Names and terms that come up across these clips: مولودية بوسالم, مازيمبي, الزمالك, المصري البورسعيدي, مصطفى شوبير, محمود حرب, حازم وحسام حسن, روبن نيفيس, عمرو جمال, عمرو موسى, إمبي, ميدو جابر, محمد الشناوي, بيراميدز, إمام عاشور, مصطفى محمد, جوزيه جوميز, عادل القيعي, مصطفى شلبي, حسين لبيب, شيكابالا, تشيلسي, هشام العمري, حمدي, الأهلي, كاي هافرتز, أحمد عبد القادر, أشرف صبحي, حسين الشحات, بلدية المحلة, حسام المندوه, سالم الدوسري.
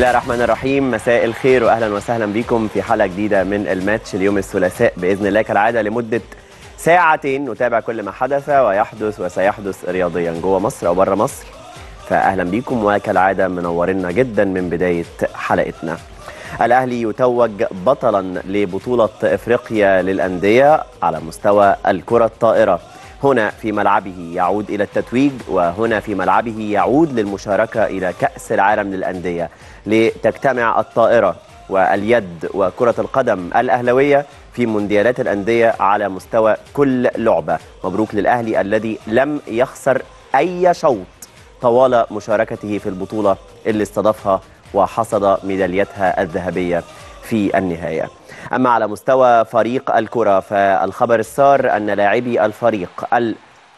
الله الرحمن الرحيم. مساء الخير واهلا وسهلا بكم في حلقه جديده من الماتش اليوم الثلاثاء باذن الله كالعاده لمده ساعتين نتابع كل ما حدث ويحدث وسيحدث رياضيا جوه مصر او بره مصر. فاهلا بكم وكالعاده منورنا جدا من بدايه حلقتنا. الاهلي يتوج بطلا لبطوله افريقيا للانديه على مستوى الكره الطائره، هنا في ملعبه يعود إلى التتويج وهنا في ملعبه يعود للمشاركة إلى كأس العالم للأندية لتجتمع الطائرة واليد وكرة القدم الأهلوية في مونديالات الأندية على مستوى كل لعبة. مبروك للأهلي الذي لم يخسر أي شوط طوال مشاركته في البطولة اللي استضافها وحصد ميداليتها الذهبية في النهاية. أما على مستوى فريق الكرة فالخبر السار أن لاعبي الفريق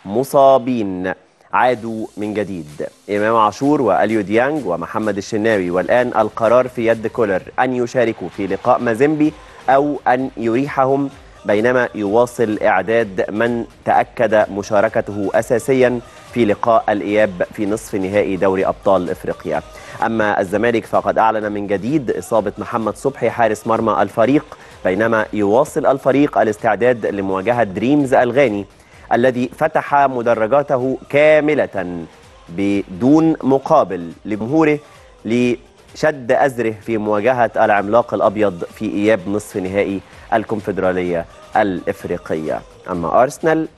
المصابين عادوا من جديد، إمام عاشور وأليو ديانج ومحمد الشناوي، والآن القرار في يد كولر أن يشاركوا في لقاء مازيمبي أو أن يريحهم بينما يواصل إعداد من تأكد مشاركته أساسيا في لقاء الإياب في نصف نهائي دوري أبطال إفريقيا. أما الزمالك فقد أعلن من جديد إصابة محمد صبحي حارس مرمى الفريق بينما يواصل الفريق الاستعداد لمواجهة دريمز الغاني الذي فتح مدرجاته كاملة بدون مقابل لجمهوره لشد أزره في مواجهة العملاق الأبيض في إياب نصف نهائي الكونفدرالية الإفريقية. أما أرسنال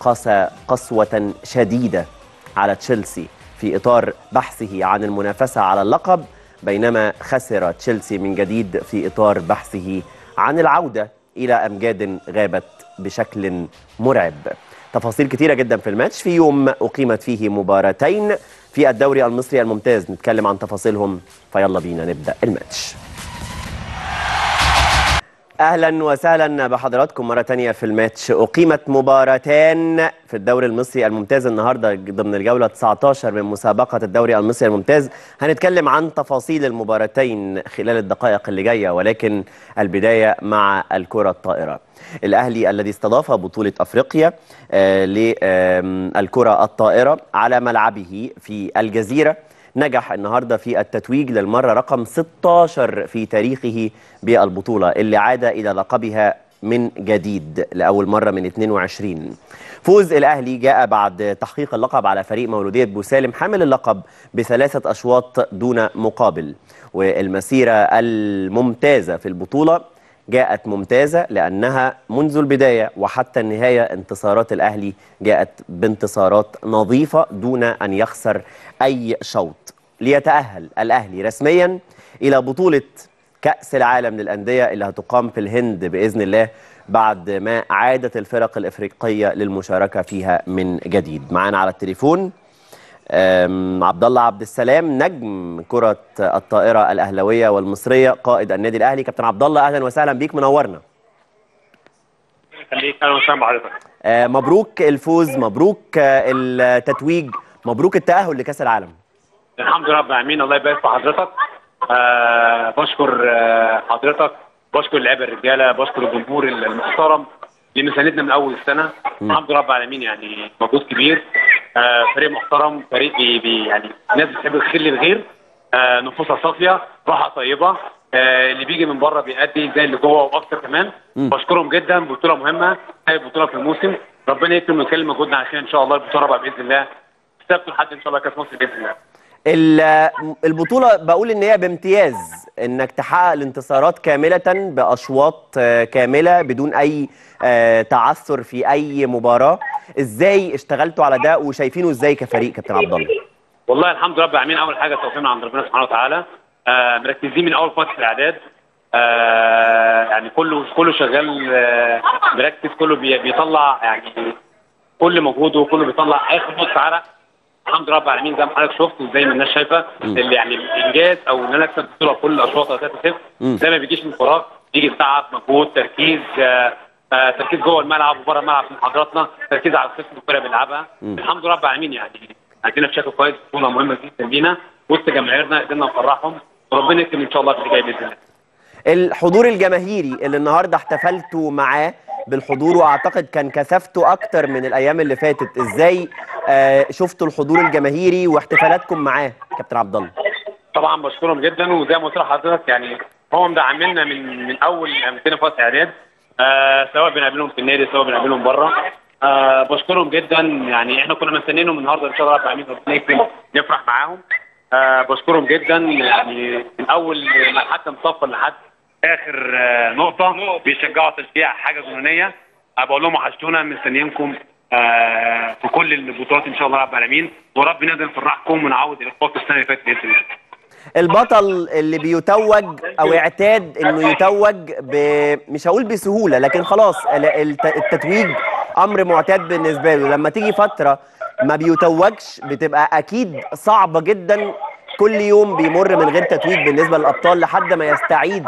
قسى قسوة شديدة على تشيلسي في إطار بحثه عن المنافسة على اللقب بينما خسر تشيلسي من جديد في إطار بحثه عن العودة إلى أمجاد غابت بشكل مرعب. تفاصيل كتيرة جدا في الماتش في يوم أقيمت فيه مباراتين في الدوري المصري الممتاز، نتكلم عن تفاصيلهم. فيلا بينا نبدأ الماتش. أهلا وسهلا بحضراتكم مرة تانية في الماتش. أقيمت مباراتان في الدوري المصري الممتاز النهاردة ضمن الجولة 19 من مسابقة الدوري المصري الممتاز. هنتكلم عن تفاصيل المباراتين خلال الدقائق اللي جاية، ولكن البداية مع الكرة الطائرة. الأهلي الذي استضاف بطولة أفريقيا للكرة الطائرة على ملعبه في الجزيرة نجح النهارده في التتويج للمره رقم 16 في تاريخه بالبطوله اللي عاد الى لقبها من جديد لاول مره من 22. فوز الأهلي جاء بعد تحقيق اللقب على فريق مولودية بوسالم حامل اللقب بثلاثة اشواط دون مقابل، والمسيره الممتازه في البطوله جاءت ممتازه لانها منذ البدايه وحتى النهايه انتصارات الأهلي جاءت بانتصارات نظيفه دون ان يخسر أي شوط، ليتأهل الأهلي رسميا إلى بطولة كأس العالم للأندية اللي هتقام في الهند بإذن الله بعد ما عادت الفرق الإفريقية للمشاركة فيها من جديد. معانا على التليفون عبد الله عبد السلام نجم كرة الطائرة الأهلوية والمصرية قائد النادي الأهلي. كابتن عبد الله أهلا وسهلا بيك منورنا. أهلا وسهلا بحضرتك. مبروك الفوز، مبروك التتويج، مبروك التأهل لكأس العالم. الحمد لله رب العالمين، الله يبارك في حضرتك. بشكر حضرتك، بشكر لعيبه الرجاله، بشكر الجمهور المحترم اللي مساندنا من اول السنه. الحمد لله رب العالمين، يعني مجهود كبير، فريق محترم، فريق يعني ناس بتحب الخير للغير، نفوسها صافيه، روحها طيبه، اللي بيجي من بره بيأدي زي اللي جوه واكتر كمان. بشكرهم جدا، بطوله مهمه، هي بطوله في الموسم، ربنا يكرم ويكلم مجهودنا عشان ان شاء الله البطوله بقى باذن الله سبت لحد ان شاء الله كاس مصر باذن الله. البطوله بقول ان هي بامتياز انك تحقق الانتصارات كامله باشواط كامله بدون اي تعثر في اي مباراه. ازاي اشتغلتوا على ده وشايفينه ازاي كفريق كابتن عبد الله؟ والله الحمد لله رب العالمين، اول حاجه التوفيق عند ربنا سبحانه وتعالى، مركزين من اول فتره الاعداد، يعني كله شغال، مركز، كله بيطلع يعني كل مجهوده، وكله بيطلع اخر نص عرق. الحمد لله رب العالمين، زي ما حضرتك شفت وزي ما الناس شايفه اللي يعني الانجاز او ان انا اكسب بطوله كل اشواطها 3-0 ده ما بيجيش من فراغ، بيجي بتعب، مجهود، تركيز، تركيز جوه الملعب وبره الملعب في محاضراتنا، تركيز على الخصم الكوره بنلعبها. الحمد لله رب العالمين، يعني عندنا بشكل كويس بطوله مهمه جدا لينا وسط جماهيرنا، قدرنا نفرحهم وربنا يكرم ان شاء الله في اللي جاي باذن الله. الحضور الجماهيري اللي النهارده احتفلتوا معاه بالحضور واعتقد كان كثافته اكتر من الايام اللي فاتت، ازاي شفتوا الحضور الجماهيري واحتفالاتكم معاه كابتن عبد الله؟ طبعا بشكرهم جدا، وزي ما قلت لحضرتك يعني هم مدعمينا من اول 200 فصل اعداد، سواء بنقابلهم في النادي سواء بنقابلهم بره. بشكرهم جدا، يعني احنا كنا مستنيينهم النهارده ان شاء الله رب العالمين نفرح معاهم. بشكرهم جدا، يعني من اول ما الحكم صفر لحد اخر نقطه بيشجعوا تشجيع حاجه جنونيه. بقول لهم وحشتونا، مستنيينكم في كل البطولات ان شاء الله رب العالمين، ورب نقدر نفرحكم ونعوض القوه السنه اللي فاتت باذن الله. البطل اللي بيتوج او اعتاد انه يتوج مش هقول بسهوله، لكن خلاص التتويج امر معتاد بالنسبه له، لما تيجي فتره ما بيتوجش بتبقى اكيد صعبه جدا، كل يوم بيمر من غير تتويج بالنسبه للابطال لحد ما يستعيد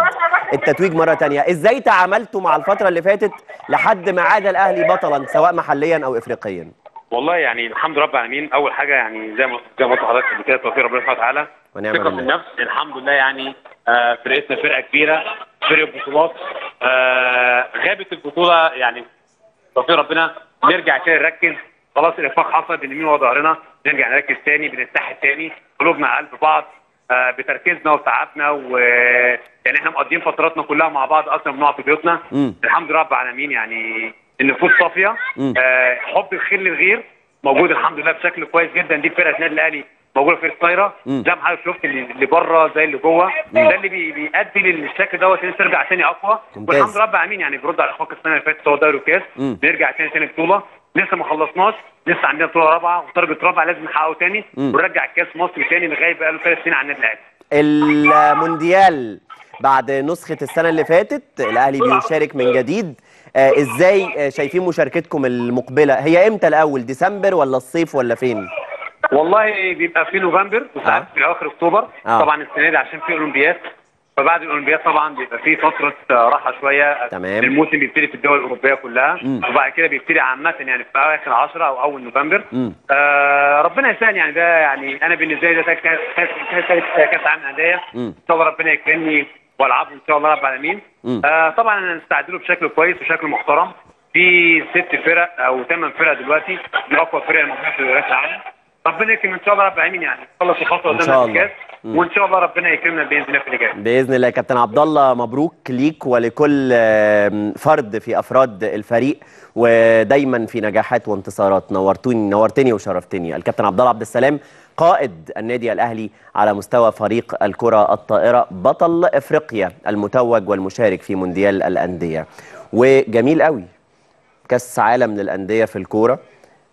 التتويج مره ثانيه. ازاي تعاملتوا مع الفتره اللي فاتت لحد ما عاد الاهلي بطلا سواء محليا او افريقيا؟ والله يعني الحمد لله رب العالمين، اول حاجه يعني زي ما قلت لحضرتك قبل كده توفيق ربنا سبحانه وتعالى، ثقه في النفس الحمد لله. يعني فرقتنا فرقه كبيره، فرقه بطولات، غابت البطوله يعني توفيق ربنا، نرجع كده نركز، خلاص الاخفاق حصل بين اليمين وظهرنا، نرجع نركز ثاني، بنتحد ثاني، قلوبنا على قلب بعض، بتركيزنا وتعبنا، و يعني احنا مقضيين فتراتنا كلها مع بعض اصلا بنقعد في بيوتنا. الحمد لله رب العالمين، يعني النفوس صافيه، حب الخير للغير موجود الحمد لله بشكل كويس جدا. دي فرقه النادي الاهلي موجوده في الطايره زي ما حضرتك شفت، اللي بره زي اللي جوه، ده اللي بيؤدي للشكل دوت ان ترجع ثاني اقوى. والحمد لله رب العالمين، يعني برد على اخفاق السنه اللي فاتت سواء دوري وكاس، نرجع ثاني بطوله لسه ما خلصناش، لسه عندنا بطوله رابعه وتارجت رابعه لازم نحققه ثاني، ونرجع الكاس مصر ثاني اللي غايب بقاله 3 سنين عن النادي الاهلي. المونديال بعد نسخه السنه اللي فاتت الاهلي بيشارك من جديد، ازاي شايفين مشاركتكم المقبله؟ هي امتى الاول، ديسمبر ولا الصيف ولا فين؟ والله بيبقى في نوفمبر وساعات في اواخر اكتوبر. طبعا السنه دي عشان في اولمبياد، فبعد الاولمبياد طبعا بيبقى في فتره راحه شويه. تمام. الموسم بيبتدي في الدول الاوروبيه كلها، وبعد كده بيبتدي عامه يعني في اخر 10 او اول نوفمبر. ربنا يسهل، يعني ده يعني انا بالنسبه لي ده كاس عالم للانديه ان شاء الله ربنا يكرمني والعبوا ان شاء الله رب العالمين. طبعا هنستعدله بشكل كويس وشكل محترم. في 6 فرق او 8 فرق دلوقتي من اقوى فرق الموجوده في كاس العالم، ربنا يكرم ان شاء الله رب العالمين، يعني نخلص الخطوه قدامنا في الكاس وان شاء الله ربنا يكرمنا باذن الله في اللي جاي باذن الله. يا كابتن عبد الله، مبروك ليك ولكل فرد في افراد الفريق، ودايما في نجاحات وانتصارات. نورتني وشرفتني. الكابتن عبد الله عبد السلام، قائد النادي الأهلي على مستوى فريق الكرة الطائرة، بطل إفريقيا المتوج والمشارك في مونديال الأندية. وجميل قوي كأس عالم للأندية في الكورة،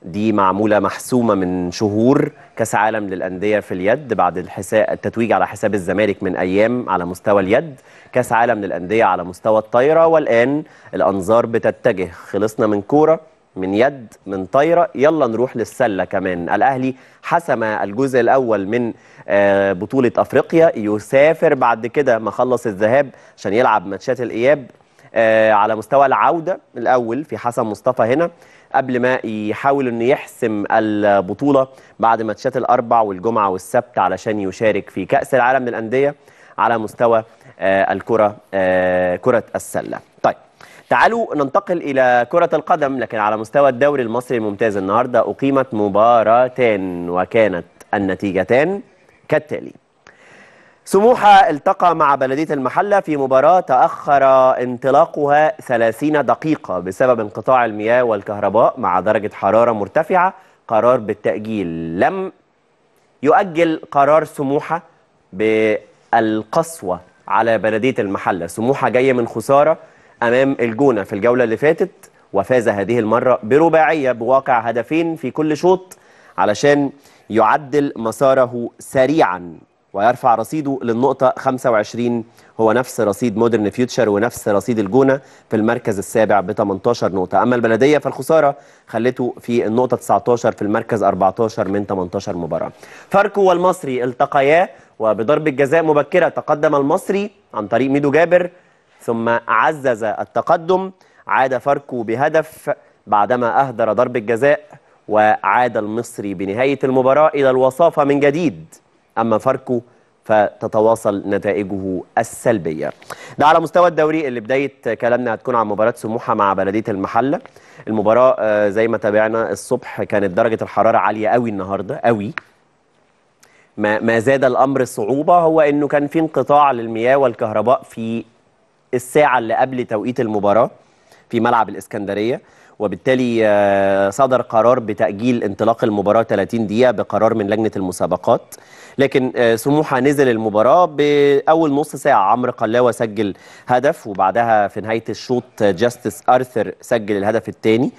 دي معمولة محسومة من شهور، كأس عالم للأندية في اليد بعد التتويج على حساب الزمالك من أيام على مستوى اليد، كأس عالم للأندية على مستوى الطائرة، والآن الأنظار بتتجه. خلصنا من كورة، من يد، من طايره، يلا نروح للسله كمان. الاهلي حسم الجزء الاول من بطوله افريقيا، يسافر بعد كده ما خلص الذهاب عشان يلعب ماتشات الاياب على مستوى العوده الاول في حسن مصطفى هنا، قبل ما يحاول انه يحسم البطوله بعد ماتشات الاربع والجمعه والسبت علشان يشارك في كاس العالم للانديه على مستوى الكره، كره السله. طيب تعالوا ننتقل إلى كرة القدم، لكن على مستوى الدوري المصري الممتاز النهاردة أقيمت مباراتان، وكانت النتيجتان كالتالي: سموحة التقى مع بلدية المحلة في مباراة تأخر انطلاقها 30 دقيقة بسبب انقطاع المياه والكهرباء مع درجة حرارة مرتفعة، قرار بالتأجيل. لم يؤجل قرار سموحة بالقسوة على بلدية المحلة. سموحة جاية من خسارة أمام الجونة في الجولة اللي فاتت، وفاز هذه المرة برباعية بواقع 2 هدف في كل شوط علشان يعدل مساره سريعا ويرفع رصيده للنقطة 25، هو نفس رصيد مودرن فيوتشر ونفس رصيد الجونة في المركز السابع ب 18 نقطة. أما البلدية فالخسارة خلته في النقطة 19 في المركز 14 من 18 مباراة. فاركو والمصري التقيا، وبضرب الجزاء مبكرة تقدم المصري عن طريق ميدو جابر، ثم عزز التقدم، عاد فاركو ب2 هدف بعدما أهدر ضرب الجزاء، وعاد المصري بنهاية المباراة إلى الوصافة من جديد. أما فاركو فتتواصل نتائجه السلبية. ده على مستوى الدوري، اللي بداية كلامنا هتكون عن مباراة سموحة مع بلدية المحلة. المباراة زي ما تابعنا الصبح كانت درجة الحرارة عالية قوي النهاردة قوي، ما زاد الأمر صعوبة هو أنه كان في انقطاع للمياه والكهرباء في الساعة اللي قبل توقيت المباراة في ملعب الإسكندرية، وبالتالي صدر قرار بتأجيل انطلاق المباراة 30 دقيقة بقرار من لجنة المسابقات. لكن سموحة نزل المباراة بأول نص ساعة، عمرو قلاوة سجل هدف، وبعدها في نهاية الشوط جاستس أرثر سجل الهدف الثاني.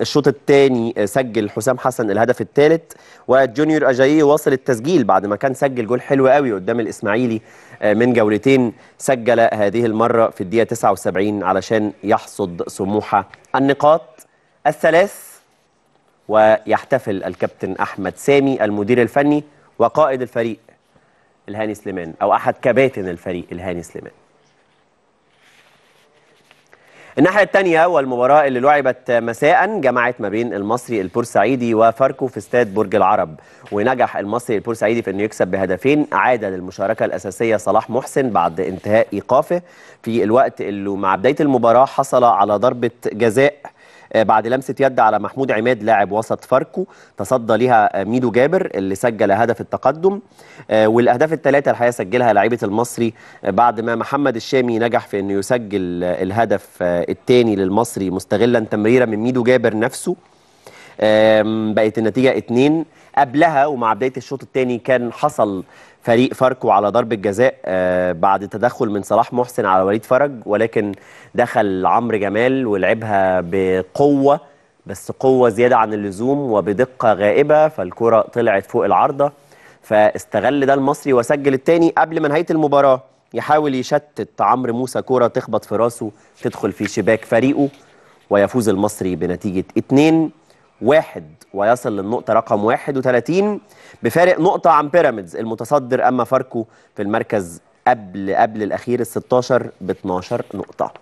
الشوط الثاني سجل حسام حسن الهدف الثالث، وجونيور أجاييه واصل التسجيل بعد ما كان سجل جول حلو قوي قدام الإسماعيلي من جولتين، سجل هذه المرة في الدقيقة 79 علشان يحصد سموحة النقاط الثلاث ويحتفل الكابتن أحمد سامي المدير الفني وقائد الفريق الهاني سليمان أو أحد كباتن الفريق الهاني سليمان. الناحية الثانية والمباراة اللي لعبت مساء جمعت ما بين المصري البورسعيدي وفاركو في استاد برج العرب، ونجح المصري البورسعيدي في انه يكسب بهدفين، عاد للمشاركة الأساسية صلاح محسن بعد انتهاء إيقافه في الوقت اللي مع بداية المباراة حصل على ضربة جزاء بعد لمسة يد على محمود عماد لاعب وسط فاركو، تصدى لها ميدو جابر اللي سجل هدف التقدم. والأهداف الثلاثة الحقيقة سجلها لاعيبة المصري بعد ما محمد الشامي نجح في أنه يسجل الهدف الثاني للمصري مستغلا تمريرة من ميدو جابر نفسه. بقت النتيجة 2. قبلها ومع بداية الشوط الثاني كان حصل فريق فاركو على ضربة جزاء بعد تدخل من صلاح محسن على وليد فرج، ولكن دخل عمرو جمال ولعبها بقوة، بس قوة زيادة عن اللزوم وبدقة غائبة، فالكرة طلعت فوق العارضة، فاستغل ده المصري وسجل الثاني قبل ما نهاية المباراة. يحاول يشتت عمرو موسى، كرة تخبط في راسه تدخل في شباك فريقه، ويفوز المصري بنتيجة 2-1 ويصل للنقطة رقم 31 بفارق نقطة عن بيراميدز المتصدر. أما فاركو في المركز قبل الأخير ال16 ب12 نقطة.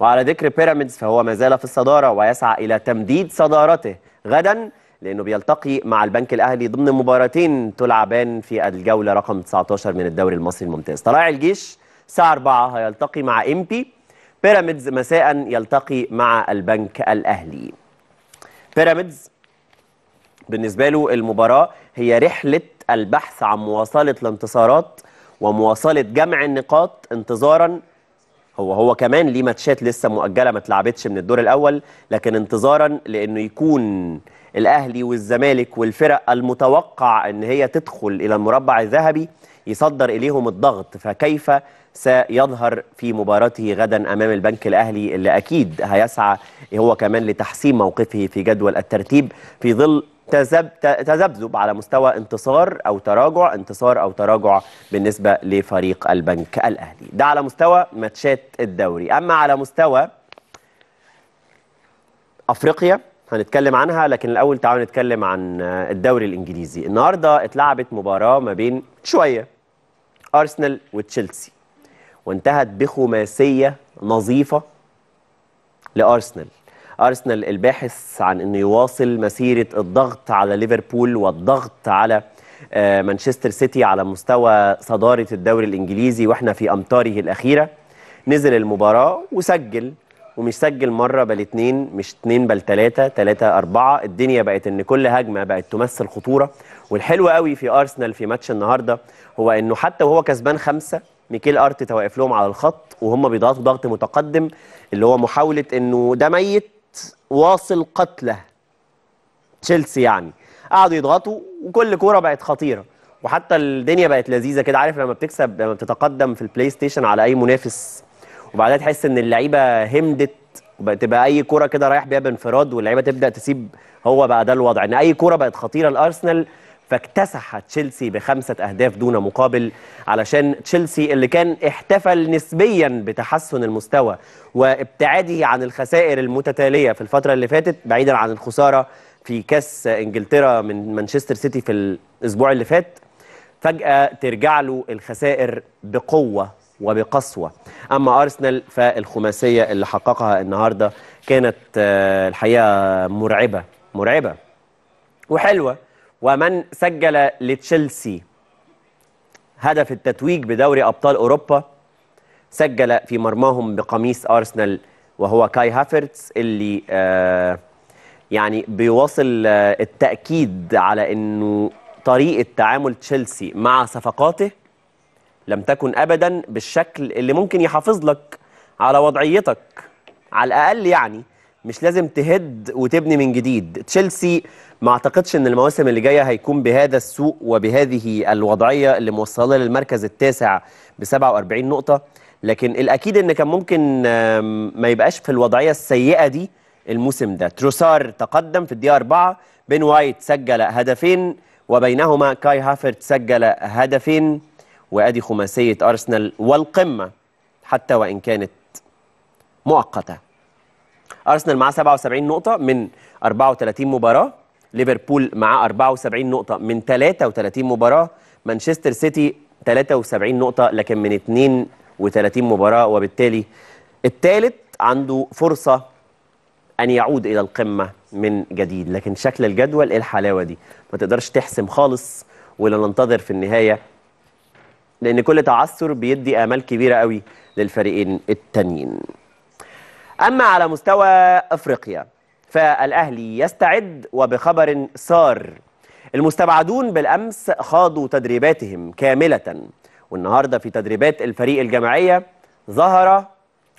وعلى ذكر بيراميدز فهو ما زال في الصدارة ويسعى إلى تمديد صدارته غدا، لأنه بيلتقي مع البنك الأهلي ضمن مباراتين تلعبان في الجولة رقم 19 من الدوري المصري الممتاز. طلائع الجيش الساعة 4 هيلتقي مع إمبي، بيراميدز مساء يلتقي مع البنك الأهلي. بيراميدز بالنسبة له المباراة هي رحلة البحث عن مواصلة الانتصارات ومواصلة جمع النقاط انتظارا، هو كمان ليه ماتشات لسه مؤجلة ما اتلعبتش من الدور الأول، لكن انتظارا لأنه يكون الأهلي والزمالك والفرق المتوقع أن هي تدخل إلى المربع الذهبي يصدر إليهم الضغط، فكيف سيظهر في مباراته غدا أمام البنك الأهلي اللي أكيد هيسعى هو كمان لتحسين موقفه في جدول الترتيب في ظل تذبذب على مستوى انتصار أو تراجع بالنسبة لفريق البنك الأهلي. ده على مستوى ماتشات الدوري. أما على مستوى أفريقيا هنتكلم عنها، لكن الأول تعالوا نتكلم عن الدوري الإنجليزي. النهاردة اتلعبت مباراة ما بين شوية أرسنال وتشيلسي، وانتهت بخماسية نظيفة لأرسنال. أرسنال الباحث عن أنه يواصل مسيرة الضغط على ليفربول والضغط على مانشستر سيتي على مستوى صدارة الدوري الإنجليزي، وإحنا في أمطاره الأخيرة. نزل المباراة وسجل، ومش سجل مرة بل 2، مش 2 بل 3، 3-4. الدنيا بقت ان كل هجمة بقت تمثل خطورة. والحلو قوي في أرسنال في ماتش النهاردة هو انه حتى وهو كسبان 5 ميكيل أرتيتا واقف لهم على الخط وهم بيضغطوا ضغط متقدم، اللي هو محاولة انه ده ميت واصل قتله تشيلسي. يعني قعدوا يضغطوا وكل كورة بقت خطيرة، وحتى الدنيا بقت لذيذة كده، عارف لما بتكسب، لما بتتقدم في البلاي ستيشن على أي منافس وبعدها تحس ان اللعيبه همدت، تبقى اي كوره كده رايح بيها بانفراد واللعيبه تبدا تسيب. هو بقى ده الوضع، ان اي كوره بقت خطيره لارسنال، فاكتسح تشيلسي ب5 أهداف دون مقابل، علشان تشيلسي اللي كان احتفل نسبيا بتحسن المستوى وابتعاده عن الخسائر المتتاليه في الفتره اللي فاتت، بعيدا عن الخساره في كاس انجلترا من مانشستر سيتي في الاسبوع اللي فات، فجاه ترجع له الخسائر بقوه وبقسوة. أما أرسنال فالخماسية اللي حققها النهاردة كانت الحقيقة مرعبة وحلوة. ومن سجل لتشيلسي هدف التتويج بدوري أبطال أوروبا سجل في مرماهم بقميص أرسنال، وهو كاي هافرتس اللي يعني بيواصل التأكيد على أنه طريقة تعامل تشيلسي مع صفقاته لم تكن أبدا بالشكل اللي ممكن يحافظ لك على وضعيتك على الأقل. يعني مش لازم تهد وتبني من جديد. تشيلسي ما اعتقدش ان المواسم اللي جايه هيكون بهذا السوء وبهذه الوضعيه اللي موصلها للمركز التاسع ب 47 نقطه، لكن الاكيد ان كان ممكن ما يبقاش في الوضعيه السيئه دي الموسم ده. تروسار تقدم في الدقيقه 4، بين وايت سجل هدفين وبينهما كاي هافرت سجل هدفين، وادي خماسيه ارسنال والقمه حتى وان كانت مؤقته. أرسنال معاه 77 نقطة من 34 مباراة، ليفربول معاه 74 نقطة من 33 مباراة، مانشستر سيتي 73 نقطة لكن من 32 مباراة، وبالتالي الثالث عنده فرصة أن يعود إلى القمة من جديد. لكن شكل الجدول إيه الحلاوة دي؟ ما تقدرش تحسم خالص ولا ننتظر في النهاية، لأن كل تعثر بيدي آمال كبيرة قوي للفريقين التانيين. أما على مستوى أفريقيا فالأهلي يستعد، وبخبر سار. المستبعدون بالأمس خاضوا تدريباتهم كاملة، والنهاردة في تدريبات الفريق الجماعية ظهر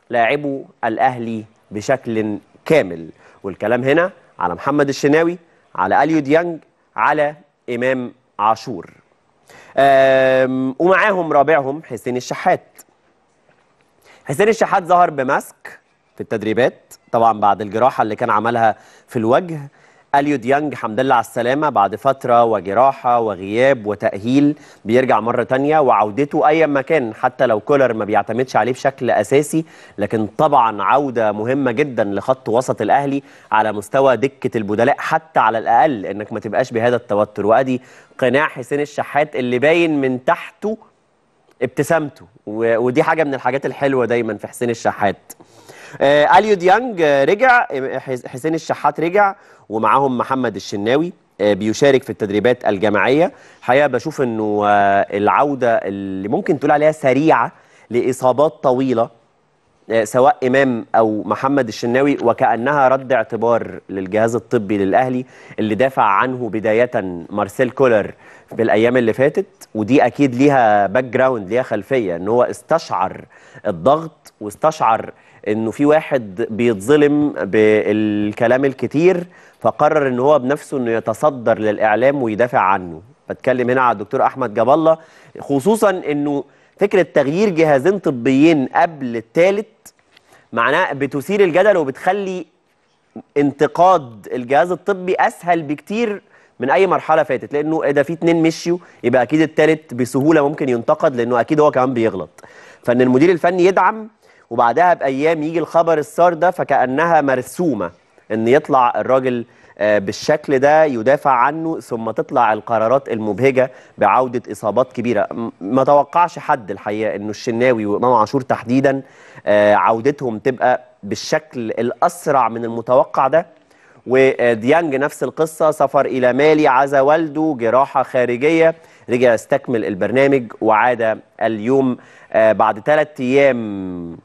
لاعبو الأهلي بشكل كامل. والكلام هنا على محمد الشناوي، على أليو ديانج، على إمام عاشور، ومعاهم رابعهم حسين الشحات. حسين الشحات ظهر بماسك في التدريبات طبعا بعد الجراحه اللي كان عملها في الوجه. أليو ديانج حمد لله على السلامه بعد فتره وجراحه وغياب وتاهيل، بيرجع مره ثانيه وعودته اي مكان حتى لو كولر ما بيعتمدش عليه بشكل اساسي، لكن طبعا عوده مهمه جدا لخط وسط الاهلي على مستوى دكه البدلاء، حتى على الاقل انك ما تبقاش بهذا التوتر. وادي قناع حسين الشحات اللي باين من تحته ابتسامته، ودي حاجه من الحاجات الحلوه دايما في حسين الشحات. أليو ديانج رجع، حسين الشحات رجع، ومعاهم محمد الشناوي بيشارك في التدريبات الجماعية. حقيقة بشوف انه العودة اللي ممكن تقول عليها سريعة لإصابات طويلة سواء إمام أو محمد الشناوي، وكأنها رد اعتبار للجهاز الطبي للأهلي اللي دافع عنه بداية مارسيل كولر بالأيام اللي فاتت. ودي أكيد ليها باك جراوند، ليها خلفية، إن هو استشعر الضغط واستشعر إنه في واحد بيتظلم بالكلام الكتير، فقرر إن هو بنفسه إنه يتصدر للإعلام ويدافع عنه. بتكلم هنا على الدكتور أحمد جاب الله، خصوصا إنه فكرة تغيير جهازين طبيين قبل الثالث معناه بتثير الجدل وبتخلي انتقاد الجهاز الطبي أسهل بكتير من أي مرحلة فاتت، لأنه إذا في اتنين مشيوا يبقى أكيد الثالث بسهولة ممكن ينتقد، لأنه أكيد هو كمان بيغلط. فإن المدير الفني يدعم وبعدها بأيام يجي الخبر السار ده، فكأنها مرسومة إن يطلع الراجل بالشكل ده يدافع عنه، ثم تطلع القرارات المبهجة بعودة إصابات كبيرة. ما توقعش حد الحقيقة إنه الشناوي وإمام عاشور تحديدا عودتهم تبقى بالشكل الأسرع من المتوقع ده. وديانج نفس القصة، سفر إلى مالي، عزا والده، جراحة خارجية، رجع استكمل البرنامج وعاد اليوم بعد 3 أيام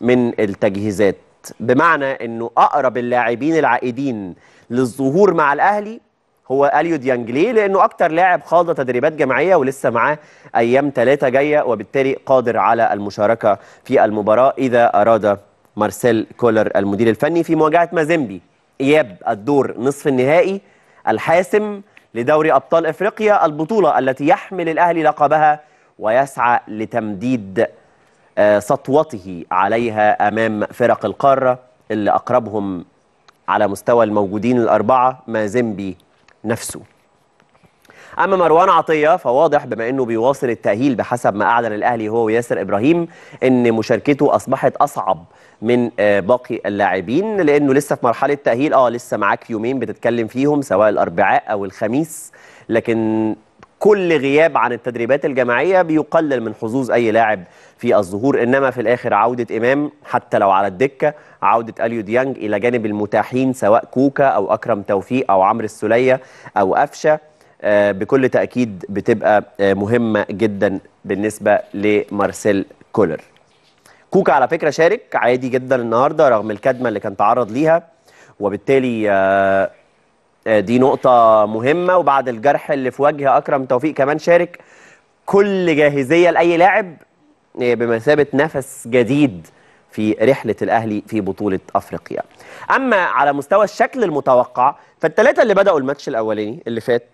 من التجهيزات. بمعنى انه اقرب اللاعبين العائدين للظهور مع الاهلي هو أليو ديانج، لانه اكتر لاعب خاض تدريبات جماعيه ولسه معاه ايام 3 جايه، وبالتالي قادر على المشاركه في المباراه اذا اراد مارسيل كولر المدير الفني. في مواجهه مازيمبي اياب الدور نصف النهائي الحاسم لدوري ابطال افريقيا، البطوله التي يحمل الاهلي لقبها ويسعى لتمديد سطوته عليها أمام فرق القارة، اللي أقربهم على مستوى الموجودين 4 مازيمبي نفسه. أما مروان عطية فواضح بما أنه بيواصل التأهيل بحسب ما أعلن الأهلي هو وياسر إبراهيم، أن مشاركته أصبحت أصعب من باقي اللاعبين، لأنه لسه في مرحلة تأهيل. لسه معاك يومين بتتكلم فيهم سواء الأربعاء أو الخميس، لكن كل غياب عن التدريبات الجماعية بيقلل من حظوظ أي لاعب في الظهور. إنما في الآخر عودة إمام حتى لو على الدكة، عودة أليو ديانج إلى جانب المتاحين سواء كوكا أو أكرم توفيق أو عمرو السولية أو أفشة، بكل تأكيد بتبقى مهمة جدا بالنسبة لمارسيل كولر. كوكا على فكرة شارك عادي جدا النهاردة رغم الكدمة اللي كان تعرض ليها، وبالتالي دي نقطة مهمة. وبعد الجرح اللي في وجه أكرم توفيق كمان شارك كل جاهزية لأي لاعب بمثابة نفس جديد في رحلة الأهلي في بطولة أفريقيا. أما على مستوى الشكل المتوقع فالثلاثة اللي بدأوا الماتش الأولاني اللي فات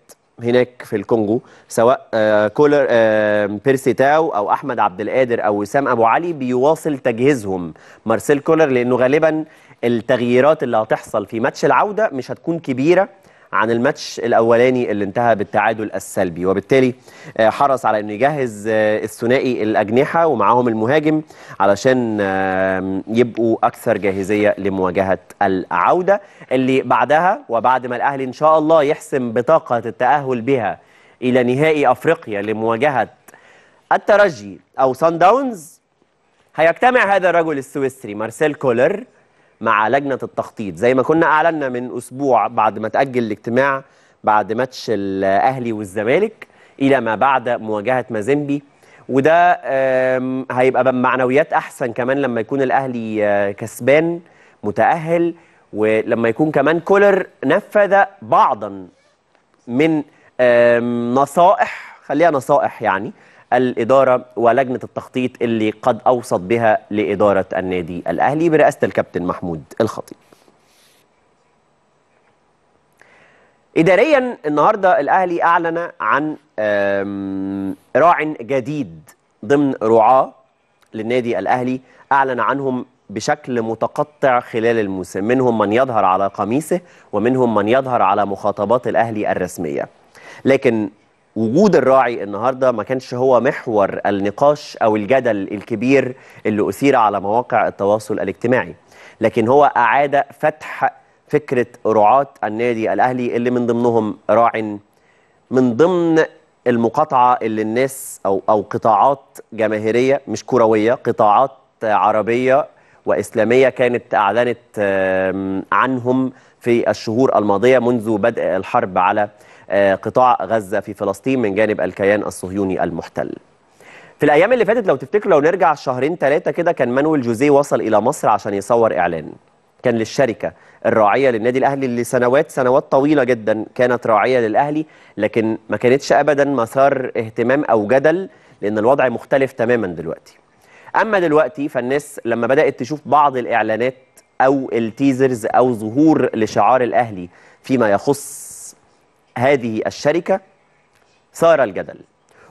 هناك في الكونجو سواء كولر بيرسي تاو أو أحمد عبد القادر أو وسام أبو علي بيواصل تجهيزهم مارسيل كولر، لأنه غالبا التغييرات اللي هتحصل في ماتش العودة مش هتكون كبيرة عن الماتش الأولاني اللي انتهى بالتعادل السلبي، وبالتالي حرص على أنه يجهز الثنائي الأجنحة ومعاهم المهاجم علشان يبقوا أكثر جاهزية لمواجهة العودة اللي بعدها. وبعد ما الأهلي إن شاء الله يحسم بطاقة التأهل بها إلى نهائي أفريقيا لمواجهة الترجي أو سان داونز، هيجتمع هذا الرجل السويسري مارسيل كولر مع لجنة التخطيط زي ما كنا أعلنا من أسبوع بعد ما تأجل الاجتماع بعد ماتش الأهلي والزمالك إلى ما بعد مواجهة مازيمبي. وده هيبقى بمعنويات أحسن كمان لما يكون الأهلي كسبان متأهل، ولما يكون كمان كولر نفذ بعضا من نصائح، خليها نصائح يعني، الإدارة ولجنة التخطيط اللي قد أوصت بها لإدارة النادي الأهلي برئاسة الكابتن محمود الخطيب. إداريا النهاردة الأهلي أعلن عن راع جديد ضمن رعاة للنادي الأهلي، أعلن عنهم بشكل متقطع خلال الموسم، منهم من يظهر على قميصه ومنهم من يظهر على مخاطبات الأهلي الرسمية، لكن وجود الراعي النهارده ما كانش هو محور النقاش او الجدل الكبير اللي اثير على مواقع التواصل الاجتماعي، لكن هو اعاد فتح فكره رعاة النادي الاهلي اللي من ضمنهم راع من ضمن المقاطعه اللي الناس او قطاعات جماهيريه مش كرويه، قطاعات عربيه واسلاميه كانت اعلنت عنهم في الشهور الماضيه منذ بدء الحرب على قطاع غزة في فلسطين من جانب الكيان الصهيوني المحتل. في الأيام اللي فاتت لو تفتكروا، لو نرجع شهرين ثلاثة كده، كان مانويل جوزيه وصل إلى مصر عشان يصور إعلان كان للشركة الراعية للنادي الأهلي اللي سنوات طويلة جدا كانت راعية للأهلي، لكن ما كانتش أبدا مسار اهتمام أو جدل لأن الوضع مختلف تماما دلوقتي. أما دلوقتي فالناس لما بدأت تشوف بعض الإعلانات أو التيزرز أو ظهور لشعار الأهلي فيما يخص هذه الشركة صار الجدل،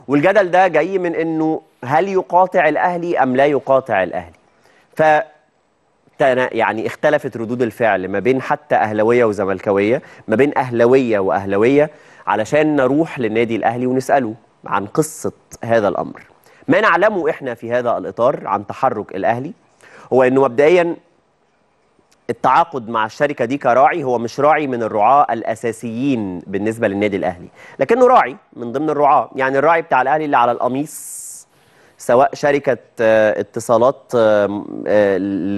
والجدل ده جاي من انه هل يقاطع الأهلي أم لا يقاطع الأهلي. ف يعني اختلفت ردود الفعل ما بين حتى أهلوية وزملكاوية، ما بين أهلوية وأهلوية، علشان نروح للنادي الأهلي ونسأله عن قصة هذا الأمر. ما نعلمه احنا في هذا الإطار عن تحرك الأهلي هو انه مبدئيا التعاقد مع الشركة دي كراعي هو مش راعي من الرعاة الأساسيين بالنسبة للنادي الأهلي، لكنه راعي من ضمن الرعاة، يعني الراعي بتاع الأهلي اللي على القميص سواء شركة اتصالات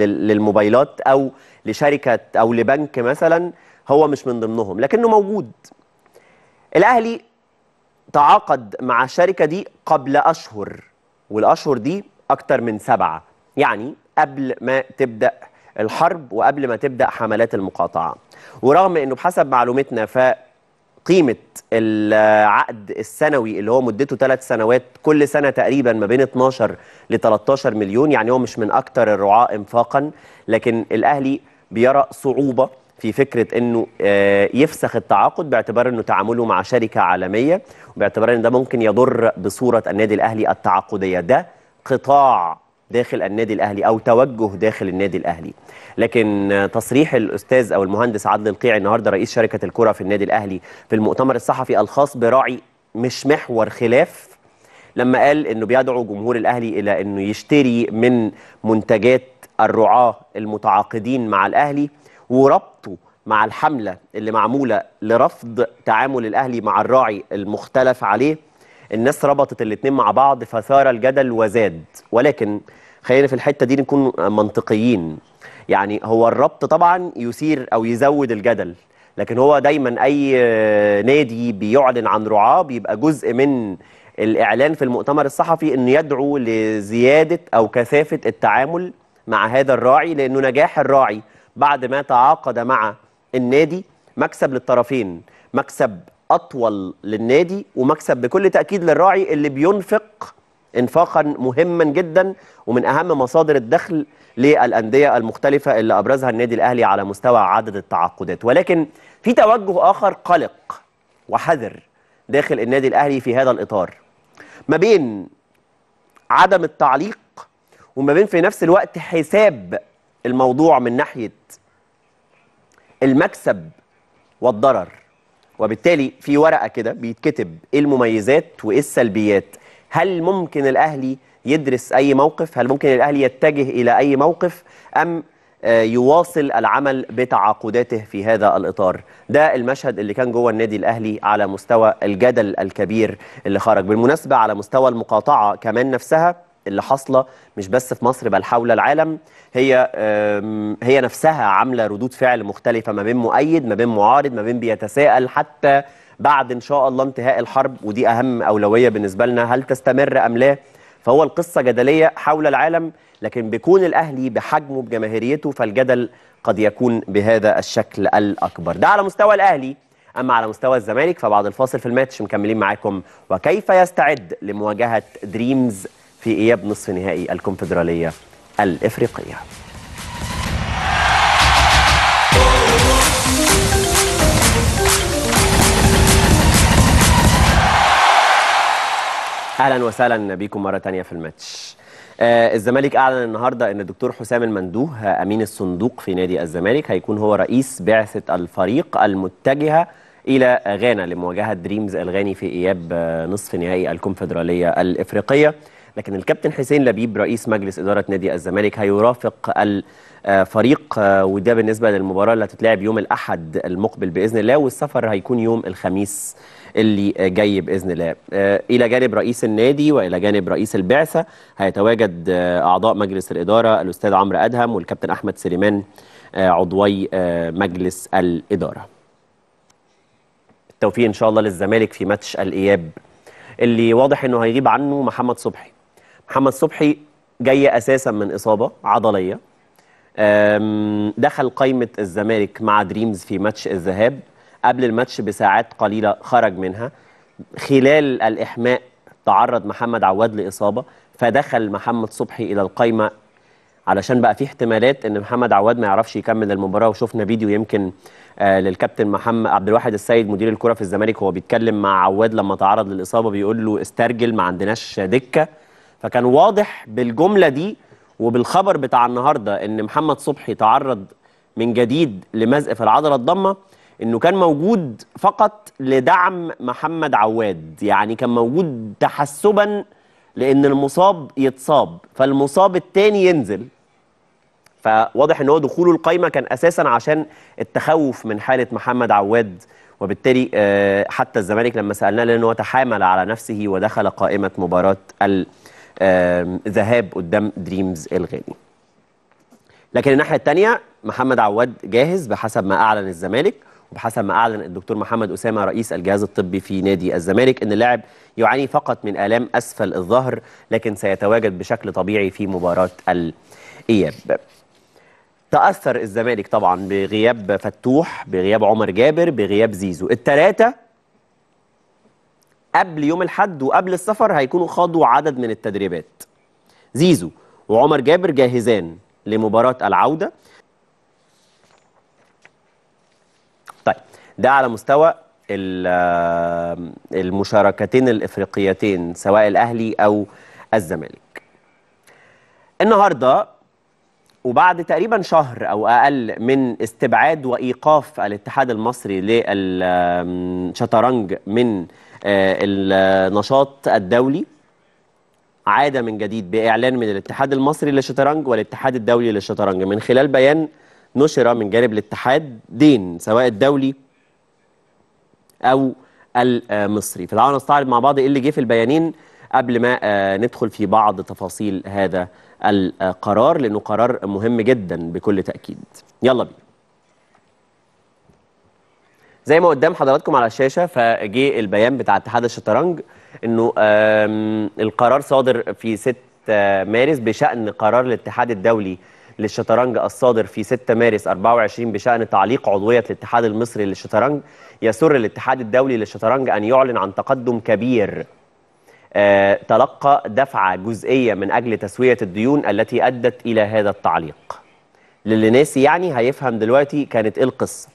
للموبايلات أو لشركة أو لبنك مثلا هو مش من ضمنهم، لكنه موجود. الأهلي تعاقد مع الشركة دي قبل أشهر، والأشهر دي أكتر من 7، يعني قبل ما تبدأ الحرب وقبل ما تبدأ حملات المقاطعة. ورغم أنه بحسب معلوماتنا فقيمة العقد السنوي اللي هو مدته 3 سنوات، كل سنة تقريبا ما بين 12 ل 13 مليون، يعني هو مش من أكتر الرعاة إنفاقا، لكن الأهلي بيرى صعوبة في فكرة أنه يفسخ التعاقد باعتبار أنه تعامله مع شركة عالمية، وباعتبار أنه ده ممكن يضر بصورة النادي الأهلي التعاقدية. ده قطاع داخل النادي الأهلي أو توجه داخل النادي الأهلي. لكن تصريح الأستاذ أو المهندس عادل القيعي النهاردة رئيس شركة الكرة في النادي الأهلي في المؤتمر الصحفي الخاص براعي مش محور خلاف، لما قال أنه بيدعو جمهور الأهلي إلى أنه يشتري من منتجات الرعاة المتعاقدين مع الأهلي، وربطه مع الحملة اللي معمولة لرفض تعامل الأهلي مع الراعي المختلف عليه. الناس ربطت الاتنين مع بعض فثار الجدل وزاد، ولكن خلينا في الحتة دي نكون منطقيين، يعني هو الربط طبعا يثير أو يزود الجدل، لكن هو دايما أي نادي بيعلن عن رعاة بيبقى جزء من الإعلان في المؤتمر الصحفي أنه يدعو لزيادة أو كثافة التعامل مع هذا الراعي، لأنه نجاح الراعي بعد ما تعاقد مع النادي مكسب للطرفين، مكسب أطول للنادي ومكسب بكل تأكيد للراعي اللي بينفق انفاقا مهما جدا ومن أهم مصادر الدخل للأندية المختلفة اللي أبرزها النادي الأهلي على مستوى عدد التعاقدات. ولكن في توجه آخر قلق وحذر داخل النادي الأهلي في هذا الإطار، ما بين عدم التعليق وما بين في نفس الوقت حساب الموضوع من ناحية المكسب والضرر. وبالتالي في ورقة كده بيتكتب إيه المميزات وإيه السلبيات. هل ممكن الأهلي يدرس أي موقف؟ هل ممكن الأهلي يتجه إلى أي موقف؟ أم يواصل العمل بتعاقداته في هذا الإطار؟ ده المشهد اللي كان جوه النادي الأهلي على مستوى الجدل الكبير اللي خرج. بالمناسبة على مستوى المقاطعة كمان نفسها اللي حاصله مش بس في مصر بل حول العالم، هي نفسها عامله ردود فعل مختلفه ما بين مؤيد ما بين معارض ما بين بيتساءل حتى بعد ان شاء الله انتهاء الحرب، ودي اهم اولويه بالنسبه لنا، هل تستمر ام لا؟ فهو القصه جدليه حول العالم، لكن بيكون الاهلي بحجمه بجماهيريته فالجدل قد يكون بهذا الشكل الاكبر. ده على مستوى الاهلي. اما على مستوى الزمالك فبعد الفاصل في الماتش مكملين معاكم وكيف يستعد لمواجهه دريمز في إياب نصف نهائي الكونفدرالية الإفريقية. أهلا وسهلا بكم مرة تانية في الماتش. الزمالك أعلن النهاردة أن الدكتور حسام المندوه أمين الصندوق في نادي الزمالك هيكون هو رئيس بعثة الفريق المتجهة إلى غانا لمواجهة دريمز الغاني في إياب نصف نهائي الكونفدرالية الإفريقية. لكن الكابتن حسين لبيب رئيس مجلس إدارة نادي الزمالك هيرافق الفريق، وده بالنسبة للمباراة اللي هتتلعب يوم الأحد المقبل بإذن الله، والسفر هيكون يوم الخميس اللي جاي بإذن الله. إلى جانب رئيس النادي وإلى جانب رئيس البعثة هيتواجد أعضاء مجلس الإدارة الأستاذ عمرو أدهم والكابتن أحمد سليمان عضوي مجلس الإدارة. التوفيق إن شاء الله للزمالك في ماتش الإياب اللي واضح إنه هيغيب عنه محمد صبحي. محمد صبحي جاي أساسا من إصابة عضلية، دخل قائمة الزمالك مع دريمز في ماتش الذهاب، قبل الماتش بساعات قليلة خرج منها، خلال الإحماء تعرض محمد عواد لإصابة فدخل محمد صبحي إلى القائمة علشان بقى في احتمالات إن محمد عواد ما يعرفش يكمل المباراة. وشفنا فيديو يمكن للكابتن محمد عبد الواحد السيد مدير الكرة في الزمالك وهو بيتكلم مع عواد لما تعرض للإصابة بيقول له استرجل ما عندناش دكة، فكان واضح بالجملة دي وبالخبر بتاع النهاردة ان محمد صبحي تعرض من جديد لمزق في العضلة الضمة، انه كان موجود فقط لدعم محمد عواد، يعني كان موجود تحسبا لان المصاب يتصاب فالمصاب التاني ينزل. فواضح ان هو دخوله القايمة كان اساسا عشان التخوف من حالة محمد عواد، وبالتالي حتى الزمالك لما سألناه لانه تحامل على نفسه ودخل قائمة مباراة ذهاب قدام دريمز الغاني. لكن الناحية التانية محمد عواد جاهز بحسب ما أعلن الزمالك وبحسب ما أعلن الدكتور محمد أسامة رئيس الجهاز الطبي في نادي الزمالك إن اللاعب يعاني فقط من آلام أسفل الظهر لكن سيتواجد بشكل طبيعي في مباراة الإياب. تأثر الزمالك طبعا بغياب فتوح، بغياب عمر جابر، بغياب زيزو. الثلاثة قبل يوم الأحد وقبل السفر هيكونوا خاضوا عدد من التدريبات. زيزو وعمر جابر جاهزان لمباراة العودة. طيب ده على مستوى المشاركتين الإفريقيتين سواء الأهلي أو الزمالك. النهارده وبعد تقريبا شهر أو أقل من استبعاد وإيقاف الاتحاد المصري للشطرنج من النشاط الدولي، عاد من جديد بإعلان من الاتحاد المصري للشطرنج والاتحاد الدولي للشطرنج من خلال بيان نشر من جانب الاتحاد دين سواء الدولي أو المصري. فتعالوا نستعرض مع بعض إيه اللي جه في البيانين قبل ما ندخل في بعض تفاصيل هذا القرار لأنه قرار مهم جدا بكل تأكيد. يلا بينا. زي ما قدام حضراتكم على الشاشة فجه البيان بتاع اتحاد الشطرنج انه القرار صادر في 6 مارس بشأن قرار الاتحاد الدولي للشطرنج الصادر في 6 مارس 24 بشأن تعليق عضوية الاتحاد المصري للشطرنج، يسر الاتحاد الدولي للشطرنج أن يعلن عن تقدم كبير تلقى دفعة جزئية من أجل تسوية الديون التي أدت إلى هذا التعليق. للي ناسي يعني هيفهم دلوقتي كانت إيه القصة.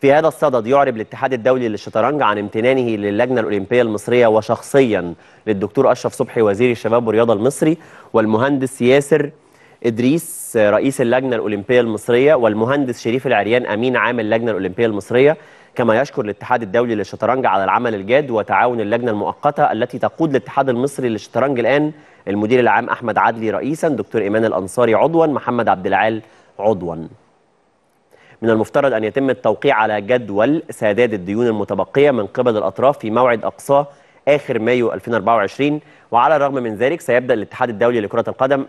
في هذا الصدد يعرب الاتحاد الدولي للشطرنج عن امتنانه للجنة الأولمبية المصرية وشخصيا للدكتور أشرف صبحي وزير الشباب والرياضة المصري، والمهندس ياسر إدريس رئيس اللجنة الأولمبية المصرية، والمهندس شريف العريان أمين عام اللجنة الأولمبية المصرية. كما يشكر الاتحاد الدولي للشطرنج على العمل الجاد وتعاون اللجنة المؤقتة التي تقود الاتحاد المصري للشطرنج الآن المدير العام أحمد عدلي رئيسا، دكتور إيمان الأنصاري عضوا، محمد عبد العال عضوا. من المفترض أن يتم التوقيع على جدول سداد الديون المتبقية من قبل الأطراف في موعد أقصاه آخر مايو 2024، وعلى الرغم من ذلك سيبدأ الاتحاد الدولي لكرة القدم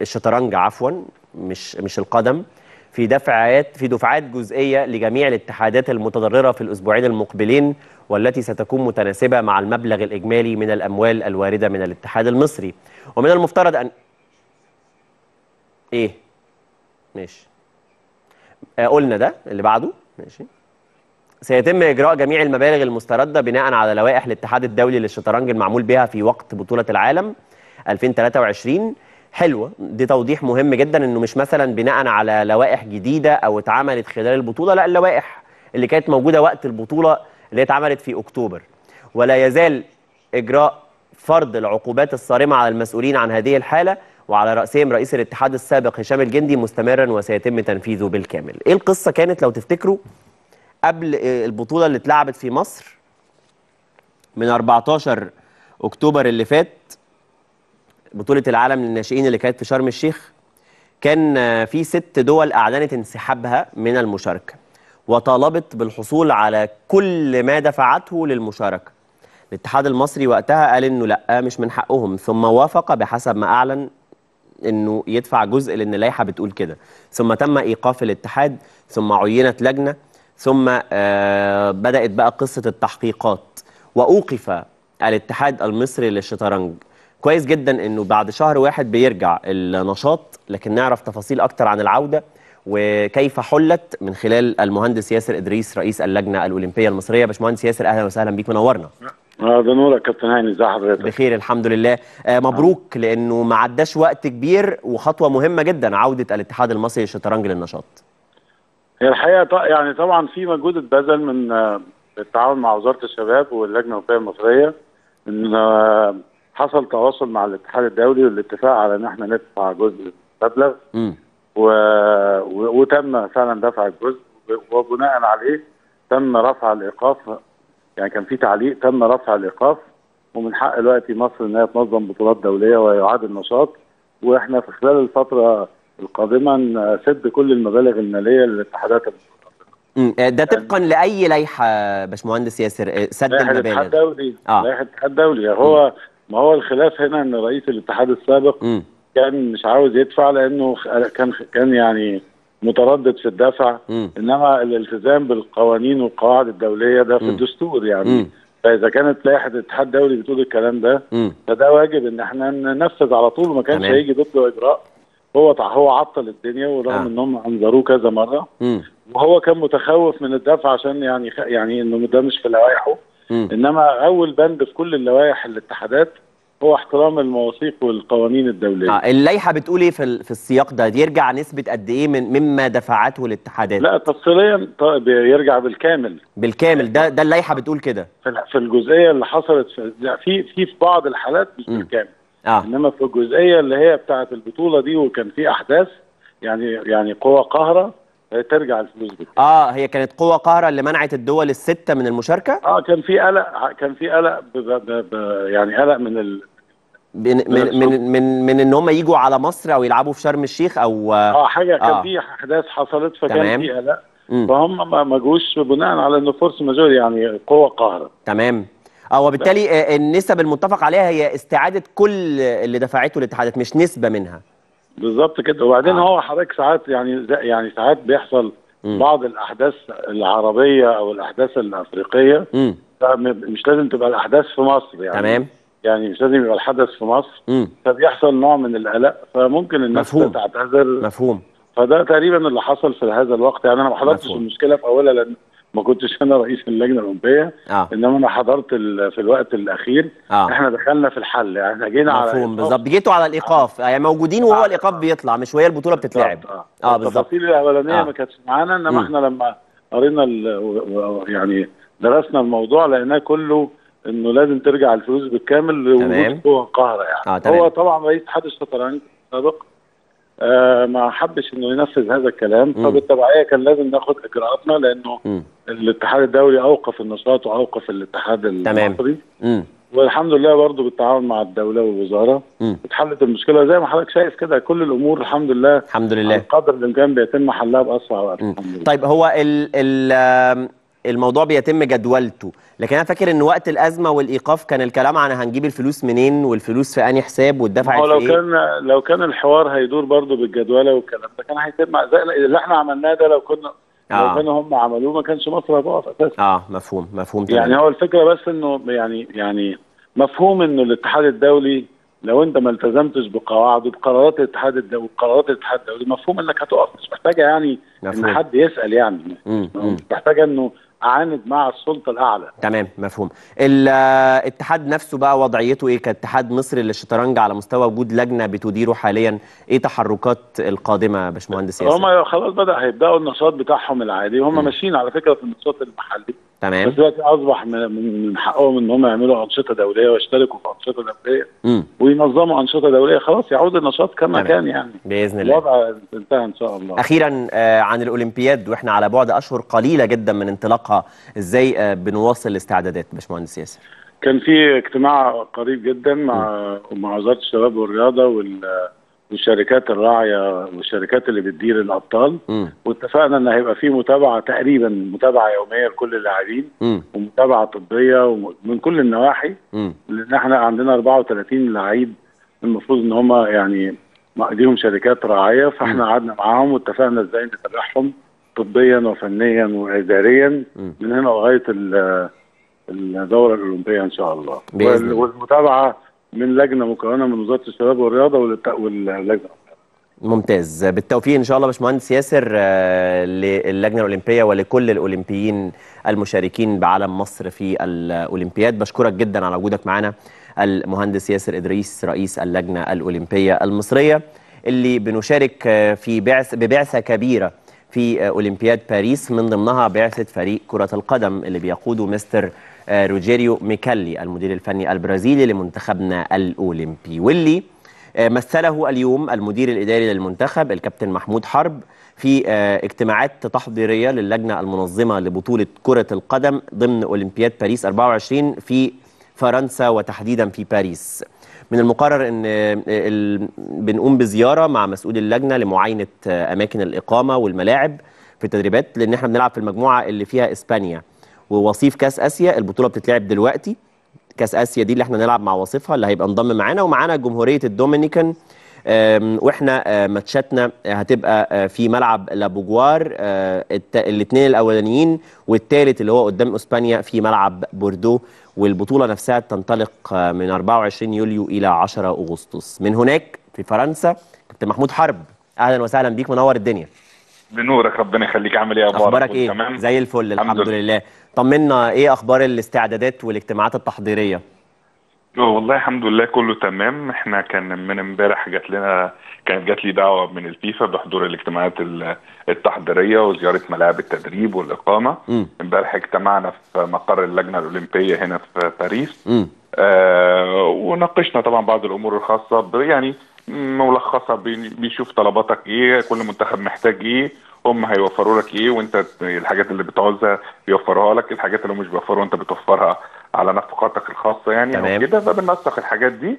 الشطرنج عفوا مش القدم في دفعات جزئية لجميع الاتحادات المتضررة في الأسبوعين المقبلين، والتي ستكون متناسبة مع المبلغ الإجمالي من الأموال الواردة من الاتحاد المصري. ومن المفترض أن إيه؟ ماشي قلنا ده اللي بعده ماشي. سيتم إجراء جميع المبالغ المستردة بناء على لوائح الاتحاد الدولي للشطرنج المعمول بها في وقت بطولة العالم 2023. حلوة دي، توضيح مهم جدا انه مش مثلا بناء على لوائح جديدة او اتعملت خلال البطولة، لا، اللوائح اللي كانت موجودة وقت البطولة اللي اتعملت في اكتوبر. ولا يزال اجراء فرض العقوبات الصارمة على المسؤولين عن هذه الحالة، وعلى رأسهم رئيس الاتحاد السابق هشام الجندي، مستمرا وسيتم تنفيذه بالكامل. ايه القصة كانت لو تفتكروا قبل البطولة اللي اتلعبت في مصر من 14 اكتوبر اللي فات، بطولة العالم للناشئين اللي كانت في شرم الشيخ، كان في 6 دول أعلنت انسحابها من المشاركة وطالبت بالحصول على كل ما دفعته للمشاركة. الاتحاد المصري وقتها قال إنه لأ، مش من حقهم، ثم وافق بحسب ما أعلن إنه يدفع جزء لأن اللائحة بتقول كده. ثم تم إيقاف الاتحاد، ثم عينت لجنة، ثم بدأت بقى قصة التحقيقات، وأوقف الاتحاد المصري للشطرنج. كويس جدا انه بعد شهر واحد بيرجع النشاط، لكن نعرف تفاصيل اكتر عن العودة وكيف حلت من خلال المهندس ياسر إدريس رئيس اللجنة الأولمبية المصرية. باشمهندس ياسر اهلا وسهلا بيك، منورنا. ده نورك كابتن هاني، ازي حضرتك؟ بخير الحمد لله. مبروك لانه ما عداش وقت كبير وخطوة مهمة جدا، عودة الاتحاد المصري للشطرنج للنشاط. هي الحقيقة يعني طبعا في مجهود اتبذل من التعاون مع وزارة الشباب واللجنة الأولمبية المصرية، ان حصل تواصل مع الاتحاد الدولي والاتفاق على ان احنا ندفع جزء مبلغ وتم فعلا دفع الجزء، وبناء عليه تم رفع الايقاف. يعني كان في تعليق، تم رفع الايقاف، ومن حق دلوقتي مصر ان هي تنظم بطولات دوليه ويعاد النشاط، واحنا في خلال الفتره القادمه نسد كل المبالغ الماليه للاتحادات المتفرقه. ده طبقا لاي لائحه باشمهندس ياسر؟ سد المبالغ لائحه الاتحاد الدولي. لائحه الاتحاد الدولي. هو ما هو الخلاف هنا ان رئيس الاتحاد السابق كان مش عاوز يدفع لانه كان يعني متردد في الدفع، انما الالتزام بالقوانين والقواعد الدوليه ده في الدستور يعني. فاذا كانت لائحه الاتحاد الدولي بتقول الكلام ده، فده واجب ان احنا ننفذ على طول، وما كانش هيجي ضده اجراء. هو عطل الدنيا، ورغم ان هم انذروه كذا مره، وهو كان متخوف من الدفع عشان يعني انه ده مش في لوائحه. انما اول بند في كل اللوائح الاتحادات هو احترام المواثيق والقوانين الدوليه. اللائحه بتقول ايه في السياق ده؟ يرجع نسبه قد ايه مما دفعته الاتحادات؟ لا تفصيليا بيرجع بالكامل. ده اللائحه بتقول كده في الجزئيه اللي حصلت في بعض الحالات مش بالكامل. انما في الجزئيه اللي هي بتاعه البطوله دي، وكان في احداث يعني قوى قاهره ترجع الفلوس دي. هي كانت قوة قاهرة اللي منعت الدول 6 من المشاركة. كان في قلق يعني قلق من ان هم يجوا على مصر او يلعبوا في شرم الشيخ او حاجة. كان في احداث حصلت، فكان في قلق، فهم ما جوش بناء على انه فورس ماجور، يعني قوة قاهرة. تمام. وبالتالي النسب المتفق عليها هي استعادة كل اللي دفعته الاتحادات، مش نسبة منها. بالظبط كده. وبعدين هو حضرتك ساعات يعني ساعات بيحصل بعض الاحداث العربيه او الاحداث الافريقيه، مش لازم تبقى الاحداث في مصر يعني. تمام. يعني مش لازم يبقى الحدث في مصر، فبيحصل نوع من القلق، فممكن الناس تعتذر. مفهوم. فده تقريبا اللي حصل في هذا الوقت. يعني انا ما حضرتش المشكله في اولها لان ما كنتش انا رئيس اللجنه الاولمبيه، انما انا حضرت في الوقت الاخير. احنا دخلنا في الحل، يعني احنا جينا على مفهوم بالظبط، جيتوا على الايقاف يعني موجودين وهو الايقاف بيطلع، مش وهي البطوله بتتلعب. بالظبط. التفاصيل الاولانيه ما كانتش معانا، انما احنا لما قرينا يعني درسنا الموضوع لقيناه كله انه لازم ترجع الفلوس بالكامل لوجود قوه القاهره. يعني هو طبعا رئيس اتحاد الشطرنج السابق ما حبش انه ينفذ هذا الكلام، فبالتبعيه كان لازم ناخد اجراءاتنا لانه الاتحاد الدولي اوقف النشاط واوقف الاتحاد المصري. والحمد لله برضه بالتعاون مع الدوله والوزاره اتحلت المشكله زي ما حضرتك شايف كده. كل الامور الحمد لله على قدر الامكان بيتم حلها باسرع وقت. طيب هو الموضوع بيتم جدولته، لكن انا فاكر ان وقت الازمه والايقاف كان الكلام عن هنجيب الفلوس منين والفلوس في انهي حساب واتدفعت في ايه. لو كان الحوار هيدور برضه بالجدوله والكلام ده كان هيتم اللي احنا عملناه ده. لو كانوا هم عملوه ما كانش مصر هتقف اساسا. مفهوم يعني تمام. هو الفكره بس انه يعني مفهوم انه الاتحاد الدولي لو انت ما التزمتش بقواعده بقرارات الاتحاد الدولي مفهوم انك هتقف، مش محتاجه يعني ان حد يسال، يعني مش محتاجه انه اعاند مع السلطه الاعلى. تمام مفهوم. الاتحاد نفسه بقى وضعيته ايه كاتحاد مصري للشطرنج على مستوى وجود لجنه بتديره حاليا؟ ايه تحركات القادمه يا باشمهندس ياسر؟ هم خلاص هيبداوا النشاط بتاعهم العادي. هم ماشيين على فكره في النشاط المحلي، تمام، بس دلوقتي اصبح من حقهم ان هم يعملوا انشطه دوليه ويشتركوا في انشطه دوليه وينظموا انشطه دوليه. خلاص يعود النشاط كما كان يعني باذن الله. الوضع انتهى ان شاء الله. اخيرا عن الاولمبياد، واحنا على بعد اشهر قليله جدا من انطلاقها، ازاي بنواصل الاستعدادات باشمهندس ياسر؟ كان في اجتماع قريب جدا مع وزاره الشباب والرياضه والشركات الراعيه والشركات اللي بتدير الابطال، واتفقنا ان هيبقى في متابعه تقريبا يوميه لكل اللاعبين ومتابعه طبيه ومن كل النواحي، لان احنا عندنا 34 لعيب المفروض ان هم يعني مقدمين شركات راعيه. فاحنا قعدنا معاهم واتفقنا ازاي نتابعهم طبيا وفنيا واداريا من هنا لغايه الدوره الاولمبيه ان شاء الله. والمتابعه من لجنه مكونه من وزاره الشباب والرياضه واللجنه. ممتاز، بالتوفيق ان شاء الله باشمهندس ياسر للجنه الاولمبيه ولكل الاولمبيين المشاركين بعلم مصر في الاولمبياد. بشكرك جدا على وجودك معنا المهندس ياسر ادريس رئيس اللجنه الاولمبيه المصريه، اللي بنشارك في ببعثه كبيره في اولمبياد باريس، من ضمنها بعثه فريق كره القدم اللي بيقوده مستر روجيريو ميكالي المدير الفني البرازيلي لمنتخبنا الأولمبي، واللي مثله اليوم المدير الإداري للمنتخب الكابتن محمود حرب في اجتماعات تحضيرية للجنة المنظمة لبطولة كرة القدم ضمن أولمبياد باريس 24 في فرنسا وتحديدا في باريس. من المقرر أن بنقوم بزيارة مع مسؤول اللجنة لمعاينة أماكن الإقامة والملاعب في التدريبات، لأن احنا بنلعب في المجموعة اللي فيها إسبانيا ووصيف كاس اسيا. البطوله بتتلعب دلوقتي، كاس اسيا دي اللي احنا نلعب مع وصيفها اللي هيبقى انضم معانا، ومعانا جمهوريه الدومينيكان، واحنا ماتشاتنا هتبقى في ملعب لابوجوار الاثنين الاولانيين، والثالث اللي هو قدام اسبانيا في ملعب بوردو. والبطوله نفسها تنطلق من 24 يوليو الى 10 اغسطس. من هناك في فرنسا كابتن محمود حرب، اهلا وسهلا بيك، منور الدنيا. بنورك، ربنا يخليك. عامل ايه يا بارك؟ اخبارك ايه؟ تمام زي الفل الحمد لله. طمنا، ايه اخبار الاستعدادات والاجتماعات التحضيريه؟ والله الحمد لله كله تمام. احنا كان من امبارح جات لي دعوه من الفيفا بحضور الاجتماعات التحضيريه وزياره ملاعب التدريب والاقامه. امبارح اجتمعنا في مقر اللجنه الاولمبيه هنا في باريس، وناقشنا طبعا بعض الامور الخاصه يعني ملخصه، بيشوف طلباتك ايه، كل منتخب محتاج ايه، هم هيوفروا لك ايه، وانت الحاجات اللي بتعوزها بيوفروها لك، الحاجات اللي مش بيوفروها انت بتوفرها على نفقاتك الخاصه يعني او كده. فبننسق الحاجات دي.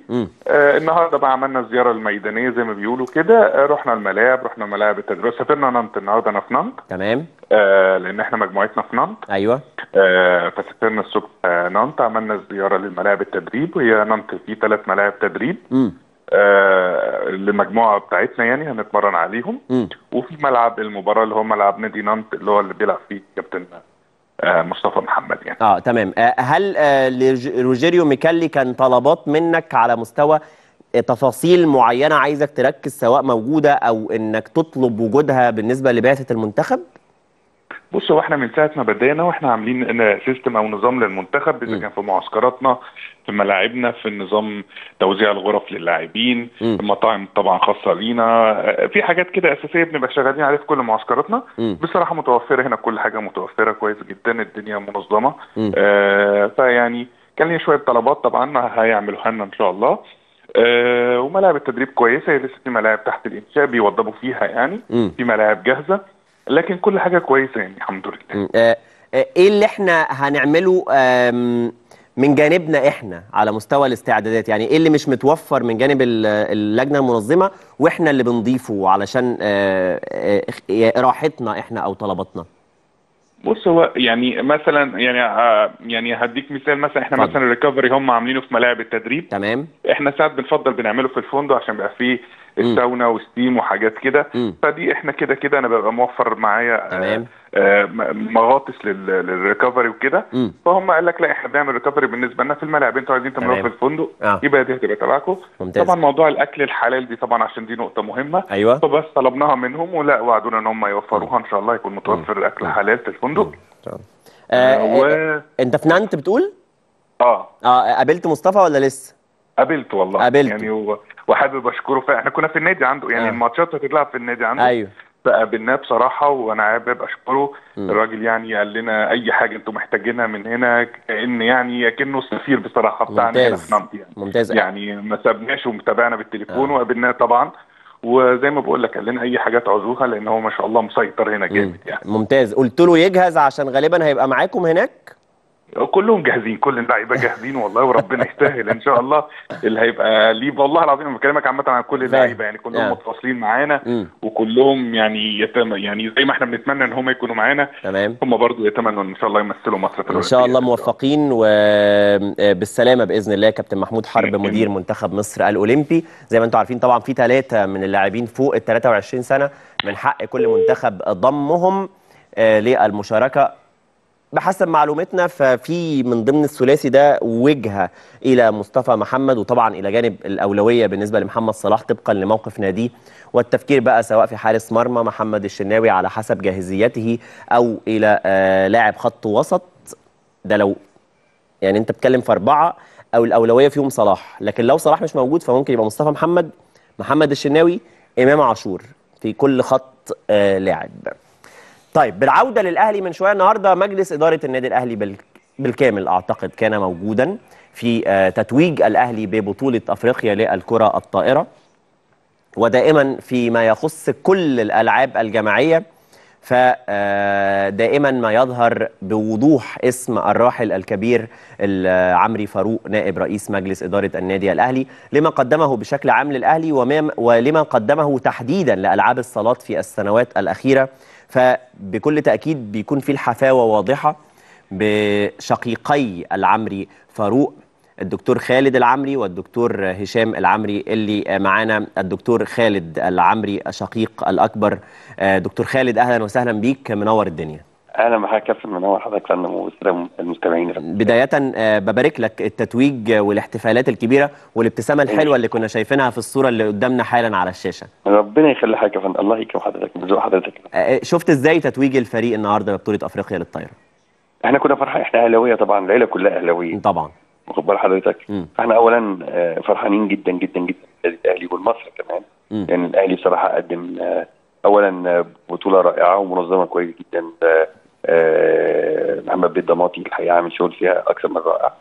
النهارده بقى عملنا الزياره الميدانيه زي ما بيقولوا كده، رحنا ملاعب التدريب. سافرنا نانت النهارده، انا في نانت، تمام، لان احنا مجموعتنا في نانت. ايوه، فسافرنا الصبح نانت، عملنا زياره للملاعب التدريب. هي نانت في 3 ملاعب تدريب للمجموعه بتاعتنا يعني هنتمرن عليهم، وفي ملعب المباراه اللي هو ملعب نادي نانت اللي هو اللي بيلعب فيه كابتن مصطفى محمد يعني. تمام. هل روجيريو ميكالي كان طلبات منك على مستوى تفاصيل معينة عايزك تركز سواء موجودة أو إنك تطلب وجودها بالنسبة لبعثة المنتخب؟ بص، هو احنا من ساعة ما بدأنا واحنا عاملين سيستم أو نظام للمنتخب، إذا كان في معسكراتنا، في ملاعبنا، في النظام توزيع الغرف للاعبين، المطاعم طبعا خاصة لينا، في حاجات كده أساسية بنبقى شغالين عليها في كل معسكراتنا. بصراحة متوفرة هنا، كل حاجة متوفرة كويس جدا، الدنيا منظمة. فيعني كان لي شوية طلبات طبعا هيعملوها لنا إن شاء الله. وملاعب التدريب كويسه، لسه في ملاعب تحت الانشاء بيوضبوا فيها يعني، في ملاعب جاهزه، لكن كل حاجه كويسه يعني الحمد لله. ايه اللي احنا هنعمله من جانبنا احنا على مستوى الاستعدادات؟ يعني ايه اللي مش متوفر من جانب اللجنه المنظمه واحنا اللي بنضيفه علشان راحتنا احنا او طلباتنا؟ بص، هو يعني مثلا يعني هديك مثال، مثلا احنا مثلا الريكفري هم عاملينه في ملاعب التدريب، تمام. احنا ساعات بنفضل بنعمله في الفندق عشان بيبقى فيه الساونا وستيم وحاجات كده، فدي احنا كده كده انا ببقى موفر معايا مغطس للريكفري وكده. فهم قال لك لا احنا بنعمل ريكفري بالنسبه لنا في الملعب، انتوا عايزين تعملوها في الفندق يبقى دي هتبقى تبعكم. طبعا موضوع الاكل الحلال دي طبعا عشان دي نقطه مهمه، ايوه، فبس طلبناها منهم ولا وعدونا ان هم يوفروها ان شاء الله، يكون متوفر اكل حلال في الفندق. انت في نانت بتقول؟ قابلت مصطفى ولا لسه؟ قابلته والله، قابلته يعني، وحابب اشكره. فاحنا كنا في النادي عنده يعني، الماتشات هتتلعب في النادي عنده، ايوه، فقابلناه بصراحه وانا حابب اشكره. الراجل يعني قال لنا اي حاجه انتم محتاجينها من هنا، كان يعني كانه السفير بصراحه بتاعنا هنا في نمط يعني. ممتاز. يعني ما سابناش ومتابعنا بالتليفون وقابلناه طبعا، وزي ما بقول لك قال لنا اي حاجه تعوزوها لان هو ما شاء الله مسيطر هنا جامد يعني. ممتاز. قلت له يجهز عشان غالبا هيبقى معاكم هناك؟ كلهم جاهزين، كل اللعيبه جاهزين والله، وربنا يسهل ان شاء الله اللي هيبقى ليه. والله العظيم انا بكلمك عامه عن كل اللعيبه يعني، كلهم متواصلين معانا وكلهم يعني يعني زي ما احنا بنتمنى ان هم يكونوا معانا، هم برضو يتمنوا ان شاء الله يمثلوا مصر في ان شاء الله موفقين وبالسلامه باذن الله. كابتن محمود حرب مدير منتخب مصر الاولمبي، زي ما انتم عارفين طبعا في 3 من اللاعبين فوق ال 23 سنه من حق كل منتخب ضمهم للمشاركه بحسب معلوماتنا، ففي من ضمن الثلاثي ده وجهه الى مصطفى محمد، وطبعا الى جانب الاولويه بالنسبه لمحمد صلاح طبقا لموقف ناديه، والتفكير بقى سواء في حارس مرمى محمد الشناوي على حسب جاهزيته او الى لاعب خط وسط. ده لو يعني انت بتتكلم في 4 او الاولويه فيهم صلاح، لكن لو صلاح مش موجود فممكن يبقى مصطفى محمد، محمد الشناوي، امام عاشور في كل خط لاعب. طيب، بالعودة للأهلي من شوية، النهاردة مجلس إدارة النادي الأهلي بالكامل أعتقد كان موجودا في تتويج الأهلي ببطولة أفريقيا للكرة الطائرة، ودائما فيما يخص كل الألعاب الجماعية فدائما ما يظهر بوضوح اسم الراحل الكبير عمرو فاروق نائب رئيس مجلس إدارة النادي الأهلي لما قدمه بشكل عام للأهلي ولما قدمه تحديدا لألعاب الصالات في السنوات الأخيرة. فبكل تأكيد بيكون في الحفاوة واضحة بشقيقي العمري فاروق، الدكتور خالد العمري والدكتور هشام العمري. اللي معانا الدكتور خالد العمري الشقيق الأكبر. دكتور خالد، أهلا وسهلا بيك، منور الدنيا. أهلا بحضرتك يا كابتن، منور حضرتك يا فندم والمستمعين. بداية ببارك لك التتويج والاحتفالات الكبيرة والابتسامة الحلوة اللي كنا شايفينها في الصورة اللي قدامنا حالا على الشاشة. ربنا يخلي حضرتك يا فندم، الله يكرم حضرتك، بزوق حضرتك. شفت إزاي تتويج الفريق النهاردة ببطولة أفريقيا للطايرة؟ إحنا كنا فرحانين، إحنا أهلاوية طبعا، العيلة كلها أهلاوية طبعا، واخد بال حضرتك؟ فإحنا أولا فرحانين جدا جدا جدا الأهلي والمصري كمان، لأن يعني الأهلي بصراحة قدم اولا بطوله رائعه ومنظمه كويس جدا. محمد بيه الضماطي الحقيقه عامل شغل فيها اكثر من رائع،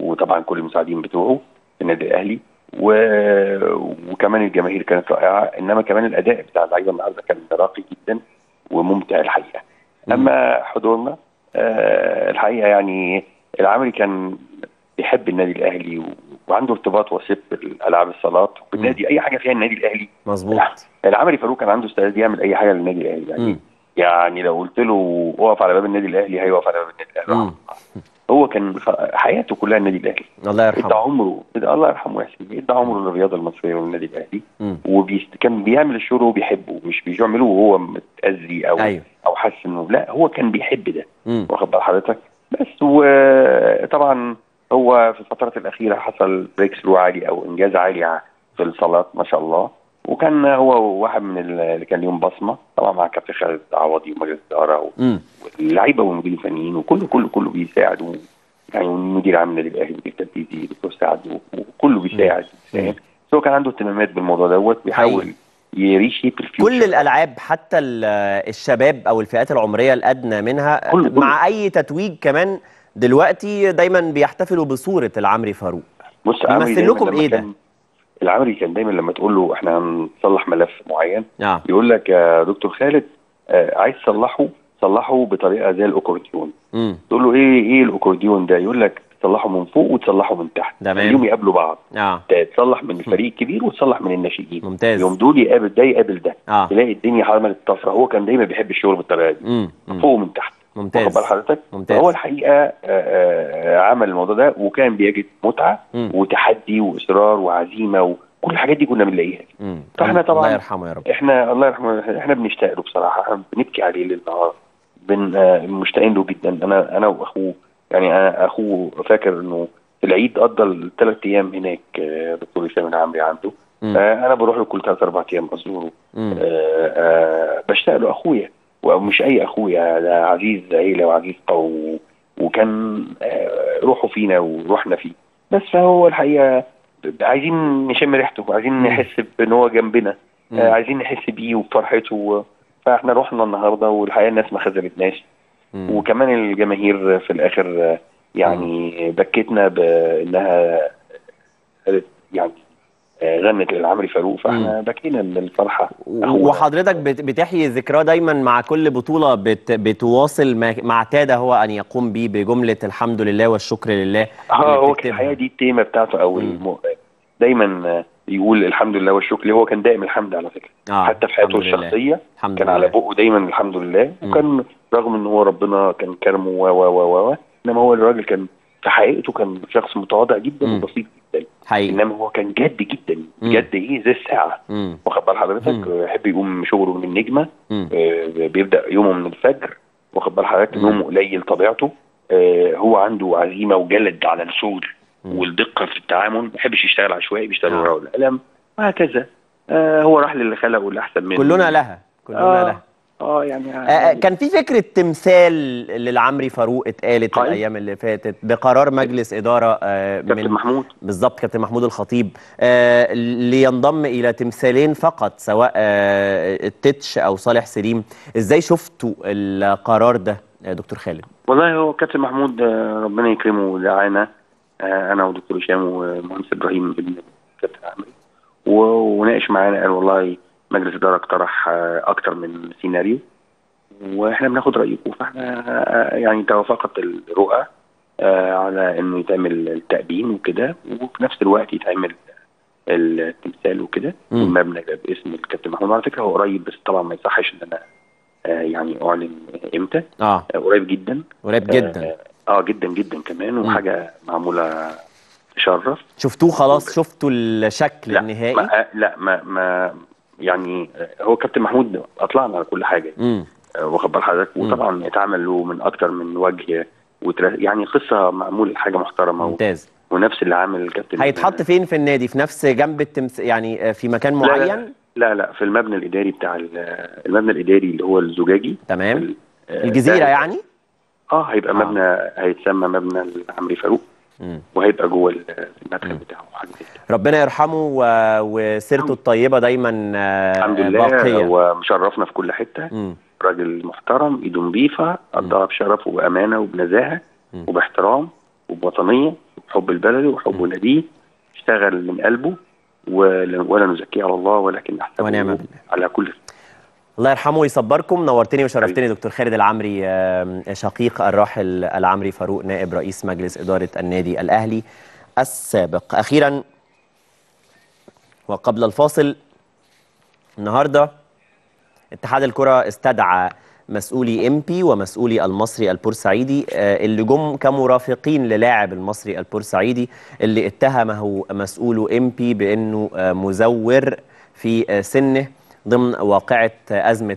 وطبعا كل المساعدين بتوعه في النادي الاهلي، وكمان الجماهير كانت رائعه، انما كمان الاداء بتاع اللعيبه النهارده كان راقي جدا وممتع الحقيقه. اما حضورنا الحقيقه يعني العمري كان بيحب النادي الاهلي وعنده ارتباط وثيق بالالعاب الصالات بالنادي، اي حاجه فيها النادي الاهلي. مظبوط. العمري فاروق كان عنده استعداد يعمل اي حاجه للنادي الاهلي يعني. يعني لو قلت له اقف على باب النادي الاهلي هيقف على باب النادي الاهلي. هو كان حياته كلها النادي الاهلي، الله يرحمه، ادى عمره، الله يرحمه ويحسن، ادى عمره للرياضه المصريه والنادي الاهلي، وكان بيعمل الشغل وهو بيحبه، مش بيعمله وهو متاذي او او حاسس انه لا، هو كان بيحب ده، واخد بال حضرتك؟ بس وطبعا هو في الفترات الاخيره حصل بريك ثرو عالي او انجاز عالي في الصلاة ما شاء الله، وكان هو واحد من اللي كان ليهم بصمة طبعا، مع كابتن خالد عوضي ومجلس الإدارة واللعيبة والمديرين الفنيين وكله كله كله بيساعدوا يعني، المدير العام للنادي الأهلي التنفيذي دكتور سعد وكله بيساعد. هو كان عنده اهتمامات بالموضوع دوت، بيحاول يريشيب الفيوتشر كل الألعاب حتى الشباب أو الفئات العمرية الأدنى منها كل. مع أي تتويج كمان دلوقتي دايما بيحتفلوا بصورة العمري فاروق. بص بيمثل لكم إيه ده؟ العمري كان دايما لما تقول له احنا هنصلح ملف معين يقول لك يا دكتور خالد عايز تصلحه بطريقه زي الاكورديون. تقول له ايه الاكورديون ده؟ يقول لك تصلحه من فوق وتصلحه من تحت، اليوم يقابلوا بعض. تصلح من الفريق الكبير وتصلح من الناشئين. ممتاز. يوم دول يقابل ده يقابل ده، تلاقي الدنيا عملت طفره. هو كان دايما بيحب الشغل بالطريقه دي، فوق من تحت. ممتاز. واخد بال حضرتك؟ ممتاز. هو الحقيقه عمل الموضوع ده وكان بيجد متعه وتحدي واصرار وعزيمه وكل الحاجات دي كنا بنلاقيها. فاحنا طبعا الله يرحمه يا رب، احنا الله يرحمه احنا بنشتاق له بصراحه، احنا بنبكي عليه ليل نهار، مشتاقين له جدا. انا واخوه يعني، انا اخوه فاكر انه في العيد قضى الثلاث ايام هناك دكتور هشام العمري عنده. انا بروح له كل ثلاث اربع ايام ازوره. بشتاق له اخويا، ومش اي اخويا، ده عزيز عيله وعزيز قوم، وكان روحه فينا وروحنا فيه. بس فهو الحقيقه عايزين نشم ريحته، عايزين نحس بان هو جنبنا، عايزين نحس بيه وبفرحته. فاحنا رحنا النهارده والحقيقه الناس ما خذلتناش، وكمان الجماهير في الاخر يعني بكتنا بانها يعني غنت للعمري فاروق، فاحنا بكينا من الفرحه. وحضرتك بتحيي ذكراه دايما، مع كل بطوله بتواصل ما اعتاد هو ان يقوم بيه بجمله الحمد لله والشكر لله. هو كان الحقيقه دي التيمه بتاعته، او دايما يقول الحمد لله والشكر. هو كان دائم الحمد على فكره، حتى في حياته الشخصيه كان على بقه دايما الحمد لله. وكان رغم ان هو ربنا كان كرمه انما هو الراجل كان في حقيقته كان شخص متواضع جدا وبسيط جدا حقيقي. انما هو كان جد جدا، جد ايه زي الساعه، واخد بال حضرتك؟ يحب يقوم شغله من النجمه، بيبدا يومه من الفجر، واخد بال حضرتك؟ نومه قليل، طبيعته هو عنده عزيمه وجلد على الشغل والدقه في التعامل، ما بيحبش يشتغل عشوائي، بيشتغل ورقه والقلم وهكذا. هو راح للي خلقه اللي احسن منه، كلنا لها كلنا لها. يعني كان في فكره تمثال للعمري فاروق اتقالت الايام اللي فاتت بقرار مجلس اداره كابتن محمود، بالظبط كابتن محمود الخطيب، لينضم الى تمثالين فقط، سواء التتش او صالح سليم. ازاي شفتوا القرار ده دكتور خالد؟ والله هو كابتن محمود ربنا يكرمه دعانا انا ودكتور هشام ومهندس ابراهيم ابن كابتن عمري، وناقش معانا، قال والله مجلس الاداره اقترح اكتر من سيناريو واحنا بناخد رايكم. فاحنا يعني توافقت الرؤى على انه يتعمل التقديم وكده، وفي نفس الوقت يتعمل التمثال وكده، المبنى باسم الكابتن محمود. على فكره هو قريب، بس طبعا ما يصحش ان انا يعني اعلن امتى. قريب جدا، قريب جدا، جدا جدا كمان، وحاجه معموله تشرف. شفتوه خلاص؟ شفتوا الشكل النهائي؟ لا ما يعني هو كابتن محمود اطلعنا على كل حاجه، واخد بال حضرتك؟ وطبعا اتعمل له من اكتر من وجه، يعني قصه معمول حاجه محترمه. ممتاز. ونفس اللي عامل الكابتن. هيتحط فين في النادي؟ في نفس جنب يعني في مكان معين؟ لا، في المبنى الاداري بتاع المبنى الاداري اللي هو الزجاجي. تمام. الجزيره يعني؟ هيبقى مبنى، هيتسمى مبنى العمري فاروق، وهيبقى جوه المدخل بتاعه. ربنا يرحمه وسيرته الطيبه دايما الحمد لله باقيه، ومشرفنا في كل حته. راجل محترم، ايده نظيفه، قضاها بشرف وبامانه وبنزاهه وباحترام وبوطنيه وبحب البلد وحبه لناديه. اشتغل من قلبه، ولا نزكيه على الله ولكن نحسبه على كل. الله يرحمه ويصبركم. نورتني وشرفتني دكتور خالد العمري، شقيق الراحل العمري فاروق، نائب رئيس مجلس إدارة النادي الأهلي السابق. أخيرا وقبل الفاصل، النهاردة اتحاد الكرة استدعى مسؤولي إمبي ومسؤولي المصري البورسعيدي، اللي جم كمرافقين للاعب المصري البورسعيدي اللي اتهمه مسؤوله إمبي بأنه مزور في سنه ضمن واقعة أزمة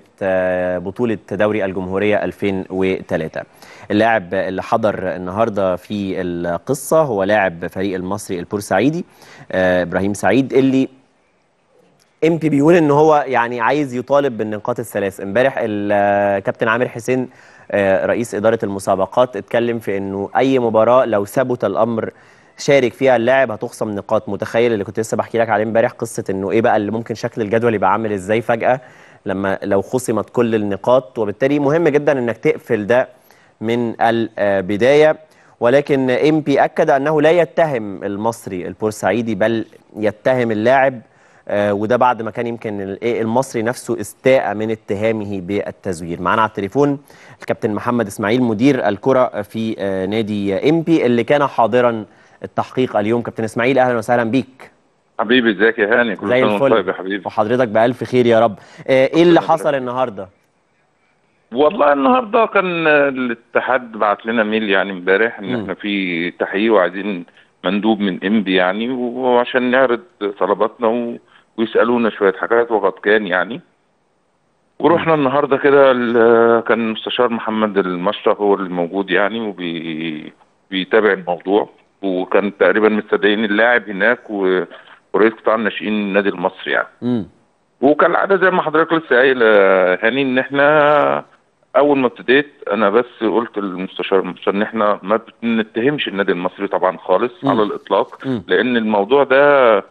بطولة دوري الجمهورية 2003. اللاعب اللي حضر النهاردة في القصة هو لاعب فريق المصري البورسعيدي إبراهيم سعيد، اللي إمبي بيقول ان هو يعني عايز يطالب بالنقاط الثلاث. امبارح الكابتن عامر حسين رئيس اداره المسابقات اتكلم في انه اي مباراه لو ثبت الامر شارك فيها اللاعب هتخصم نقاط. متخيل اللي كنت لسه بحكي لك عليه امبارح، قصه انه ايه بقى اللي ممكن شكل الجدول يبقى عامل ازاي فجاه لما لو خصمت كل النقاط، وبالتالي مهم جدا انك تقفل ده من البدايه. ولكن إمبي اكد انه لا يتهم المصري البورسعيدي بل يتهم اللاعب، وده بعد ما كان يمكن المصري نفسه استاء من اتهامه بالتزوير. معانا على التليفون الكابتن محمد اسماعيل مدير الكرة في نادي إمبي اللي كان حاضرا التحقيق اليوم. كابتن اسماعيل اهلا وسهلا بيك حبيبي. ازيك يا هاني؟ كل سنه وانت طيب يا حبيبي. وحضرتك بألف خير يا رب. ايه اللي حصل النهارده؟ والله النهارده كان الاتحاد بعت لنا ميل يعني امبارح ان احنا في تحقيق وعايزين مندوب من إمبي يعني، وعشان نعرض طلباتنا ويسألونا شوية حاجات وقد كان يعني. ورحنا النهاردة كده، كان مستشار محمد المشرق هو اللي موجود يعني وبيتابع الموضوع، وكان تقريبا مستدعين اللاعب هناك ورئيس قطاع الناشئين النادي المصري يعني. وكان العادة زي ما حضرتك لسه قايل هاني ان احنا اول ما ابتديت انا بس قلت للمستشار ان احنا ما بنتهمش النادي المصري طبعا خالص على الاطلاق، لان الموضوع ده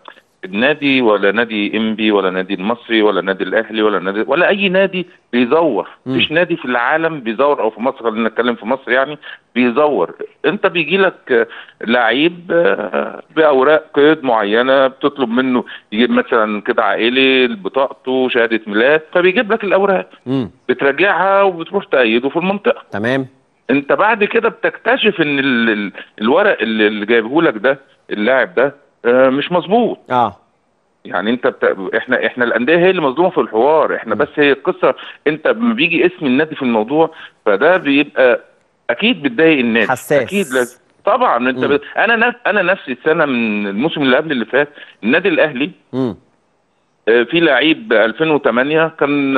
النادي ولا نادي إمبي ولا نادي المصري ولا نادي الاهلي ولا نادي ولا اي نادي بيزور. مفيش نادي في العالم بيزور او في مصر، خلينا نتكلم في مصر يعني، بيزور. انت بيجي لك لعيب باوراق قيد معينه بتطلب منه يجيب مثلا كده عائلي بطاقته شهاده ميلاد، فبيجيب لك الاوراق بتراجعها وبتروح تأيده في المنطقه. تمام. انت بعد كده بتكتشف ان الورق اللي جايبه لك ده اللاعب ده مش مظبوط. يعني انت احنا الانديه هي اللي مظلومه في الحوار، احنا بس هي القصه. انت لما بيجي اسم النادي في الموضوع فده بيبقى اكيد بتضايق النادي، حساس اكيد لازم. طبعا انت انا نفسي السنه من الموسم اللي قبل اللي فات النادي الاهلي في لعيب 2008 كان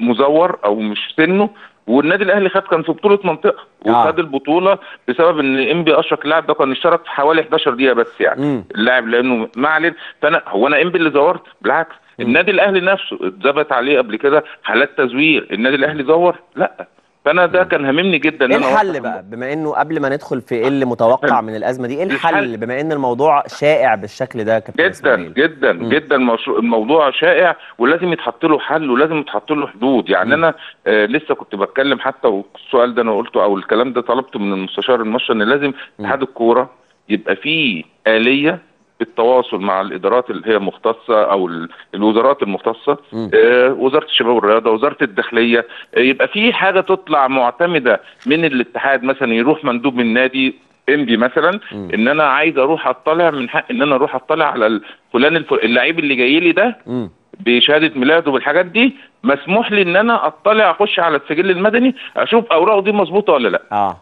مزور او مش سنه، والنادي الاهلي خد كان في بطوله منطقه وخد البطوله بسبب ان إمبي اشرك اللاعب ده كان اشترك في حوالي 11 دقيقه بس يعني اللاعب، لانه ما عليه. فانا هو انا إمبي اللي زورت؟ بالعكس النادي الاهلي نفسه اتثبت عليه قبل كده حالات تزوير، النادي الاهلي زور؟ لا. فانا ده كان هاممني جدا. ايه الحل بقى بما انه قبل ما ندخل في ايه اللي متوقع من الازمه دي، ايه الحل بما ان الموضوع شائع بالشكل ده كابتن اسماعيل؟ جدا جدا الموضوع شائع ولازم يتحط له حل ولازم يتحط له حدود يعني. انا لسه كنت بتكلم حتى، والسؤال ده انا قلته او الكلام ده طلبته من المستشار المشرف ان لازم اتحاد الكوره يبقى فيه آلية بالتواصل مع الادارات اللي هي مختصه او الوزارات المختصه، وزاره الشباب والرياضه، وزاره الداخليه، يبقى في حاجه تطلع معتمده من الاتحاد. مثلا يروح مندوب من نادي إمبي مثلا ان انا عايز اروح اطلع، من حق ان انا اروح اطلع على فلان اللعيب اللي جاي لي ده بشهاده ميلاده والحاجات دي، مسموح لي ان انا اطلع اخش على السجل المدني اشوف اوراقه دي مظبوطه ولا لا.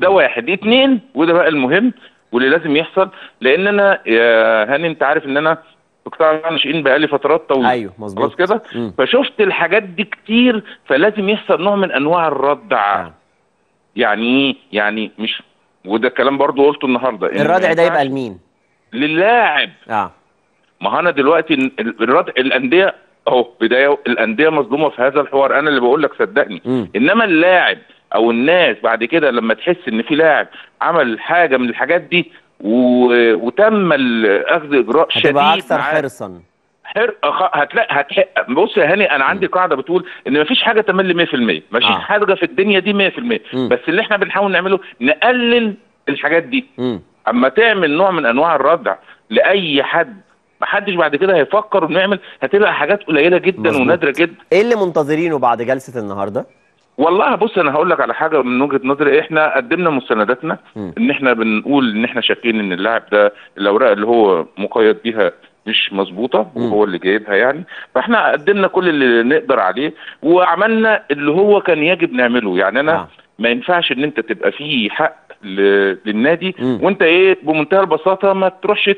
ده واحد. اتنين، وده بقى المهم واللي لازم يحصل، لان انا يا هاني انت عارف ان انا في قطاع الناشئين بقالي فترات طويله. ايوه مظبوط. خلاص كده فشفت الحاجات دي كتير، فلازم يحصل نوع من انواع الردع. يعني يعني مش، وده الكلام برضو قلته النهارده، الردع ده يبقى لمين؟ للاعب. ما انا دلوقتي الردع الانديه اهو بدايه، الانديه مظلومه في هذا الحوار، انا اللي بقول لك صدقني. انما اللاعب او الناس بعد كده لما تحس ان في لاعب عمل حاجه من الحاجات دي وتم اخذ اجراء شديد معاه، هتبقى اكثر حرصا. هتلاقي بص يا هاني انا عندي قاعده بتقول ان مفيش حاجه تمل 100%، مفيش حاجه في الدنيا دي 100%، بس اللي احنا بنحاول نعمله نقلل الحاجات دي. اما تعمل نوع من انواع الردع لاي حد، محدش بعد كده هيفكر ونعمل، هتبقى حاجات قليله جدا ونادره جدا. ايه اللي منتظرينه بعد جلسه النهارده؟ والله بص انا هقول لك على حاجه من وجهه نظري. احنا قدمنا مستنداتنا ان احنا بنقول ان احنا شاكين ان اللاعب ده الاوراق اللي هو مقيد بيها مش مظبوطه وهو اللي جايبها يعني، فاحنا قدمنا كل اللي نقدر عليه وعملنا اللي هو كان يجب نعمله يعني. انا ما ينفعش ان انت تبقى فيه حق للنادي وانت ايه بمنتهى البساطه ما تروحش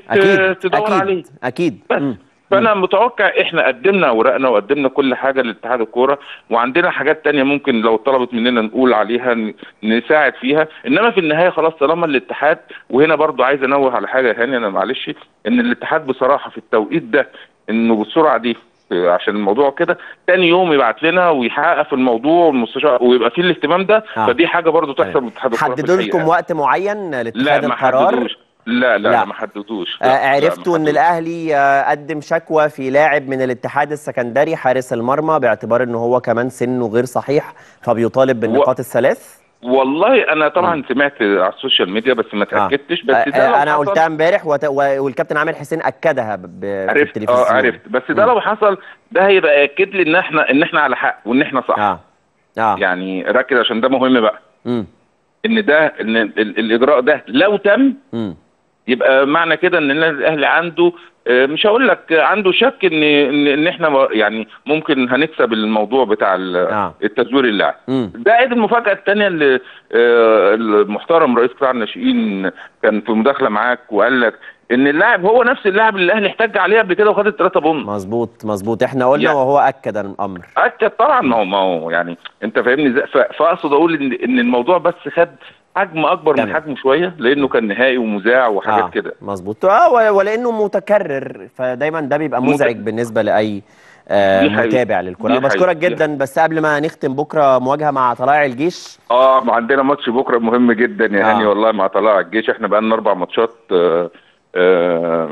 تدور عليه. اكيد بس. فانا متوقع احنا قدمنا اوراقنا وقدمنا كل حاجه لاتحاد الكوره، وعندنا حاجات تانية ممكن لو طلبت مننا نقول عليها نساعد فيها، انما في النهايه خلاص طالما الاتحاد. وهنا برضو عايز انوه على حاجه يا هاني، انا معلش ان الاتحاد بصراحه في التوقيت ده انه بالسرعه دي عشان الموضوع كده، تاني يوم يبعت لنا ويحقق في الموضوع والمستشار ويبقى فيه الاهتمام ده. فدي حاجه برضو تحصل بالاتحاد. حددوا لكم وقت معين لاتخاذ القرار؟ لا ما حددوش. عرفتوا ان الاهلي قدم شكوى في لاعب من الاتحاد السكندري حارس المرمى باعتبار ان هو كمان سنه غير صحيح فبيطالب بالنقاط الثلاث؟ والله انا طبعا سمعت على السوشيال ميديا بس ما اتاكدتش. بس ده انا قلتها امبارح والكابتن عامر حسين اكدها بالتلفزيون. عرفت. بس ده لو حصل ده هيبقى ياكد لي ان احنا على حق وان احنا صح. يعني ركز عشان ده مهم بقى. ان ده ان الاجراء ده لو تم يبقى معنى كده ان الاهلي عنده، مش هقول لك عنده شك، ان احنا يعني ممكن هنكسب الموضوع بتاع التزوير اللاعب. زائد المفاجاه الثانيه اللي المحترم رئيس قطاع الناشئين كان في مداخله معاك وقال لك ان اللاعب هو نفس اللاعب اللي الاهلي احتج عليه قبل كده وخد 3 بن. مظبوط احنا قلنا يعني. وهو اكد الامر. اكد طبعا. ما هو يعني انت فاهمني. فاقصد اقول ان الموضوع بس خد حجم اكبر من حجمه شويه لانه كان نهائي ومذاع وحاجات كده. مظبوط. ولانه متكرر فدايما ده بيبقى مزعج بالنسبه لاي متابع للكره. بشكرك جدا. بس قبل ما نختم، بكره مواجهه مع طلائع الجيش. عندنا ماتش بكره مهم جدا يا هاني والله مع طلائع الجيش. احنا بقى لنا 4 ماتشات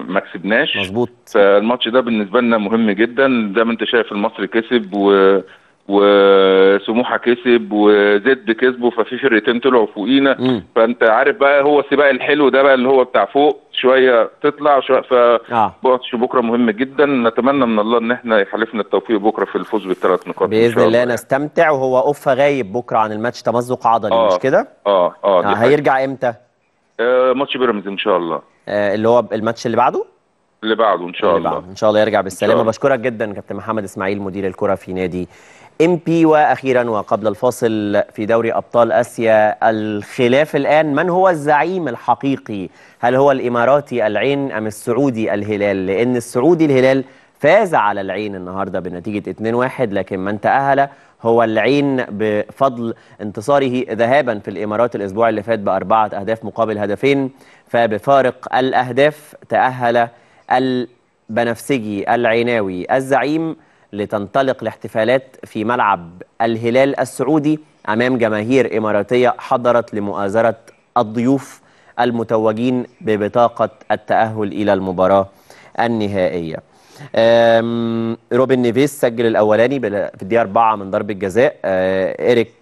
ما كسبناش. مظبوط. فالماتش ده بالنسبه لنا مهم جدا. زي ما انت شايف المصري كسب وسموحه كسب وزد كسبوا، ففي فرقتين طلعوا فوقينا. فانت عارف بقى هو السباق الحلو ده بقى اللي هو بتاع فوق شويه تطلع شويه. فماتش بكره مهم جدا. نتمنى من الله ان احنا يحالفنا التوفيق بكره في الفوز ب3 نقاط باذن الله. نستمتع. وهو اوفا غايب بكره عن الماتش تمزق عضلي مش كده؟ هيرجع امتى؟ ماتش بيراميدز ان شاء الله. اللي هو الماتش اللي بعده ان شاء الله. ان شاء الله يرجع بالسلامه. بشكرك جدا كابتن محمد اسماعيل مدير الكره في نادي MP. واخيرا وقبل الفاصل، في دوري ابطال اسيا الخلاف الان من هو الزعيم الحقيقي؟ هل هو الاماراتي العين ام السعودي الهلال؟ لان السعودي الهلال فاز على العين النهارده بنتيجه 2-1، لكن من تاهل هو العين بفضل انتصاره ذهابا في الامارات الاسبوع اللي فات ب4 أهداف مقابل هدفين، فبفارق الاهداف تاهل البنفسجي العيناوي الزعيم لتنطلق الاحتفالات في ملعب الهلال السعودي أمام جماهير إماراتية حضرت لمؤازرة الضيوف المتوجين ببطاقة التأهل إلى المباراة النهائية. روبن نيفيس سجل الأولاني في الدقيقة 4 من ضربة جزاء. إيريك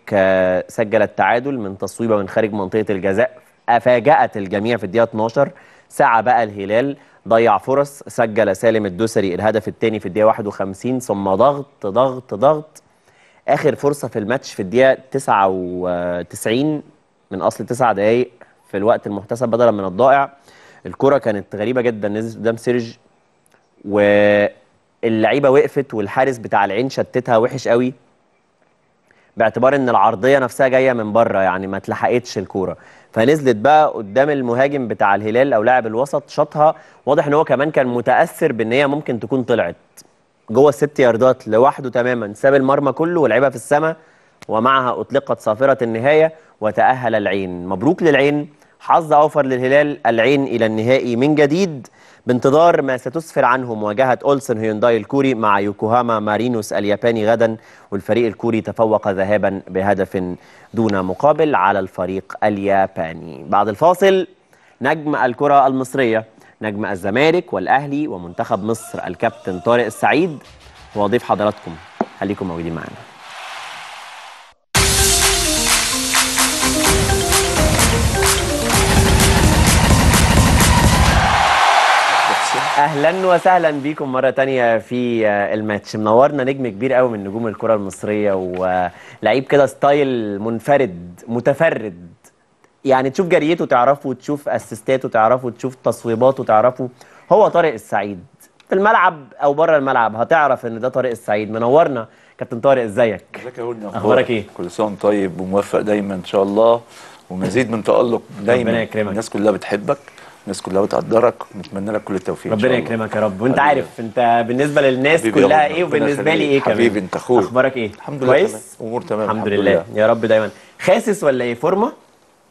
سجل التعادل من تصويبة من خارج منطقة الجزاء. أفاجأت الجميع في الدقيقة 12. سعى بقى الهلال، ضيع فرص، سجل سالم الدوسري الهدف الثاني في الدقيقة 51، ثم ضغط. آخر فرصة في الماتش في الدقيقة 99 من أصل 9 دقايق في الوقت المحتسب بدلا من الضائع. الكرة كانت غريبة جدا، نزلت قدام سيرج واللعيبة وقفت والحارس بتاع العين شتتها وحش قوي باعتبار ان العرضية نفسها جاية من بره، يعني ما اتلحقتش الكورة، فنزلت بقى قدام المهاجم بتاع الهلال او لاعب الوسط شاطها. واضح ان هو كمان كان متاثر بان هي ممكن تكون طلعت جوه ال6 ياردات لوحده تماما، ساب المرمى كله ولعبها في السماء ومعها اطلقت صافره النهايه وتاهل العين. مبروك للعين، حظ اوفر للهلال. العين الى النهائي من جديد بانتظار ما ستسفر عنه مواجهه اولسن هيونداي الكوري مع يوكوهاما مارينوس الياباني غدا. والفريق الكوري تفوق ذهابا بهدف دون مقابل على الفريق الياباني. بعد الفاصل نجم الكره المصريه، نجم الزمالك والاهلي ومنتخب مصر الكابتن طارق السعيد، واضيف حضراتكم. خليكم موجودين معنا. اهلا وسهلا بيكم مره تانية في الماتش. منورنا نجم كبير قوي من نجوم الكره المصريه ولعيب كده ستايل منفرد متفرد، يعني تشوف جريته تعرفه وتشوف اسيستاته تعرفه وتشوف تصويباته تعرفه. هو طارق السعيد في الملعب او بره الملعب هتعرف ان ده طارق السعيد. منورنا كابتن طارق، ازيك؟ ازيك يا هدى، اخبارك ايه؟ كل سنه وانت طيب وموفق دايما ان شاء الله ومزيد من تالق دايما. ربنا يكرمك. الناس كلها بتحبك، الناس كلها بتقدرك، ونتمنى لك كل التوفيق. ربنا يكرمك يا رب. وانت عارف انت بالنسبه للناس كلها ايه وبالنسبه لي ايه كمان. حبيبي انت اخوك، اخبارك ايه؟ الحمد لله كويس، امور تمام الحمد لله يا رب دايما. خاسس ولا ايه؟ فورمه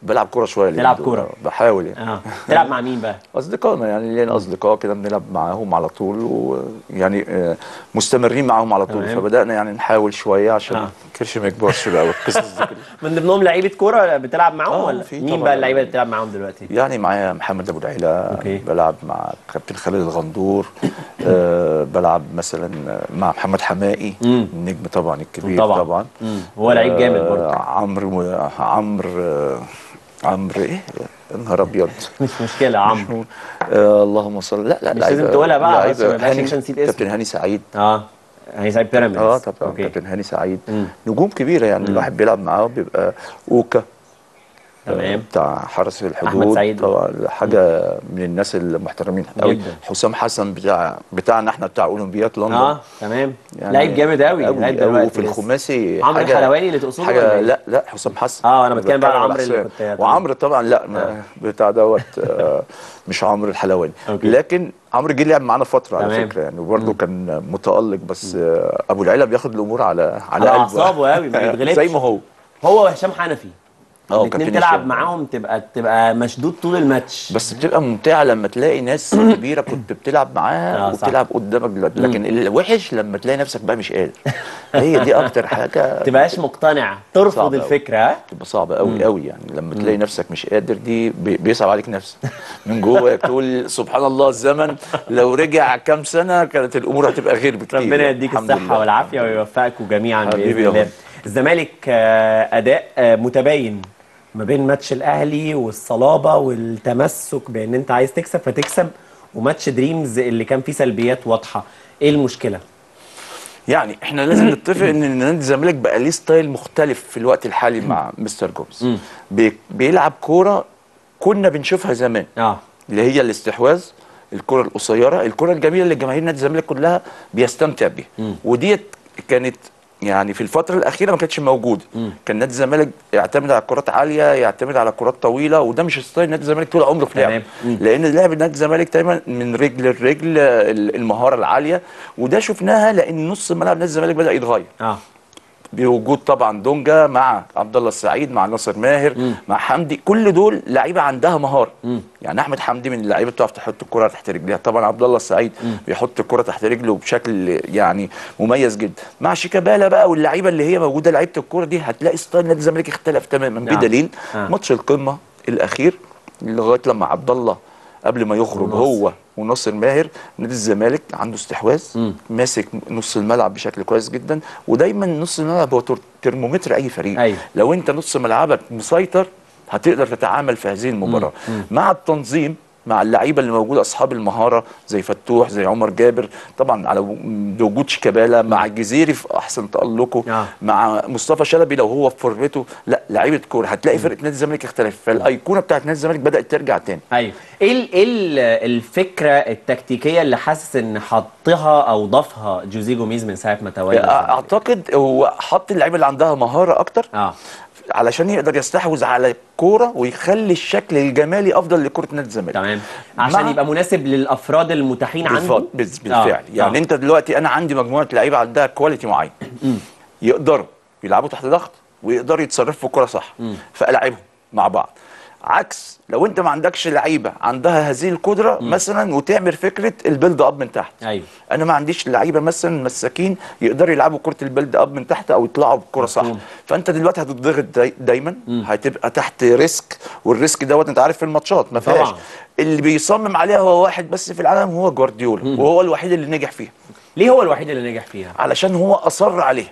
بلعب كوره شويه. بلعب كوره بحاول يعني. بلعب مع مين بقى؟ اصدقائنا يعني، لينا اصدقاء كده بنلعب معاهم على طول، ويعني مستمرين معاهم على طول. فبدانا يعني نحاول شويه عشان الكرش ما يكبرش بقى والقصص دي كده. من ضمنهم لعيبه كوره بتلعب معاهم ولا مين بقى اللعيبه اللي بتلعب معاهم دلوقتي؟ يعني معايا محمد ابو العيله، بلعب مع كابتن خالد الغندور، بلعب مثلا مع محمد حمائي النجم طبعا الكبير طبعا، هو لعيب جامد برضه. عمرو ايه؟ يا نهار ابيض. مش مشكله عمرو. اللهم صل. لا لا مش لازم تقولها بقى بس ما يبقاش نسيت اسمه. كابتن هاني سعيد. هاني سعيد بيراميدز. طبعا كابتن هاني سعيد. نجوم كبيره يعني الواحد بيلعب معاه، بيبقى اوكا تمام بتاع حرس الحدود أحمد سعيد طبعا، حاجه من الناس المحترمين قوي. حسام حسن بتاعنا احنا بتاع اولمبيات لندن. تمام يعني لعيب جامد قوي دلوقتي. وفي الخماسي عمرو الحلواني اللي تقصده حاجه؟ لا لا حسام حسن. انا بتكلم بقى عن عمرو اللي كنت. وعمرو طبعا لا بتاع دوت مش عمرو الحلواني. لكن عمرو جه لعب معانا فتره على فكره يعني، وبرده كان متالق، بس ابو العيله بياخد الامور على اعصابه قوي، ما بيتغلبش زي ما هو وهشام حنفي. الاثنين تلعب معاهم تبقى مشدود طول الماتش، بس بتبقى ممتعه لما تلاقي ناس كبيره كنت بتلعب معاها وبتلعب قدامك دلوقتي. لكن الوحش لما تلاقي نفسك بقى مش قادر، هي دي اكتر حاجه. تبقاش مقتنع، ترفض الفكره. تبقى صعبه قوي قوي يعني لما تلاقي نفسك مش قادر، دي بيصعب عليك نفسك من جواك. تقول سبحان الله الزمن لو رجع كام سنه كانت الامور هتبقى غير بكتير. ربنا يديك الصحه والعافيه ويوفقكم جميعا باذن الله. الزمالك اداء متباين ما بين ماتش الاهلي والصلابه والتمسك بان انت عايز تكسب فتكسب، وماتش دريمز اللي كان فيه سلبيات واضحه. ايه المشكله؟ يعني احنا لازم نتفق ان نادي الزمالك بقى ليه ستايل مختلف في الوقت الحالي مع مستر جومز. بيلعب كوره كنا بنشوفها زمان، اللي هي الاستحواذ، الكوره القصيره، الكوره الجميله اللي جماهير نادي الزمالك كلها بيستمتع بيها، وديت كانت يعني في الفترة الأخيرة ما كانتش موجودة. كان نادي الزمالك يعتمد على كرات عالية، يعتمد على كرات طويلة، وده مش ستايل نادي الزمالك طول عمره في لعبه، لأن لعب نادي الزمالك دايما من رجل لرجل، المهارة العالية، وده شفناها لأن نص ملعب نادي الزمالك بدأ يتغير. بوجود طبعا دونجا مع عبد الله السعيد مع ناصر ماهر مع حمدي، كل دول لعيبه عندها مهاره. يعني احمد حمدي من اللعيبه بتعرف تحط الكره تحت رجليها، طبعا عبد الله السعيد بيحط الكره تحت رجله بشكل يعني مميز جدا. مع شيكابالا بقى واللعيبه اللي هي موجوده لعيبه الكره دي، هتلاقي ستايل نادي الزمالك اختلف تماما. بدليل ماتش القمه الاخير لغايه لما عبد الله قبل ما يخرج هو وناصر ماهر، نادي الزمالك عنده استحواذ، ماسك نص الملعب بشكل كويس جدا. ودايما نص الملعب هو ترمومتر اي فريق. لو انت نص ملعبك مسيطر هتقدر تتعامل في هذه المباراه. مع التنظيم، مع اللعيبه اللي موجوده اصحاب المهاره زي فتوح زي عمر جابر، طبعا على وجود شيكابالا، مع الجزيري في احسن تالقه، مع مصطفى شلبي لو هو في فورمته، لا لعيبه كوره، هتلاقي فرقه نادي الزمالك اختلف. فالايقونه بتاعت نادي الزمالك بدات ترجع تاني. ايه الفكره التكتيكيه اللي حاسس ان حطها او ضافها جوزيه جوميز من ساعه ما تولى؟ اعتقد هو حط اللعيبه اللي عندها مهاره اكتر علشان يقدر يستحوذ على الكوره ويخلي الشكل الجمالي افضل لكره نادي الزمالك. تمام، عشان يبقى مناسب للافراد المتاحين عنده. بالفعل يعني انت دلوقتي انا عندي مجموعه لعيبه عندها كواليتي معين، يقدروا يلعبوا تحت ضغط ويقدروا يتصرفوا في الكوره صح، فالعبهم مع بعض. عكس لو انت ما عندكش لعيبه عندها هذه القدره مثلا، وتعمل فكره البيلد اب من تحت. انا ما عنديش لعيبه مثلا مساكين يقدروا يلعبوا كره البيلد اب من تحت او يطلعوا بالكره صح، فانت دلوقتي هتتضغط دايما، هتبقى تحت ريسك، والريسك دوت انت عارف في الماتشات ما فيهاش. اللي بيصمم عليها هو واحد بس في العالم، هو جوارديولا، وهو الوحيد اللي نجح فيها. ليه هو الوحيد اللي نجح فيها؟ علشان هو اصر عليها،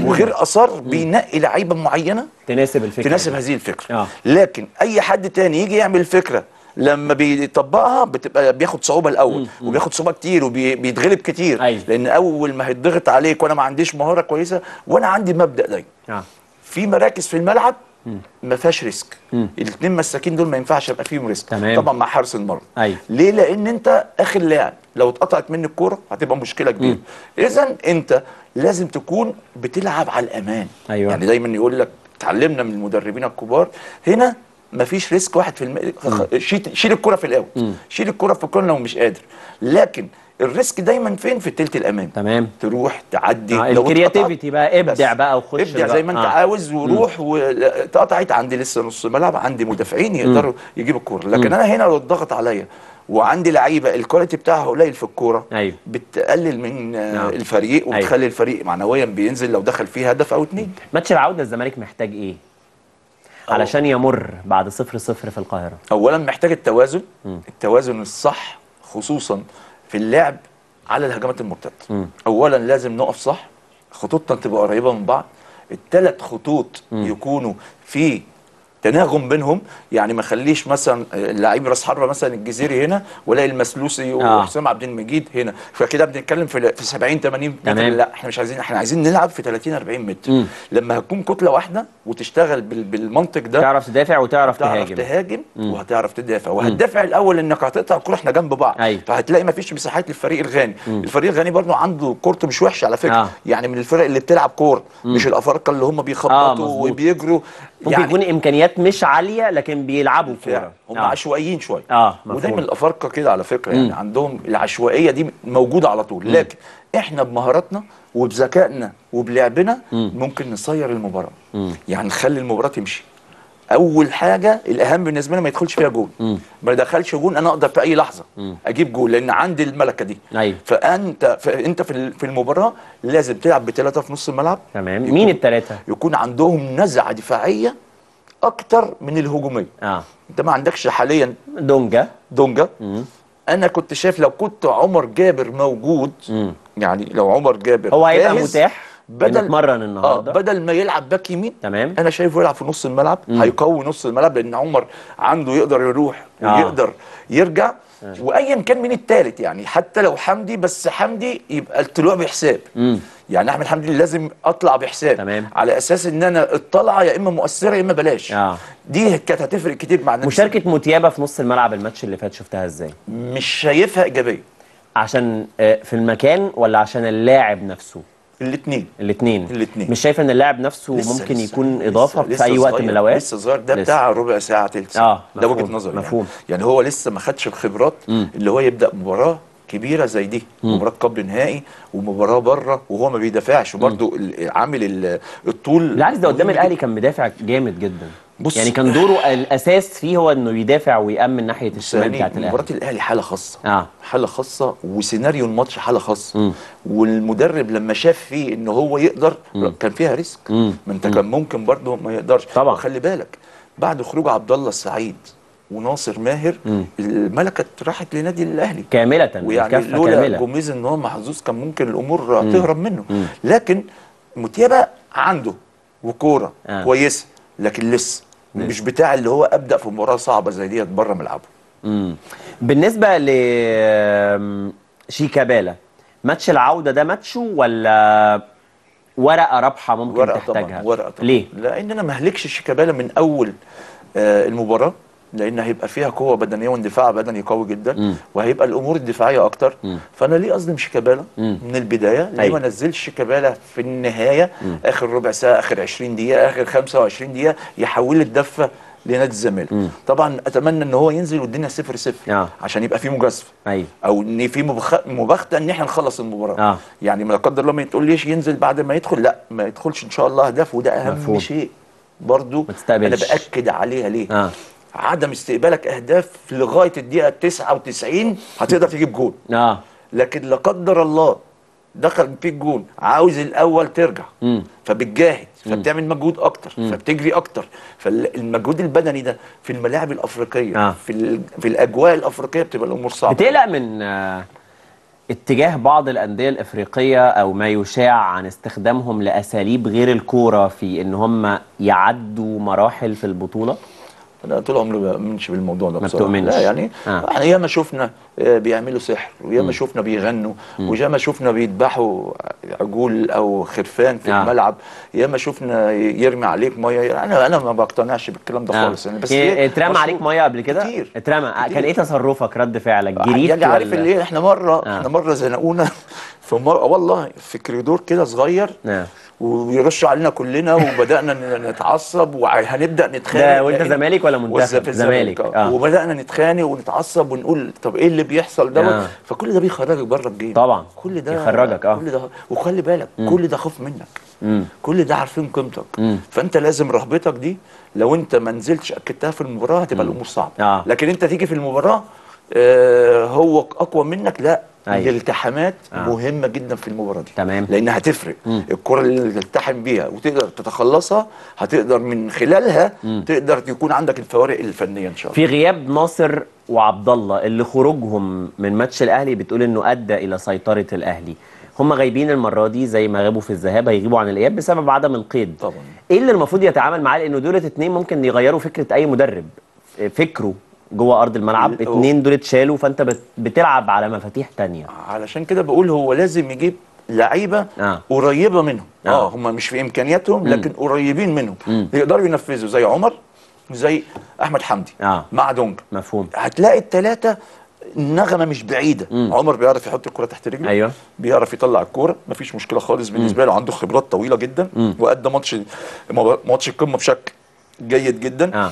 وغير اثار بينقي لعيبه معينه تناسب الفكره، تناسب هذه الفكره. لكن اي حد تاني يجي يعمل الفكره لما بيطبقها بتبقى بياخد صعوبه الاول، وبياخد صعوبه كتير وبيتغلب كتير. لان اول ما هيتضغط عليك، وانا ما عنديش مهاره كويسه، وانا عندي مبدا دايما في مراكز في الملعب ما فيهاش ريسك. الاثنين مساكين دول ما ينفعش يبقى فيهم ريسك. طبعا مع حارس المرمى. ليه؟ لان انت اخر لاعب، لو اتقطعت منك الكوره هتبقى مشكله كبيره. اذا انت لازم تكون بتلعب على الامان. يعني دايما يقول لك اتعلمنا من المدربين الكبار هنا، مفيش ريسك 1%. شيل الكوره في الاول، شيل الكوره في الكورنر لو مش قادر. لكن الريسك دايما فين؟ في الثلث الامامي. تمام. تروح تعدي الكرياتيفيتي بقى، ابدع بقى وخش ابدع زي ما انت عاوز وروح. واتقطعت عندي لسه نص ملعب، عندي مدافعين يقدروا يجيبوا الكوره، لكن انا هنا لو اتضغط عليا وعندي لعيبه الكواليتي بتاعها قليل في الكوره، أيوة. بتقلل من الفريق وبتخلي أيوة. الفريق معنويا بينزل لو دخل فيه هدف او اتنين. ماتش العوده الزمالك محتاج ايه؟ علشان يمر بعد 0-0 في القاهره. اولا محتاج التوازن، التوازن الصح خصوصا في اللعب على الهجمات المرتده. اولا لازم نقف صح، خطوطنا تبقى قريبه من بعض، الثلاث خطوط يكونوا في تناغم بينهم، يعني ما خليش مثلا لعيب راس حربه مثلا الجزيري هنا والاقي المسلوسي وحسام عبد المجيد هنا، فكده بنتكلم في 70-80 متر. لا احنا مش عايزين، احنا عايزين نلعب في 30-40 متر. لما هتكون كتله واحده وتشتغل بالمنطق ده تعرف تدافع وتعرف تهاجم، وهتعرف تدافع وهتدافع. الاول انك هتقطع الكوره، احنا جنب بعض، فهتلاقي ما فيش مساحات للفريق الغاني. الفريق الغاني برضه عنده كورته مش وحشه على فكره، يعني من الفرق اللي بتلعب كوره، مش الافارقه اللي هم بيخبطوا وبيجروا، ممكن يعني يكون امكانيات مش عاليه لكن بيلعبوا كوره، هم عشوائيين شويه. ودايما الافارقه كده على فكره، يعني عندهم العشوائيه دي موجوده على طول، لكن احنا بمهاراتنا وبذكائنا وبلعبنا ممكن نصير المباراه، يعني نخلي المباراه تمشي. اول حاجه الاهم بالنسبه لنا ما يدخلش فيها جول، ما يدخلش جول، انا اقدر في اي لحظه اجيب جول لان عندي الملكه دي. أيوة. فانت في المباراه لازم تلعب بثلاثه في نص الملعب. تمام. مين الثلاثه؟ يكون عندهم نزعه دفاعيه اكتر من الهجوميه. انت ما عندكش حاليا دونجا. انا كنت شايف لو كنت عمر جابر موجود، يعني لو عمر جابر هو هيبقى متاح، بيتمرن النهارده بدل ما يلعب باك يمين. تمام. انا شايفه يلعب في نص الملعب، هيقوي نص الملعب لان عمر عنده يقدر يروح ويقدر يرجع، وايا كان مين الثالث، يعني حتى لو حمدي، بس حمدي يبقى الطلوع بحساب. يعني احمد حمدي لازم اطلع بحساب. تمام. على اساس ان انا الطلعه يا اما مؤثره يا اما بلاش. دي كانت هتفرق كتير مع نفسي. مشاركه متيابه في نص الملعب الماتش اللي فات شفتها ازاي؟ مش شايفها ايجابيه. عشان في المكان ولا عشان اللاعب نفسه؟ الاثنين. مش شايف ان اللاعب نفسه ممكن يكون اضافه في اي وقت من الاوقات؟ لسه صغير، ده بتاع ربع ساعه تلت ساعه. ده وجهه نظري. مفهوم. يعني هو لسه ما خدش الخبرات اللي هو يبدا مباراه كبيره زي دي، مباراه قبل نهائي ومباراه بره وهو ما بيدافعش، وبرده عامل الطول. العكس ده قدام الاهلي كان مدافع جامد جدا. بص، يعني كان دوره الاساس فيه هو انه يدافع ويامن ناحيه الشمال بتاعت الاهلي. مباراه الاهلي حاله خاصه، حاله خاصه، وسيناريو الماتش حاله خاصه. والمدرب لما شاف فيه ان هو يقدر، كان فيها ريسك. ما انت كان ممكن برضه ما يقدرش طبعا. وخلي بالك بعد خروج عبد الله السعيد وناصر ماهر، الملكه راحت لنادي الاهلي كامله، ويعني لولا جوميز ان هو محظوظ كان ممكن الامور تهرب منه. لكن متيابه عنده وكوره كويسه، لكن لسه مش بتاع اللي هو ابدا في مباراه صعبه زي ديت بره ملعبه. بالنسبه ل شيكابالا، ماتش العوده ده ماتشه ولا ورقه رابحه ممكن تحتاجها؟ طبعًا ورقه طبعًا. ليه؟ لان انا ما اهلكش شيكابالا من اول المباراه، لان هيبقى فيها قوه بدنيه واندفاع بدني قوي جدا، وهيبقى الامور الدفاعيه اكتر. فانا ليه اظلم شيكابالا من البدايه؟ ليه ما انزلش شيكابالا في النهايه اخر ربع ساعه، اخر 20 دقيقه، اخر 25 دقيقه، يحول الدفه لنادي الزمالك. طبعا اتمنى ان هو ينزل والدنيا 0-0 عشان يبقى في مجازفه، او ان في مباغته ان احنا نخلص المباراه. يعني ما قدر الله ما تقوليش ينزل بعد ما يدخل، لا ما يدخلش ان شاء الله هدف، وده اهم شيء برضو انا باكد عليها. ليه؟ عدم استقبالك اهداف لغايه الدقيقه 99 هتقدر تجيب جول. لكن لا قدر الله دخل فيك جول، عاوز الاول ترجع، فبتجاهد، فبتعمل مجهود اكتر، فبتجري اكتر. فالمجهود البدني ده في الملاعب الافريقيه، في الاجواء الافريقيه بتبقى الامور صعبه. بتقلق من اتجاه بعض الانديه الافريقيه او ما يشاع عن استخدامهم لاساليب غير الكوره في ان هم يعدوا مراحل في البطوله؟ أنا طول عمري ما بأمنش بالموضوع ده بصراحة. ما بتؤمنش؟ لا، يعني احنا ياما شفنا بيعملوا سحر، وياما شفنا بيغنوا، وياما شفنا بيذبحوا عجول أو خرفان في الملعب، ياما شفنا يرمي عليك مية. أنا ما بقتنعش بالكلام ده خالص. يعني بس اترمى عليك مية قبل كده؟ كتير اترمى. كان إيه تصرفك، رد فعلك؟ جريت يعني عارف اللي إيه؟ إحنا مرة زنقونا والله في كريدور كده صغير، ويرش علينا كلنا وبدانا نتعصب وهنبدا نتخانق. ده وانت زمالك ولا منتخب؟ زمالك. وبدانا نتخانق ونتعصب ونقول طب ايه اللي بيحصل دوت. فكل ده بيخرجك بره الجيم طبعا، كل ده يخرجك كل ده. وخلي بالك كل ده خوف منك، كل ده عارفين قيمتك. فانت لازم رهبتك دي لو انت ما نزلتش اكدتها في المباراه هتبقى الامور صعبه. لكن انت تيجي في المباراه هو اقوى منك. لا أيوة. الالتحامات مهمه جدا في المباراه دي. تمام. لانها هتفرق. الكره اللي تلتحم بيها وتقدر تتخلصها هتقدر من خلالها تقدر يكون عندك الفوارق الفنيه ان شاء الله. في غياب ناصر وعبد الله اللي خروجهم من ماتش الاهلي بتقول انه ادى الى سيطره الاهلي، هم غايبين المره دي زي ما غابوا في الذهاب هيغيبوا عن الاياب بسبب عدم القيد طبعا. ايه اللي المفروض يتعامل معاه؟ لانه دولت اتنين ممكن يغيروا فكره اي مدرب، فكره جوه ارض الملعب. اتنين دول اتشالوا فانت بتلعب على مفاتيح تانية. علشان كده بقول هو لازم يجيب لعيبه قريبه منهم. هم مش في امكانياتهم لكن قريبين منهم يقدروا ينفذوا، زي عمر زي احمد حمدي مع دونج. مفهوم. هتلاقي الثلاثه النغمه مش بعيده. عمر بيعرف يحط الكره تحت رجله. ايوه. بيعرف يطلع الكوره، مفيش مشكله خالص بالنسبه له، عنده خبرات طويله جدا وادى ماتش القمه بشكل جيد جدا.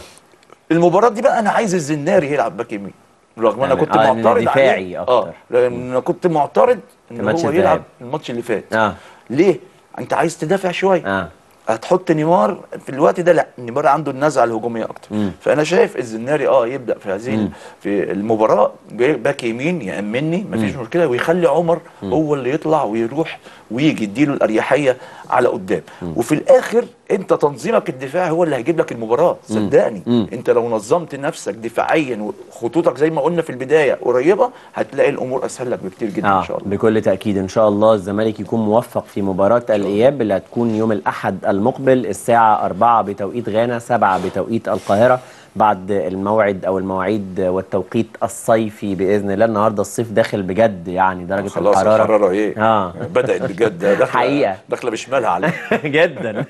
المباراه دي بقى انا عايز الزناري يلعب باك يمين، رغم انا كنت معترض عليه لان انا كنت معترض ان هو يلعب الماتش اللي فات. ليه؟ انت عايز تدافع شويه. هتحط نيمار في الوقت ده؟ لا، نيمار عنده النزعه الهجوميه اكتر. فانا شايف الزناري يبدا في هذه في المباراه باك يمين يامني مفيش مشكله، ويخلي عمر هو اللي يطلع ويروح ويجي يديله الاريحيه على قدام. وفي الاخر انت تنظيمك الدفاعي هو اللي هيجيب لك المباراه صدقني. انت لو نظمت نفسك دفاعيا وخطوطك زي ما قلنا في البدايه قريبه هتلاقي الامور اسهل لك بكتير جدا. ان شاء الله. بكل تاكيد ان شاء الله الزمالك يكون موفق في مباراه الاياب اللي هتكون يوم الاحد المقبل الساعه 4 بتوقيت غانا، 7 بتوقيت القاهره، بعد الموعد او المواعيد والتوقيت الصيفي باذن الله. النهارده الصيف داخل بجد، يعني درجه خلاص الحراره ايه بدات بجد حقيقه داخله بشمالها على جدا.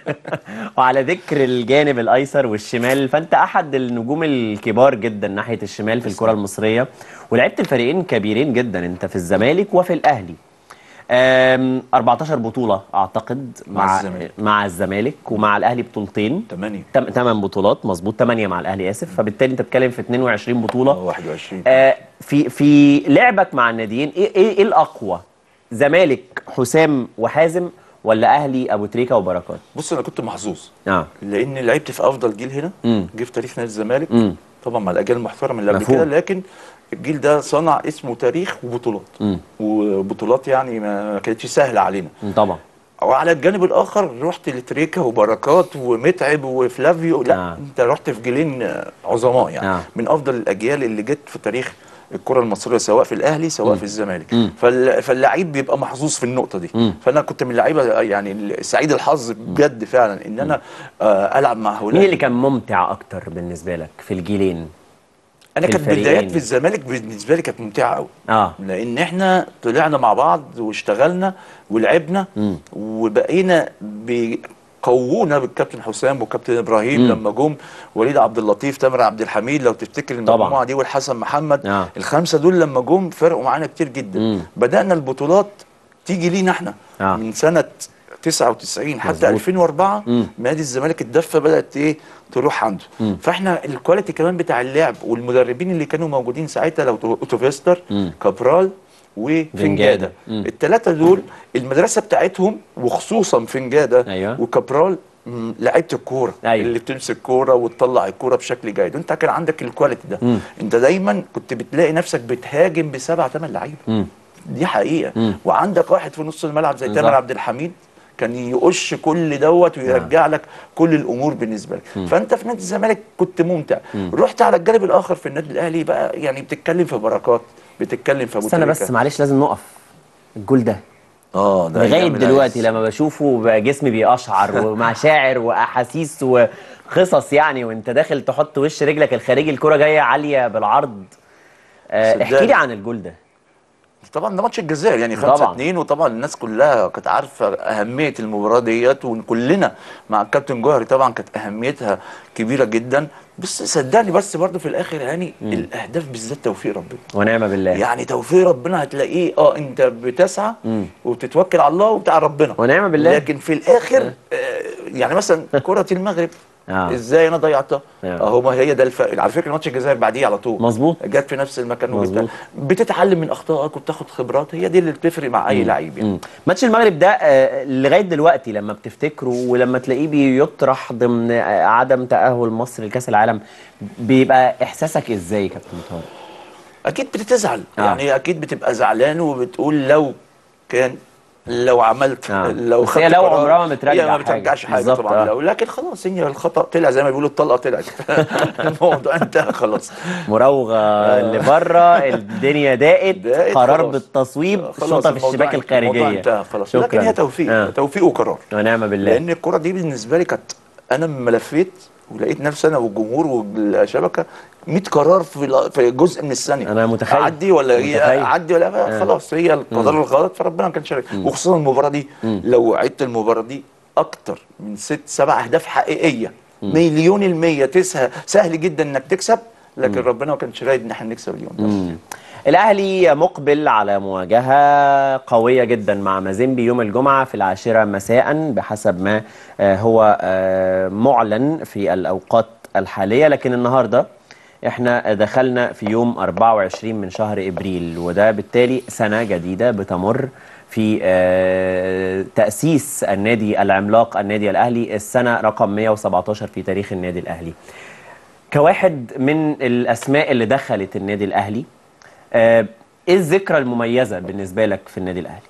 وعلى ذكر الجانب الايسر والشمال، فانت احد النجوم الكبار جدا ناحيه الشمال في الكره المصريه، ولعبت الفريقين كبيرين جدا، انت في الزمالك وفي الاهلي. 14 بطولة أعتقد مع الزمالك، ومع الأهلي بطولتين. 8 بطولات مظبوط، 8 مع الأهلي آسف. فبالتالي أنت بتتكلم في 22 بطولة 21. في لعبك مع الناديين إيه الأقوى؟ زمالك حسام وحازم ولا أهلي أبو تريكة وبركات؟ بص أنا كنت محظوظ لأن لعبت في أفضل جيل هنا جه في تاريخ نادي الزمالك طبعا مع الأجيال المحترمة اللي قبل كده، لكن الجيل ده صنع اسمه تاريخ وبطولات وبطولات يعني ما كانتش سهله علينا طبعا. وعلى الجانب الاخر رحت لتريكه وبركات ومتعب وفلافيو. لا انت رحت في جيلين عظماء يعني من افضل الاجيال اللي جت في تاريخ الكره المصريه، سواء في الاهلي سواء في الزمالك. فاللعيب بيبقى محظوظ في النقطه دي. فانا كنت من اللعيبه يعني سعيد الحظ بجد فعلا ان انا العب مع هؤلاء. مين اللي كان ممتع اكتر بالنسبه لك في الجيلين؟ أنا كانت بدايات في الزمالك بالنسبة لي كانت ممتعة أوي لأن إحنا طلعنا مع بعض واشتغلنا ولعبنا وبقينا قوونا بالكابتن حسام والكابتن ابراهيم لما جم، وليد عبد اللطيف، تامر عبد الحميد لو تفتكر المجموعه دي، والحسن محمد. الخمسة دول لما جم فرقوا معانا كتير جدا. بدأنا البطولات تيجي لينا إحنا من سنة 99 حتى 2004 نادي الزمالك الدفه بدات تروح عنده. فاحنا الكواليتي كمان بتاع اللعب والمدربين اللي كانوا موجودين ساعتها لو اوتوفيستر كابرال وفنجاده، الثلاثه دول المدرسه بتاعتهم وخصوصا فنجاده وكابرال لعيبه الكوره اللي بتمسك الكوره وتطلع الكوره بشكل جيد، وانت كان عندك الكواليتي ده. انت دايما كنت بتلاقي نفسك بتهاجم بسبعه 8 لعيبه، دي حقيقه. وعندك واحد في نص الملعب زي تامر عبد الحميد كان يقش كل دوت ويرجع لك كل الامور بالنسبه لك. فانت في نادي الزمالك كنت ممتع. رحت على الجانب الاخر في النادي الاهلي بقى، يعني بتتكلم في بركات، بتتكلم في ابو تريكه. استنى بس معلش لازم نقف. الجول ده ده لغايه دلوقتي لما بشوفه بقى جسمي بيقشعر ومشاعر واحاسيس وقصص، يعني وانت داخل تحط وش رجلك الخارجي الكره جايه عاليه بالعرض. احكي لي عن الجول ده. طبعا ده ماتش الجزائر يعني 5-2، وطبعا الناس كلها كانت عارفه اهميه المباراه ديت، وكلنا مع الكابتن جوهري طبعا كانت اهميتها كبيره جدا. بس صدقني بس برضه في الاخر يعني الاهداف بالذات توفيق ربنا ونعمه بالله، يعني توفيق ربنا هتلاقيه انت بتسعى وبتتوكل على الله وبتاع ربنا ونعمه بالله، لكن في الاخر يعني مثلا كره المغرب ازاي انا ضيعتها؟ اهو ما هي ده الفرق. على فكره ماتش الجزائر بعديه على طول مظبوط جت في نفس المكان وجبتها. بتتعلم من اخطائك وبتاخد خبرات، هي دي اللي بتفرق مع اي لعيب يعني. ماتش المغرب ده لغايه دلوقتي لما بتفتكره ولما تلاقيه بيطرح ضمن عدم تاهل مصر لكاس العالم بيبقى احساسك ازاي يا كابتن طارق؟ اكيد بتزعل يعني، اكيد بتبقى زعلان وبتقول لو كان لو عملت لو خدت لو عمرها ما بترجع ما بترجعش حاجه طبعا لو، لكن خلاص هي الخطا طلع زي ما بيقولوا الطلقه طلعت الموضوع انتهى خلاص، مراوغه لبره الدنيا دقت، قرار بالتصويب، شوطه في الشباك الخارجيه، الموضوع انتهى خلاص. لكن هي توفيق توفيق وقرار ونعم بالله، لان الكره دي بالنسبه لي كانت انا لما لفيت ولقيت نفسي انا والجمهور والشبكه 100 قرار في جزء من الثانيه، انا متخيل اعدي ولا اعدي ولا خلاص هي القدر الغلط فربنا ما كانش، وخصوصا المباراه دي لو عدت المباراه دي اكتر من 6-7 اهداف حقيقيه مليون المية تسهل، سهل جدا انك تكسب، لكن ربنا ما كانش رايد ان احنا نكسب اليوم ده. الاهلي مقبل على مواجهه قويه جدا مع مازيمبي يوم الجمعه في 10 مساء بحسب ما هو معلن في الاوقات الحاليه، لكن النهارده احنا دخلنا في يوم 24 من شهر ابريل، وده بالتالي سنه جديده بتمر في تاسيس النادي العملاق النادي الاهلي، السنه رقم 117 في تاريخ النادي الاهلي. كواحد من الاسماء اللي دخلت النادي الاهلي، ايه الذكرى المميزه بالنسبه لك في النادي الاهلي؟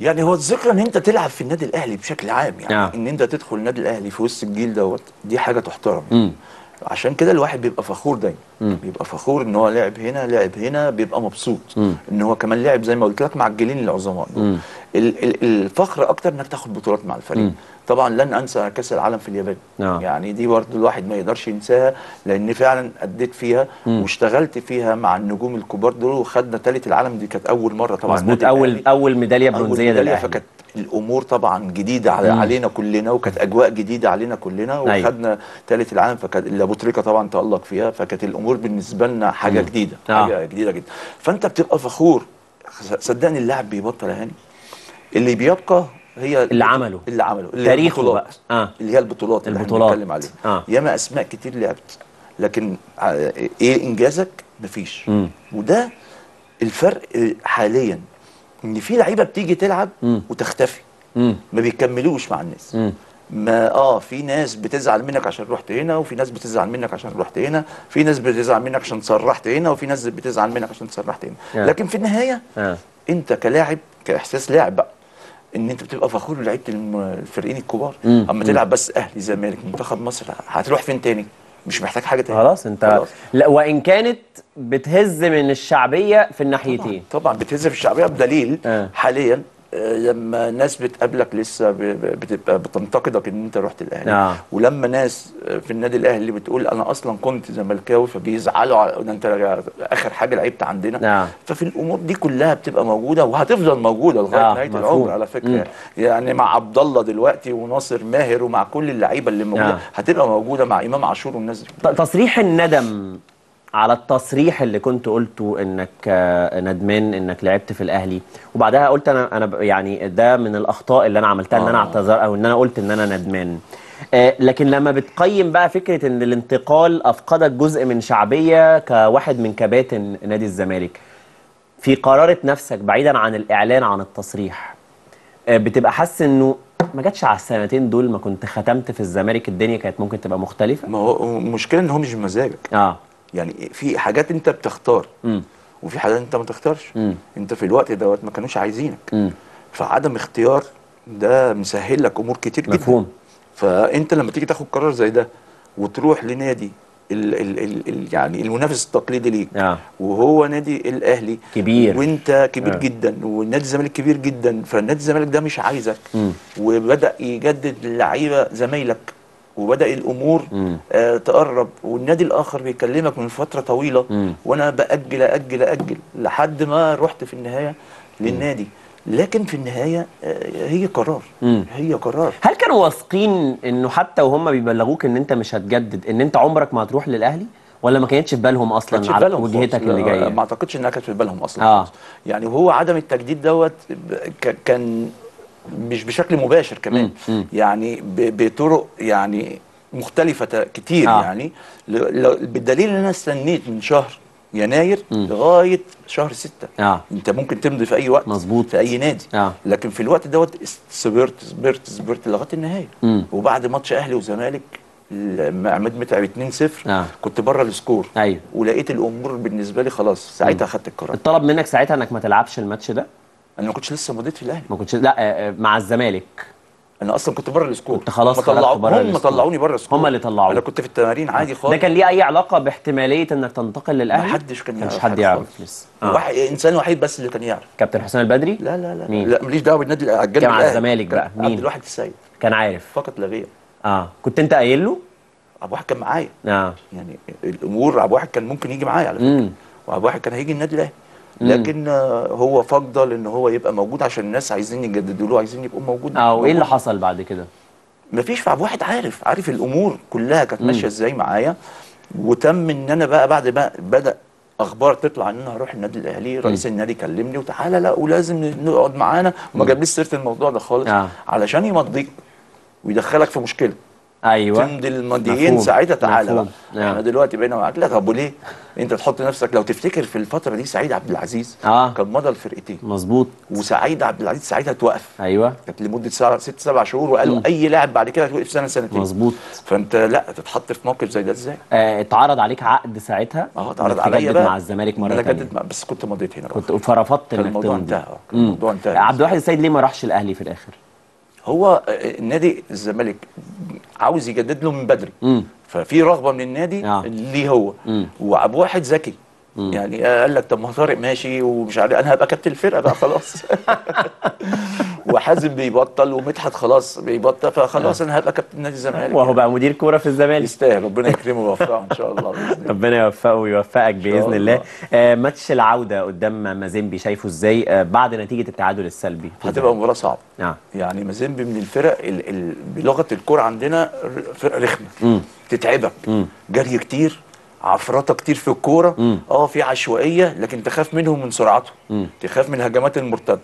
يعني هو الذكرى ان انت تلعب في النادي الاهلي بشكل عام يعني ان انت تدخل النادي الاهلي في وسط الجيل دوت، دي حاجه تحترم، عشان كده الواحد بيبقى فخور دايما، بيبقى فخور ان هو لعب هنا لعب هنا، بيبقى مبسوط ان هو كمان لعب زي ما قلت لك مع الجيلين العظماء. الفخر اكتر انك تاخد بطولات مع الفريق. طبعا لن انسى كاس العالم في اليابان، يعني دي برضه الواحد ما يقدرش ينساها، لان فعلا اديت فيها واشتغلت فيها مع النجوم الكبار دول، وخدنا ثالث العالم، دي كانت اول مره طبعا مظبوط، اول ميداليه برونزيه للاهلي، فكانت الامور طبعا جديده علينا كلنا، وكانت اجواء جديده علينا كلنا، وخدنا ثالث العالم، فكانت ابو تريكه طبعا تالق فيها، فكانت الامور بالنسبه لنا حاجه جديده، حاجه جديده جدا، فانت بتبقى فخور. صدقني اللاعب بيبطل اهاني، اللي بيبقى هي اللي عمله تاريخه بقى، اللي هي البطولات اللي احنا بنتكلم عليها، ياما اسماء كتير لعبت، لكن ايه انجازك؟ مفيش. وده الفرق حاليا، ان في لعيبه بتيجي تلعب وتختفي، ما بيكملوش مع الناس، ما في ناس بتزعل منك عشان رحت هنا، وفي ناس بتزعل منك عشان رحت هنا، في ناس بتزعل منك عشان سرحت هنا، وفي ناس بتزعل منك عشان سرحت هنا، لكن في النهايه انت كلاعب، كاحساس لاعب بقى، ان انت بتبقى فخور بلعيبه الفريقين الكبار. اما تلعب بس اهلي زمالك منتخب مصر، هتروح فين تاني؟ مش محتاج حاجه تاني خلاص انت خلاص. لا، وان كانت بتهز من الشعبيه في الناحيتين، طبعا بتهز في الشعبيه بدليل حاليا لما ناس بتقابلك لسه بتبقى بتنتقدك ان انت رحت الاهلي، ولما ناس في النادي الاهلي بتقول انا اصلا كنت زملكاوي، فبيزعلوا على ان انت اخر حاجه لعبت عندنا، ففي الامور دي كلها بتبقى موجوده وهتفضل موجوده لغايه نهايه العمر على فكره، يعني مع عبد الله دلوقتي وناصر ماهر ومع كل اللعيبه اللي موجوده، هتبقى موجوده مع امام عاشور والناس دي. تصريح الندم على التصريح اللي كنت قلته انك ندمان انك لعبت في الاهلي، وبعدها قلت انا يعني ده من الاخطاء اللي انا عملتها، ان انا اعتذر او ان انا قلت ان انا ندمان، لكن لما بتقيم بقى فكره ان الانتقال افقدك جزء من شعبيه كواحد من كباتن نادي الزمالك، في قرارة نفسك بعيدا عن الاعلان عن التصريح، بتبقى حاسس انه ما جاتش على السنتين دول، ما كنت ختمت في الزمالك الدنيا كانت ممكن تبقى مختلفه؟ ما هو المشكله ان هو مش بمزاجك، يعني في حاجات انت بتختار وفي حاجات انت ما تختارش، انت في الوقت دوت ما كانوش عايزينك، فعدم اختيار ده مسهل لك امور كتير جدا، مفهوم. فانت لما تيجي تاخد قرار زي ده وتروح لنادي يعني المنافس التقليدي ليك، وهو نادي الاهلي كبير وانت كبير جدا، ونادي الزمالك كبير جدا، فنادي الزمالك ده مش عايزك، وبدا يجدد اللعيبه زمايلك وبدأ الأمور تقرب، والنادي الآخر بيكلمك من فترة طويلة وأنا بأجل أجل أجل لحد ما رحت في النهاية للنادي. لكن في النهاية هي قرار، هي قرار. هل كانوا واثقين إنه حتى وهم بيبلغوك إن أنت مش هتجدد إن أنت عمرك ما هتروح للأهلي؟ ولا ما كانتش في بالهم اصلا على وجهتك اللي جايه؟ ما اعتقدش انها كانت في بالهم اصلا. يعني هو عدم التجديد دوت كان مش بشكل مباشر كمان، يعني بطرق يعني مختلفه كتير. يعني بالدليل ان انا استنيت من شهر يناير لغايه شهر 6. انت ممكن تمضي في اي وقت، مظبوط، في اي نادي. لكن في الوقت دوت صبرت لغايه النهايه. وبعد ماتش اهلي وزمالك عماد متعب 2-0 كنت بره السكور. أيوه. ولقيت الامور بالنسبه لي خلاص، ساعتها خدت القرار. اتطلب منك ساعتها انك ما تلعبش الماتش ده؟ انا ما كنتش لسه مضيت في الاهلي، ما كنتش، لا، مع الزمالك انا اصلا كنت بره السكور، كنت خلاص هم طلعوني بره السكور، هم اللي طلعوني، انا كنت في التمارين عادي خالص. ده كان ليه اي علاقه باحتماليه انك تنتقل للاهلي؟ ما حدش كان يعرف، حد يعرف لسه. انسان وحيد بس اللي كان يعرف، كابتن حسين البدري. لا لا لا، مين؟ لا ماليش دعوه بالنادي الاهلي، كان مع الزمالك بقى. مين؟ عبد الواحد السعيد كان عارف فقط لا غير. كنت انت قايل له؟ عبد الواحد كان معايا. يعني الامور عبد الواحد كان ممكن يجي معايا على فكره، وعبد الواحد كان هيجي النادي الاهلي، لكن هو فضل ان هو يبقى موجود عشان الناس عايزين يجددوا له، عايزين يبقوا موجودين. وايه اللي حصل بعد كده؟ مفيش، في عبد الواحد عارف الامور كلها كانت ماشيه ازاي معايا. وتم ان انا بقى بعد ما بدا اخبار تطلع ان انا هروح النادي الاهلي، رئيس النادي كلمني وتعالى، لا ولازم نقعد معانا، وما جابليش سيره الموضوع ده خالص علشان يمضيك ويدخلك في مشكله. ايوه، تمضي الماضيين ساعتها، تعالى بقى احنا دلوقتي بقينا معاك. لا طب وليه انت تحط نفسك؟ لو تفتكر في الفتره دي سعيد عبد العزيز كان مضى الفرقتين، مظبوط، وسعيد عبد العزيز ساعتها توقف. ايوه، كانت لمده 6-7 شهور، وقالوا اي لاعب بعد كده هتوقف سنه سنتين، مظبوط. فانت لا تتحط في موقف زي ده ازاي؟ اتعرض عليك عقد ساعتها؟ اتعرض عليا بقى مع الزمالك مره ثانيه، بس كنت مضيت هنا، كنت فرفضت انك الموضوع انتهى. الموضوع انتهى. عبد الواحد السيد ليه ما راحش الاهلي في الاخر؟ هو نادي الزمالك عاوز يجدد له من بدري، ففي رغبه من النادي ليه هو. وعبد الواحد ذكي، يعني قال لك طب ما طارق ماشي ومش عارف، انا هبقى كابتن الفرقه بقى خلاص. وحازم بيبطل ومدحت خلاص بيبطل، فخلاص انا هبقى كابتن نادي الزمالك، وهو بقى مدير كوره في الزمالك. يستاهل، ربنا يكرمه ويوفقه ان شاء الله بإذن. ربنا يوفقه ويوفقك باذن الله. ماتش العوده قدام مازيمبي شايفه ازاي بعد نتيجه التعادل السلبي؟ هتبقى مباراه صعبه. يعني مازيمبي من الفرق بلغه الكوره عندنا فرقه رخمه، تتعبك، جري كتير، عفرطه كتير في الكوره، في عشوائيه، لكن تخاف منهم من سرعتهم، تخاف من هجمات المرتده.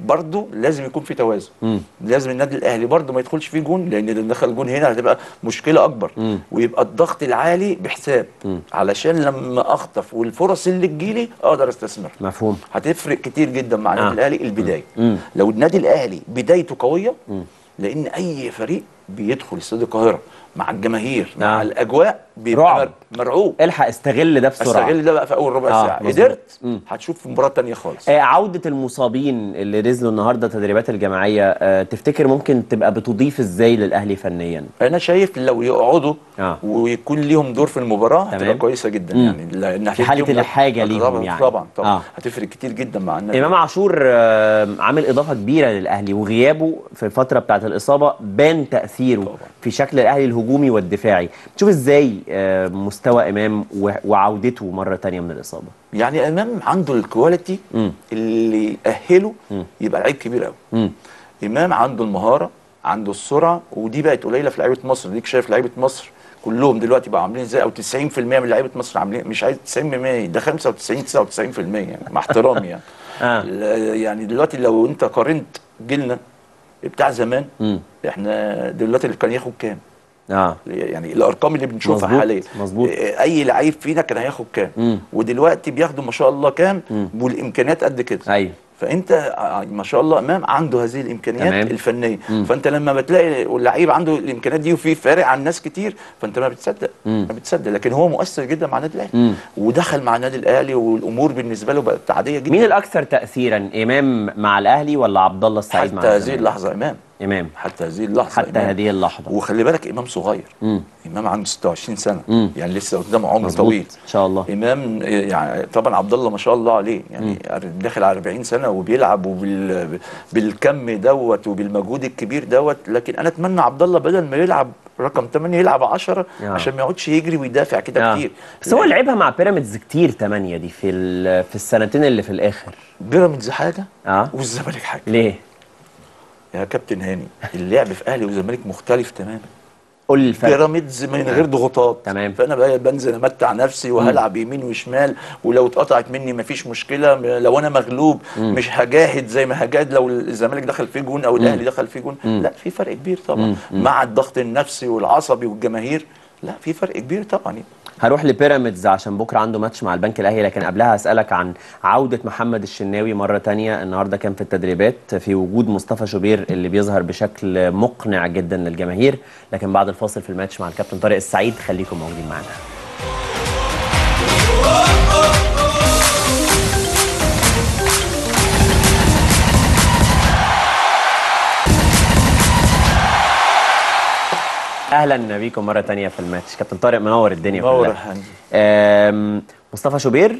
برضه لازم يكون في توازن، لازم النادي الاهلي برضه ما يدخلش فيه جون، لان لو دخل جون هنا هتبقى مشكله اكبر، ويبقى الضغط العالي بحساب، علشان لما اخطف والفرص اللي تجيلي اقدر استثمر. مفهوم. هتفرق كتير جدا مع النادي الاهلي البدايه. لو النادي الاهلي بدايته قويه، لان اي فريق بيدخل استاد القاهره مع الجماهير مع الاجواء بيبقى مرعوب، الحق استغل ده بسرعه، استغل ده بقى في اول ربع ساعه، قدرت هتشوف مباراه ثانيه خالص. عوده المصابين اللي نزلوا النهارده التدريبات الجماعيه، تفتكر ممكن تبقى بتضيف ازاي للاهلي فنيا؟ انا شايف لو يقعدوا ويكون ليهم دور في المباراه هتبقى كويسه جدا، يعني لان في حاله الحاجه ليهم يعني طبعا هتفرق كتير جدا مع النادي. امام عاشور عامل اضافه كبيره للاهلي، وغيابه في الفتره بتاعه الاصابه بان تاثيره طبعا في شكل الاهلي الهجومي والدفاعي. تشوف ازاي مستوى امام وعودته مره ثانيه من الاصابه؟ يعني امام عنده الكواليتي اللي يأهله يبقى لعيب كبير قوي. امام عنده المهاره، عنده السرعه، ودي بقت قليله في لعيبه مصر. ديك شايف لعيبه مصر كلهم دلوقتي بقوا عاملين ازاي، او 90% من لعيبه مصر عاملين، مش عايز 90%، ده 95-99% يعني، مع احترامي يعني. يعني دلوقتي لو انت قارنت جيلنا بتاع زمان، احنا دلوقتي اللي كان ياخد كام؟ يعني الارقام اللي بنشوفها حاليا، اي لعيب فينا كان هياخد كام، ودلوقتي بياخدوا ما شاء الله كام، والامكانيات قد كده. ايوه، فانت ما شاء الله امام عنده هذه الامكانيات. تمام. الفنيه. فانت لما بتلاقي اللعيب عنده الامكانيات دي وفي فارق عن ناس كتير، فانت ما بتصدق، لكن هو مؤثر جدا مع النادي الاهلي، ودخل مع النادي الاهلي والامور بالنسبه له بقت عاديه جدا. مين الاكثر تاثيرا، امام مع الاهلي ولا عبد الله السعيد مع الزمالك؟ حتى هذه اللحظه امام، حتى هذه اللحظه، حتى هذه اللحظه. وخلي بالك امام صغير، امام عنده 26 سنه، يعني لسه قدامه عمر طويل ان شاء الله. امام يعني طبعا عبد الله ما شاء الله عليه، يعني داخل على 40 سنه وبيلعب بالكم دوت وبالمجهود الكبير دوت، لكن انا اتمنى عبد الله بدل ما يلعب رقم 8 يلعب 10 عشان ما يقعدش يجري ويدافع كده كتير. بس هو لعبها مع بيراميدز كتير 8 دي في السنتين اللي في الاخر. بيراميدز حاجه والزمالك حاجه. ليه؟ يا كابتن هاني اللعب في اهلي وزمالك مختلف تماما. قول لي الفرق. بيراميدز من غير ضغوطات، تمام، فانا بنزل امتع نفسي وهلعب يمين وشمال، ولو اتقطعت مني مفيش مشكله، لو انا مغلوب مش هجاهد زي ما هجاهد لو الزمالك دخل فيه جون او الاهلي دخل فيه جون. لا، في فرق كبير طبعا. مع الضغط النفسي والعصبي والجماهير، لا في فرق كبير طبعا. هروح لبيراميدز عشان بكره عنده ماتش مع البنك الاهلي، لكن قبلها هسألك عن عودة محمد الشناوي مرة تانية. النهارده كان في التدريبات في وجود مصطفى شوبير اللي بيظهر بشكل مقنع جدا للجماهير، لكن بعد الفاصل في الماتش مع الكابتن طارق السعيد. خليكم موجودين معنا. اهلا بيكم مره ثانيه في الماتش. كابتن طارق منور الدنيا كلها. مصطفى شوبير،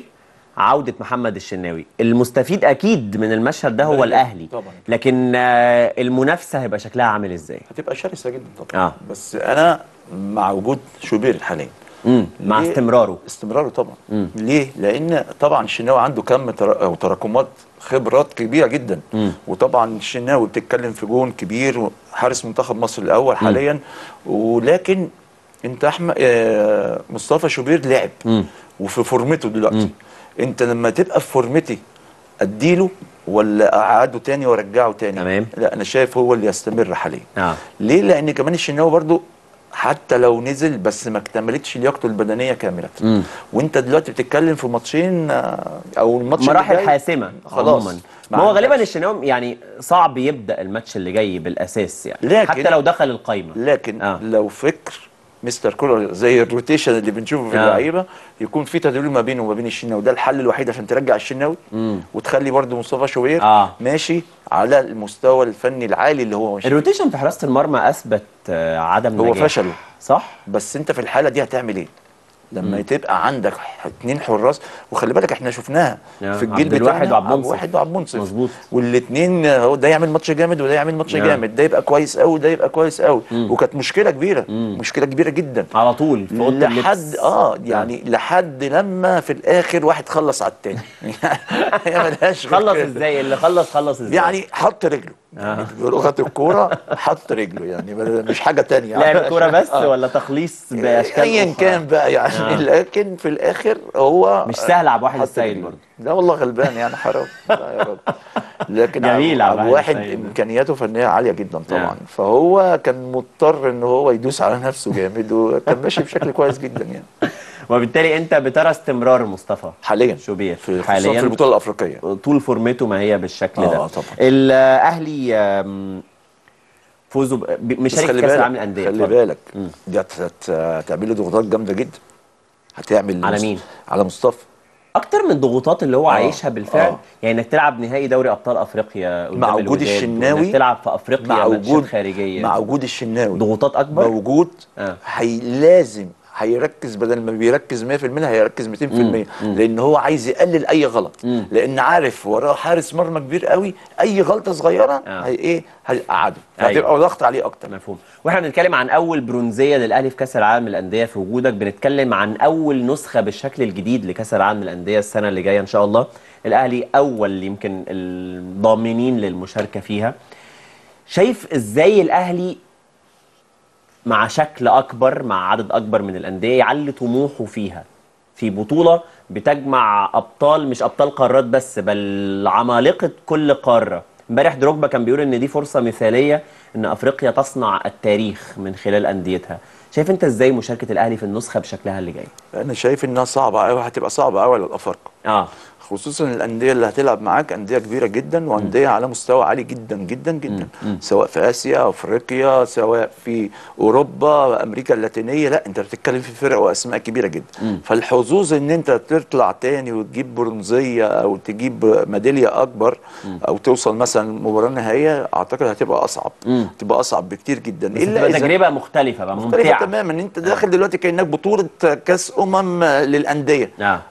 عوده محمد الشناوي، المستفيد اكيد من المشهد ده هو الاهلي طبعا، لكن المنافسه هيبقى شكلها عامل ازاي؟ هتبقى شرسه جدا طبعا. بس انا مع وجود شوبير حاليا، مع استمراره طبعا. ليه؟ لان طبعا الشناوي عنده كم تراكمات خبرات كبيره جدا. وطبعا الشناوي بتتكلم في جون كبير، حارس منتخب مصر الاول حاليا. ولكن انت احمد مصطفى شوبير لعب وفي فورمته دلوقتي. انت لما تبقى في فورمتي اديله ولا اقعده تاني وارجعه تاني؟ تمام. لا، انا شايف هو اللي يستمر حاليا. ليه؟ لان كمان الشناوي برضو حتى لو نزل بس ما اكتملتش لياقته البدنيه كامله. وانت دلوقتي بتتكلم في ماتشين او الماتش مراحل حاسمه خلاص. ما هو غالبا الشناوي يعني صعب يبدا الماتش اللي جاي بالاساس يعني، لكن حتى لو دخل القايمه، لكن لو فكر مستر كولر زي الروتيشن اللي بنشوفه في اللعيبه، يكون في تدريب ما بينه وما بين الشناوي. ده الحل الوحيد عشان ترجع الشناوي وتخلي برده مصطفى شوبير ماشي على المستوى الفني العالي اللي هو ماشي. الروتيشن في حراسه المرمى اثبت عدم نجاح، هو فشله صح. بس انت في الحاله دي هتعمل ايه لما تبقى عندك 2 حراس؟ وخلي بالك احنا شفناها في الجيل بتاعنا، عبد الواحد وعبد المنصف مظبوط، والاثنين ده يعمل ماتش جامد وده يعمل ماتش جامد، ده يبقى كويس قوي وده يبقى كويس قوي، وكانت مشكله كبيره، مشكله كبيره جدا على طول في اوضه اللبس لحد يعني لحد لما في الاخر واحد خلص على الثاني. هي مالهاش خلص ازاي اللي خلص ازاي يعني؟ حط رجله لغه الكوره، حط رجله يعني، مش حاجه ثانيه يعني، لعب كوره بس ولا تخليص باشكال ايا كان بقى يعني. لكن في الاخر هو مش سهل على واحد السيد برضه، لا والله غلبان يعني حرام. لا يا رب، لكن على واحد امكانياته فنيه عاليه جدا طبعا. فهو كان مضطر ان هو يدوس على نفسه جامد، وكان ماشي بشكل كويس جدا يعني. وبالتالي انت بترى استمرار مصطفى حاليا شوبير حاليا في البطوله الافريقيه طول فورمته ما هي بالشكل ده طبعا. الاهلي فوزه مشارك كاس العالم للانديه، خلي بالك دي هتعمل له ضغوطات جامده جدا. هتعمل على مين؟ على مصطفى اكتر من الضغوطات اللي هو عايشها بالفعل. يعني انك تلعب نهائي دوري ابطال افريقيا مع وجود الشناوي، تلعب في افريقيا مع وجود خارجيه، مع وجود الشناوي ضغوطات اكبر موجود. لازم هيركز، بدل ما بيركز 100% هيركز 200%، لان هو عايز يقلل اي غلط، لان عارف وراه حارس مرمى كبير قوي، اي غلطه صغيره هيقعده، هتبقى ضغط عليه اكتر. مفهوم. واحنا بنتكلم عن اول برونزيه للاهلي في كاس العالم للانديه، في وجودك بنتكلم عن اول نسخه بالشكل الجديد لكاس العالم للانديه السنه اللي جايه ان شاء الله. الاهلي اول يمكن الضامنين للمشاركه فيها. شايف ازاي الاهلي مع شكل اكبر، مع عدد اكبر من الانديه، يعلي طموحه فيها في بطوله بتجمع ابطال، مش ابطال قارات بس، بل عمالقه كل قاره؟ امبارح دروجبا كان بيقول ان دي فرصه مثاليه ان افريقيا تصنع التاريخ من خلال انديتها. شايف انت ازاي مشاركه الاهلي في النسخه بشكلها اللي جاي؟ انا شايف انها صعبه قوي، هتبقى صعبه قوي للافارقه، خصوصا الانديه اللي هتلعب معاك انديه كبيره جدا وانديه على مستوى عالي جدا جدا جدا، سواء في اسيا افريقيا، سواء في اوروبا امريكا اللاتينيه. لا، انت بتتكلم في فرق واسماء كبيره جدا. فالحظوظ ان انت تطلع تاني وتجيب برونزيه او تجيب ميداليه اكبر او توصل مثلا مباراه نهائيه، اعتقد هتبقى اصعب، تبقى اصعب بكتير جدا. الا تجربه مختلفه بقى، ممتعه تماما. انت داخل دلوقتي كانك بطوله كاس للانديه،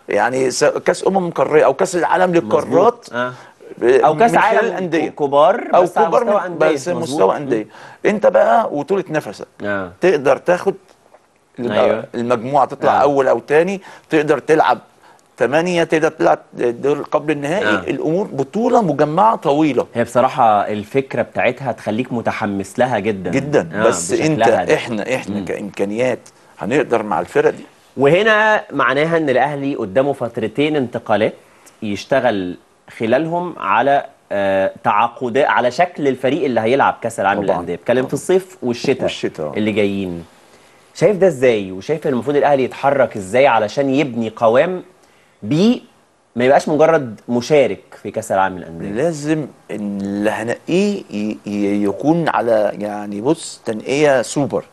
يعني كاس قاريه او كاس العالم للقارات. او كاس عالم انديه كبار بس او كبار مستوى انديه بس مستوى انديه. انت بقى وطولة نفسك تقدر تاخد المجموعه تطلع اول او ثاني، تقدر تلعب 8، تقدر تلعب دور قبل النهائي. الامور بطوله مجمعه طويله. هي بصراحه الفكره بتاعتها تخليك متحمس لها جدا جدا. بس انت احنا كامكانيات هنقدر مع الفرقه دي. وهنا معناها ان الاهلي قدامه فترتين انتقالات يشتغل خلالهم على تعاقدات على شكل الفريق اللي هيلعب كاس العالم للانديه. بتكلم في الصيف والشتاء اللي جايين. شايف ده ازاي؟ وشايف المفروض الاهلي يتحرك ازاي علشان يبني قوام بيه، ما يبقاش مجرد مشارك في كاس العالم للانديه؟ لازم اللي هنقيه يكون على يعني بص تنقيه سوبر.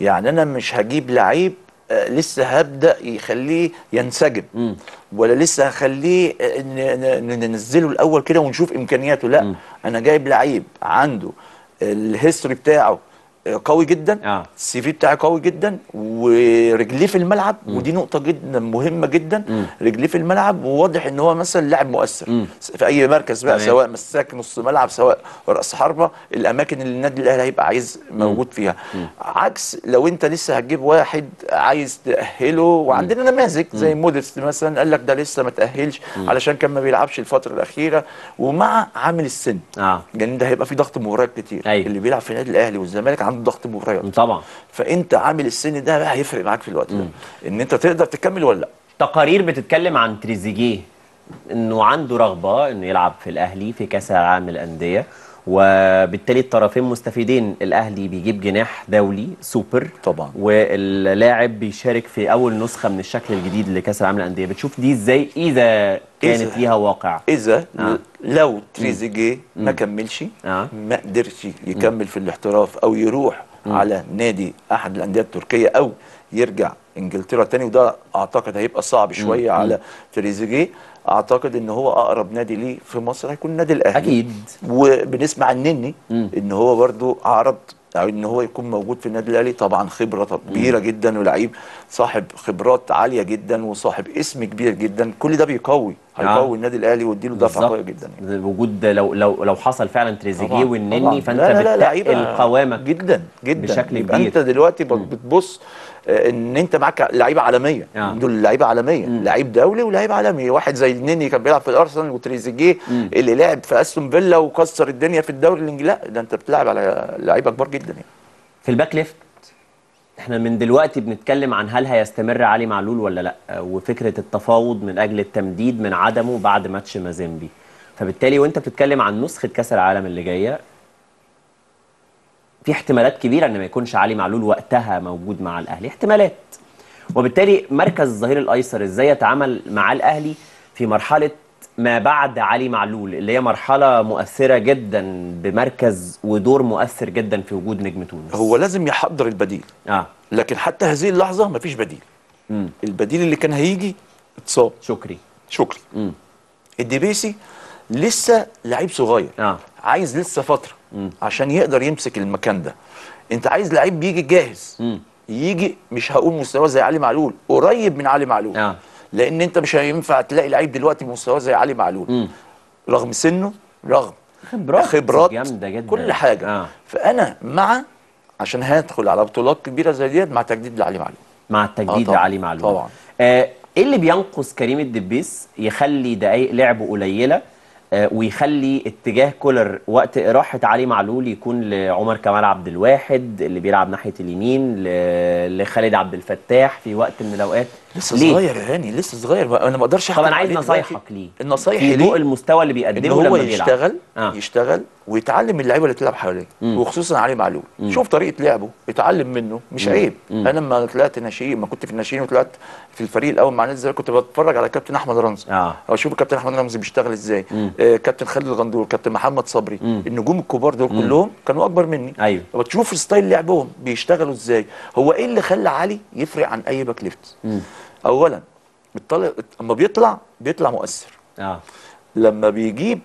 يعني انا مش هجيب لعيب لسه هبدا يخليه ينسجم ولا لسه هخليه ننزله الاول كده ونشوف امكانياته. لا، انا جايب لعيب عنده الهيستوري بتاعه قوي جدا، السي في بتاعي قوي جدا، ورجليه في الملعب. ودي نقطه جدا مهمه جدا، رجليه في الملعب، وواضح ان هو مثلا لاعب مؤثر في اي مركز بقى، سواء مساك، نص ملعب، سواء راس حربه، الاماكن اللي النادي الاهلي هيبقى عايز موجود فيها. عكس لو انت لسه هتجيب واحد عايز تاهله، وعندنا نماذج زي مودرست مثلا، قال لك ده لسه ما تاهلش علشان كان ما بيلعبش الفتره الاخيره، ومع عامل السن يعني ده هيبقى في ضغط مباريات كتير. اللي بيلعب في النادي الاهلي والزمالك ضغط مباريات طبعا، فانت عامل السن ده بقى هيفرق معاك في الوقت ده ان انت تقدر تكمل ولا لا. تقارير بتتكلم عن تريزيجيه انه عنده رغبه انه يلعب في الاهلي في كاس العالم للانديه، وبالتالي الطرفين مستفيدين. الاهلي بيجيب جناح دولي سوبر طبعا، واللاعب بيشارك في اول نسخه من الشكل الجديد لكاس العالم للانديه. بتشوف دي ازاي اذا كانت ليها واقع؟ اذا لو تريزيجيه ما كملش، ما قدرش يكمل في الاحتراف او يروح على نادي احد الانديه التركيه او يرجع انجلترا تاني، وده اعتقد هيبقى صعب شويه على تريزيجيه. اعتقد ان هو اقرب نادي ليه في مصر هيكون النادي الاهلي اكيد. وبنسمع عن النني ان هو برضو عرض ان هو يكون موجود في النادي الاهلي. طبعا خبره كبيره جدا، ولاعيب صاحب خبرات عاليه جدا، وصاحب اسم كبير جدا. كل ده بيقوي هيقوي النادي الاهلي ويديله دفعه قويه جدا يعني. وجود لو حصل فعلا تريزيجيه والنني، فانت بتتقل قوامك جدا جدا بشكل كبير. انت دلوقتي بتبص ان انت معاك لعيبه عالميه، دول لعيبه عالميه، لعيب دولي ولاعيب عالمي. واحد زي النني كان بيلعب في الارسنال، وتريزيجيه اللي لعب في استون فيلا وكسر الدنيا في الدوري الانجليزي. لا، ده انت بتلعب على لعيبه كبار جدا يعني. في الباك ليفت احنا من دلوقتي بنتكلم عن هل هيستمر علي معلول ولا لا، وفكره التفاوض من اجل التمديد من عدمه بعد ماتش مازيمبي. فبالتالي وانت بتتكلم عن نسخه كاس العالم اللي جايه، في احتمالات كبيره ان ما يكونش علي معلول وقتها موجود مع الاهلي، احتمالات. وبالتالي مركز الظهير الايسر ازاي يتعامل مع الاهلي في مرحله ما بعد علي معلول، اللي هي مرحله مؤثره جدا بمركز ودور مؤثر جدا في وجود نجم تونس. هو لازم يحضر البديل، لكن حتى هذه اللحظه مفيش بديل. البديل اللي كان هيجي اتصاب، شكري. الدبيسي لسه لعيب صغير، عايز لسه فتره عشان يقدر يمسك المكان ده. انت عايز لعيب بيجي جاهز، يجي مش هقول مستواه زي علي معلول، قريب من علي معلول. لان انت مش هينفع تلاقي لعيب دلوقتي مستواه زي علي معلول رغم سنه، رغم خبرات جامده جدا، كل حاجه. فانا مع، عشان هندخل على بطولات كبيره زي ديت، مع تجديد لعلي معلول، مع التجديد لعلي معلول طبعا. ايه اللي بينقص كريم الدبيس يخلي دقائق لعبه قليله ويخلي اتجاه كولر وقت راحه علي معلول يكون لعمر كمال عبد الواحد اللي بيلعب ناحيه اليمين، لخالد عبد الفتاح في وقت من الاوقات؟ لسه صغير يا هاني، لسه صغير. انا ما اقدرش. طب انا عايز نصايحك ليه، النصايح ليه فوق المستوى اللي بيقدمه لما بيلعب. يشتغل ويتعلم اللعيبه اللي بتلعب حواليه، وخصوصا علي معلول. شوف طريقه لعبه، اتعلم منه، مش عيب. انا لما طلعت ناشئين، ما كنت في الناشئين وطلعت في الفريق الاول مع نادي الزمالك، كنت بتفرج على كابتن احمد رمزي، اشوف الكابتن احمد رمزي بيشتغل ازاي، كابتن خالد الغندور، كابتن محمد صبري. النجوم الكبار دول كلهم كانوا اكبر مني. بتشوف ستايل لعبهم بيشتغلوا ازاي. هو ايه اللي خلى علي يفرق عن اي باك ليفت؟ اولا اما بيطلع مؤثر. لما بيجيب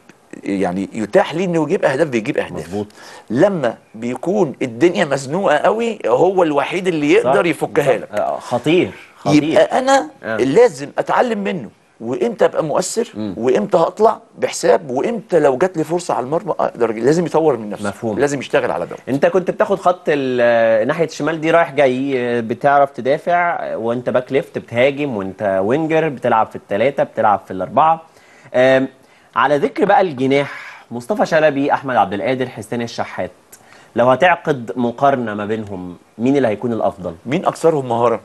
يعني يتاح ليه انه يجيب اهداف، بيجيب اهداف. مظبوط. لما بيكون الدنيا مزنوقه قوي، هو الوحيد اللي يقدر يفكها لك. خطير. يبقى انا لازم اتعلم منه وامتى ابقى مؤثر وامتى هطلع بحساب وامتى لو جات لي فرصه على المرمى اقدر. لازم يطور من نفسه. مفهوم. لازم يشتغل على ده. انت كنت بتاخد خط ناحيه الشمال دي رايح جاي، بتعرف تدافع وانت باك ليفت، بتهاجم وانت وينجر، بتلعب في الثلاثه، بتلعب في الاربعه. على ذكر بقى الجناح، مصطفى شلبي، احمد عبد القادر، حسين الشحات، لو هتعقد مقارنه ما بينهم مين اللي هيكون الافضل؟ مين اكثرهم مهاره؟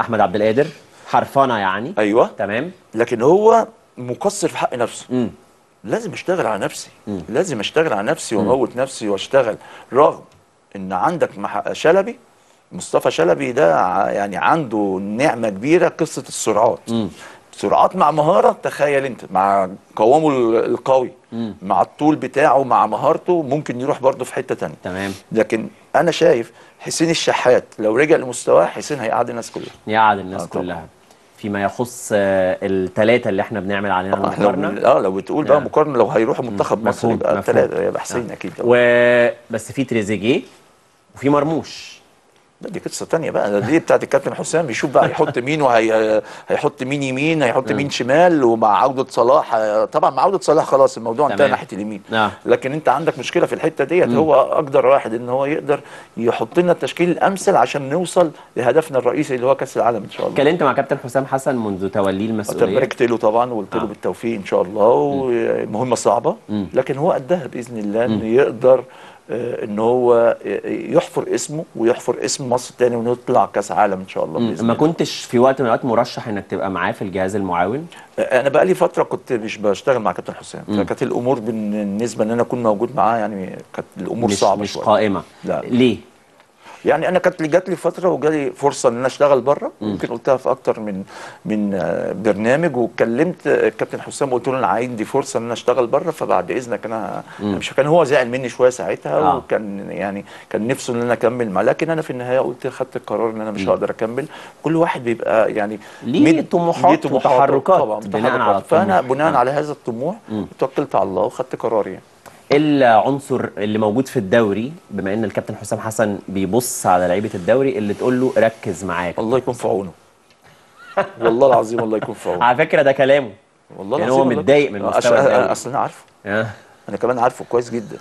احمد عبد القادر حرفانه يعني. ايوه تمام، لكن هو مقصر في حق نفسه. لازم اشتغل على نفسي. لازم اشتغل على نفسي واموت نفسي واشتغل، رغم ان عندك شلبي، مصطفى شلبي ده يعني عنده نعمه كبيره، قصه السرعات. سرعات مع مهاره، تخيل انت مع قوامه القوي، مع الطول بتاعه، مع مهارته، ممكن يروح برضه في حته ثانيه. تمام. لكن انا شايف حسين الشحات لو رجع لمستواه، حسين هيقعد الناس كلها. يقعد الناس كلها. فيما يخص الثلاثه اللي احنا بنعمل عليهم مقارنه. لو بتقول بقى مقارنه، لو هيروحوا منتخب مصر يبقى الثلاثه، يبقى حسين اكيد. بس في تريزيجيه وفي مرموش. دي قصه ثانيه بقى، دي بتاعت الكابتن حسام، بيشوف بقى هيحط مين هيحط مين يمين، هيحط مين شمال. ومع عوده صلاح، طبعا مع عوده صلاح خلاص الموضوع انتهى ناحيه اليمين. لكن انت عندك مشكله في الحته ديت. هو اقدر واحد ان هو يقدر يحط لنا التشكيل الامثل عشان نوصل لهدفنا الرئيسي اللي هو كاس العالم ان شاء الله. اتكلمت مع كابتن حسام حسن منذ توليه المسؤوليه، باركت له طبعا وقلت له بالتوفيق ان شاء الله، ومهمه صعبه لكن هو قدها باذن الله، انه يقدر ان هو يحفر اسمه ويحفر اسم مصر تاني ونطلع كاس عالم ان شاء الله باذن الله. ما كنتش في وقت من الاوقات مرشح انك تبقى معاه في الجهاز المعاون؟ انا بقى لي فتره كنت مش بشتغل مع كابتن حسام، فكانت الامور بالنسبه ان انا اكون موجود معاه يعني، كانت الامور صعبه شويه، مش قائمه. لا. ليه؟ يعني انا كانت جات لي فتره وجالي فرصه ان انا اشتغل بره، يمكن قلتها في اكتر من برنامج، وكلمت الكابتن حسام وقلت له انا عندي فرصه ان انا اشتغل بره، فبعد اذنك انا مش. كان هو زعل مني شويه ساعتها، وكان يعني كان نفسه ان انا اكمل معاه، لكن انا في النهايه قلت، خدت القرار ان انا مش هقدر اكمل. كل واحد بيبقى يعني ليه طموحات وتحركات، فانا بناء على هذا الطموح توكلت على الله وخدت قراري يعني. العنصر اللي موجود في الدوري، بما ان الكابتن حسام حسن بيبص على لعيبه الدوري، اللي تقول له ركز معاك، الله يكون في عونه. والله العظيم الله يكون في عونه. على فكره ده كلامه والله العظيم، هو متضايق من مستوى الدوري. اصل انا عارفه، انا كمان عارفه كويس جدا،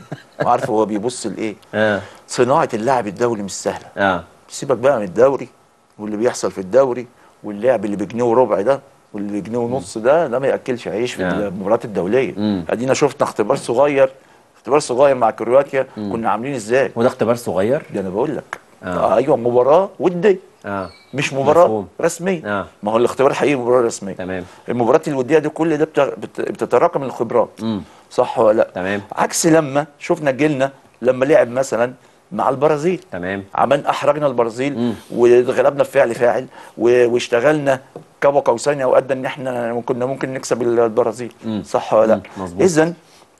وعارفه هو بيبص لايه. صناعه اللاعب الدولي مش سهله. سيبك بقى من الدوري واللي بيحصل في الدوري، واللاعب اللي بجنيه وربع ده واللي بجنيه ونص ده ما ياكلش عيش في المباريات الدوليه. ادينا شفنا اختبار صغير مع كرواتيا، كنا عاملين ازاي؟ وده اختبار صغير؟ ده انا بقول لك. ايوه، مباراه وديه. مش مباراه مفهوم. رسميه. ما هو الاختبار حقيقي مباراه رسميه. تمام. المباريات الوديه دي كل ده بتتراكم الخبرات. صح ولا لا؟ تمام. عكس لما شفنا جيلنا لما لعب مثلا مع البرازيل. تمام. عملنا احرجنا البرازيل واتغلبنا بفعل فاعل، واشتغلنا كبا قوسين او ادنى ان احنا كنا ممكن نكسب البرازيل. صح ولا لا؟ اذا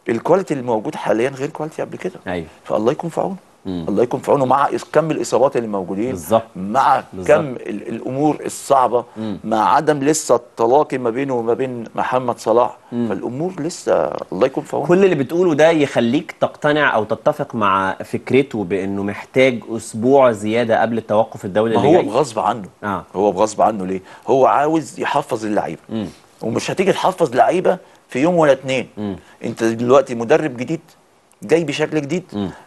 الكواليتي اللي موجود حاليا غير كواليتي قبل كده. ايوه. فالله يكون في عونه. الله يكون في عونه، مع كم الاصابات اللي موجودين، بالظبط، مع كم الامور الصعبه، مع عدم لسه التلاقي ما بينه وما بين محمد صلاح، فالامور لسه الله يكون في عونه. كل اللي بتقوله ده يخليك تقتنع او تتفق مع فكرته بانه محتاج اسبوع زياده قبل التوقف الدولي اللي جاي. هو بغصب عنه. هو بغصب عنه ليه؟ هو عاوز يحفظ اللعيبه، ومش هتيجي تحفظ لعيبه في يوم ولا اتنين. انت دلوقتي مدرب جديد جاي بشكل جديد،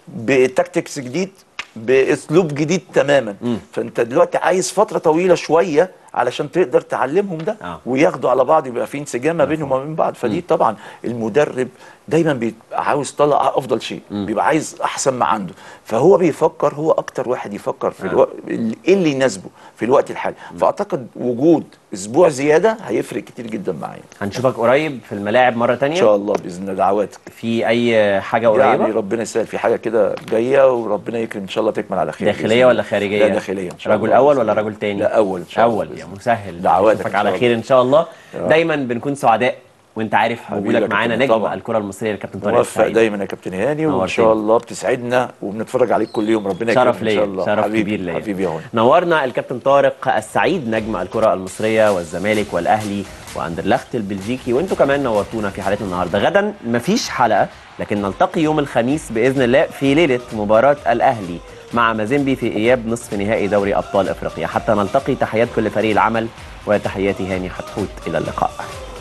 بتكتكس جديد، باسلوب جديد تماما. فانت دلوقتي عايز فتره طويله شويه علشان تقدر تعلمهم ده، وياخدوا على بعض، يبقى في انسجام ما بينهم وما بين بعض. فدي طبعا المدرب دايما بيبقى عاوز يطلع افضل شيء، بيبقى عايز احسن ما عنده، فهو بيفكر، هو اكتر واحد يفكر في ايه اللي يناسبه في الوقت الحالي. فاعتقد وجود اسبوع زياده هيفرق كتير جدا معايا. هنشوفك قريب في الملاعب مره ثانيه ان شاء الله باذن الله. دعواتك في اي حاجه قريبه يعني، ربنا يسهل في حاجه كده جايه، وربنا يكرم ان شاء الله، تكمل على خير. داخليه ولا خارجيه؟ لا داخليه ان شاء الله. رجل اول ولا رجل ثاني؟ لا اول ان شاء الله. اول يا مسهل. دعواتك على خير ان شاء الله. دايما بنكون سعداء وانت عارف وجودك معانا، نجم الكره المصريه الكابتن طارق السعيد. موفق دايما يا كابتن هاني، وان شاء الله بتسعدنا وبنتفرج عليك كل يوم، ربنا يكرمك ان شاء الله. شرف كبير ليا حبيبي. نورنا الكابتن طارق السعيد، نجم الكره المصريه والزمالك والاهلي واندرلخت البلجيكي، وانتوا كمان نورتونا في حلقتنا النهارده. غدا مفيش حلقه، لكن نلتقي يوم الخميس باذن الله في ليله مباراه الاهلي مع مازيمبي في إياب نصف نهائي دوري أبطال أفريقيا. حتى نلتقي، تحيات كل فريق العمل وتحياتي هاني حتحوت، إلى اللقاء.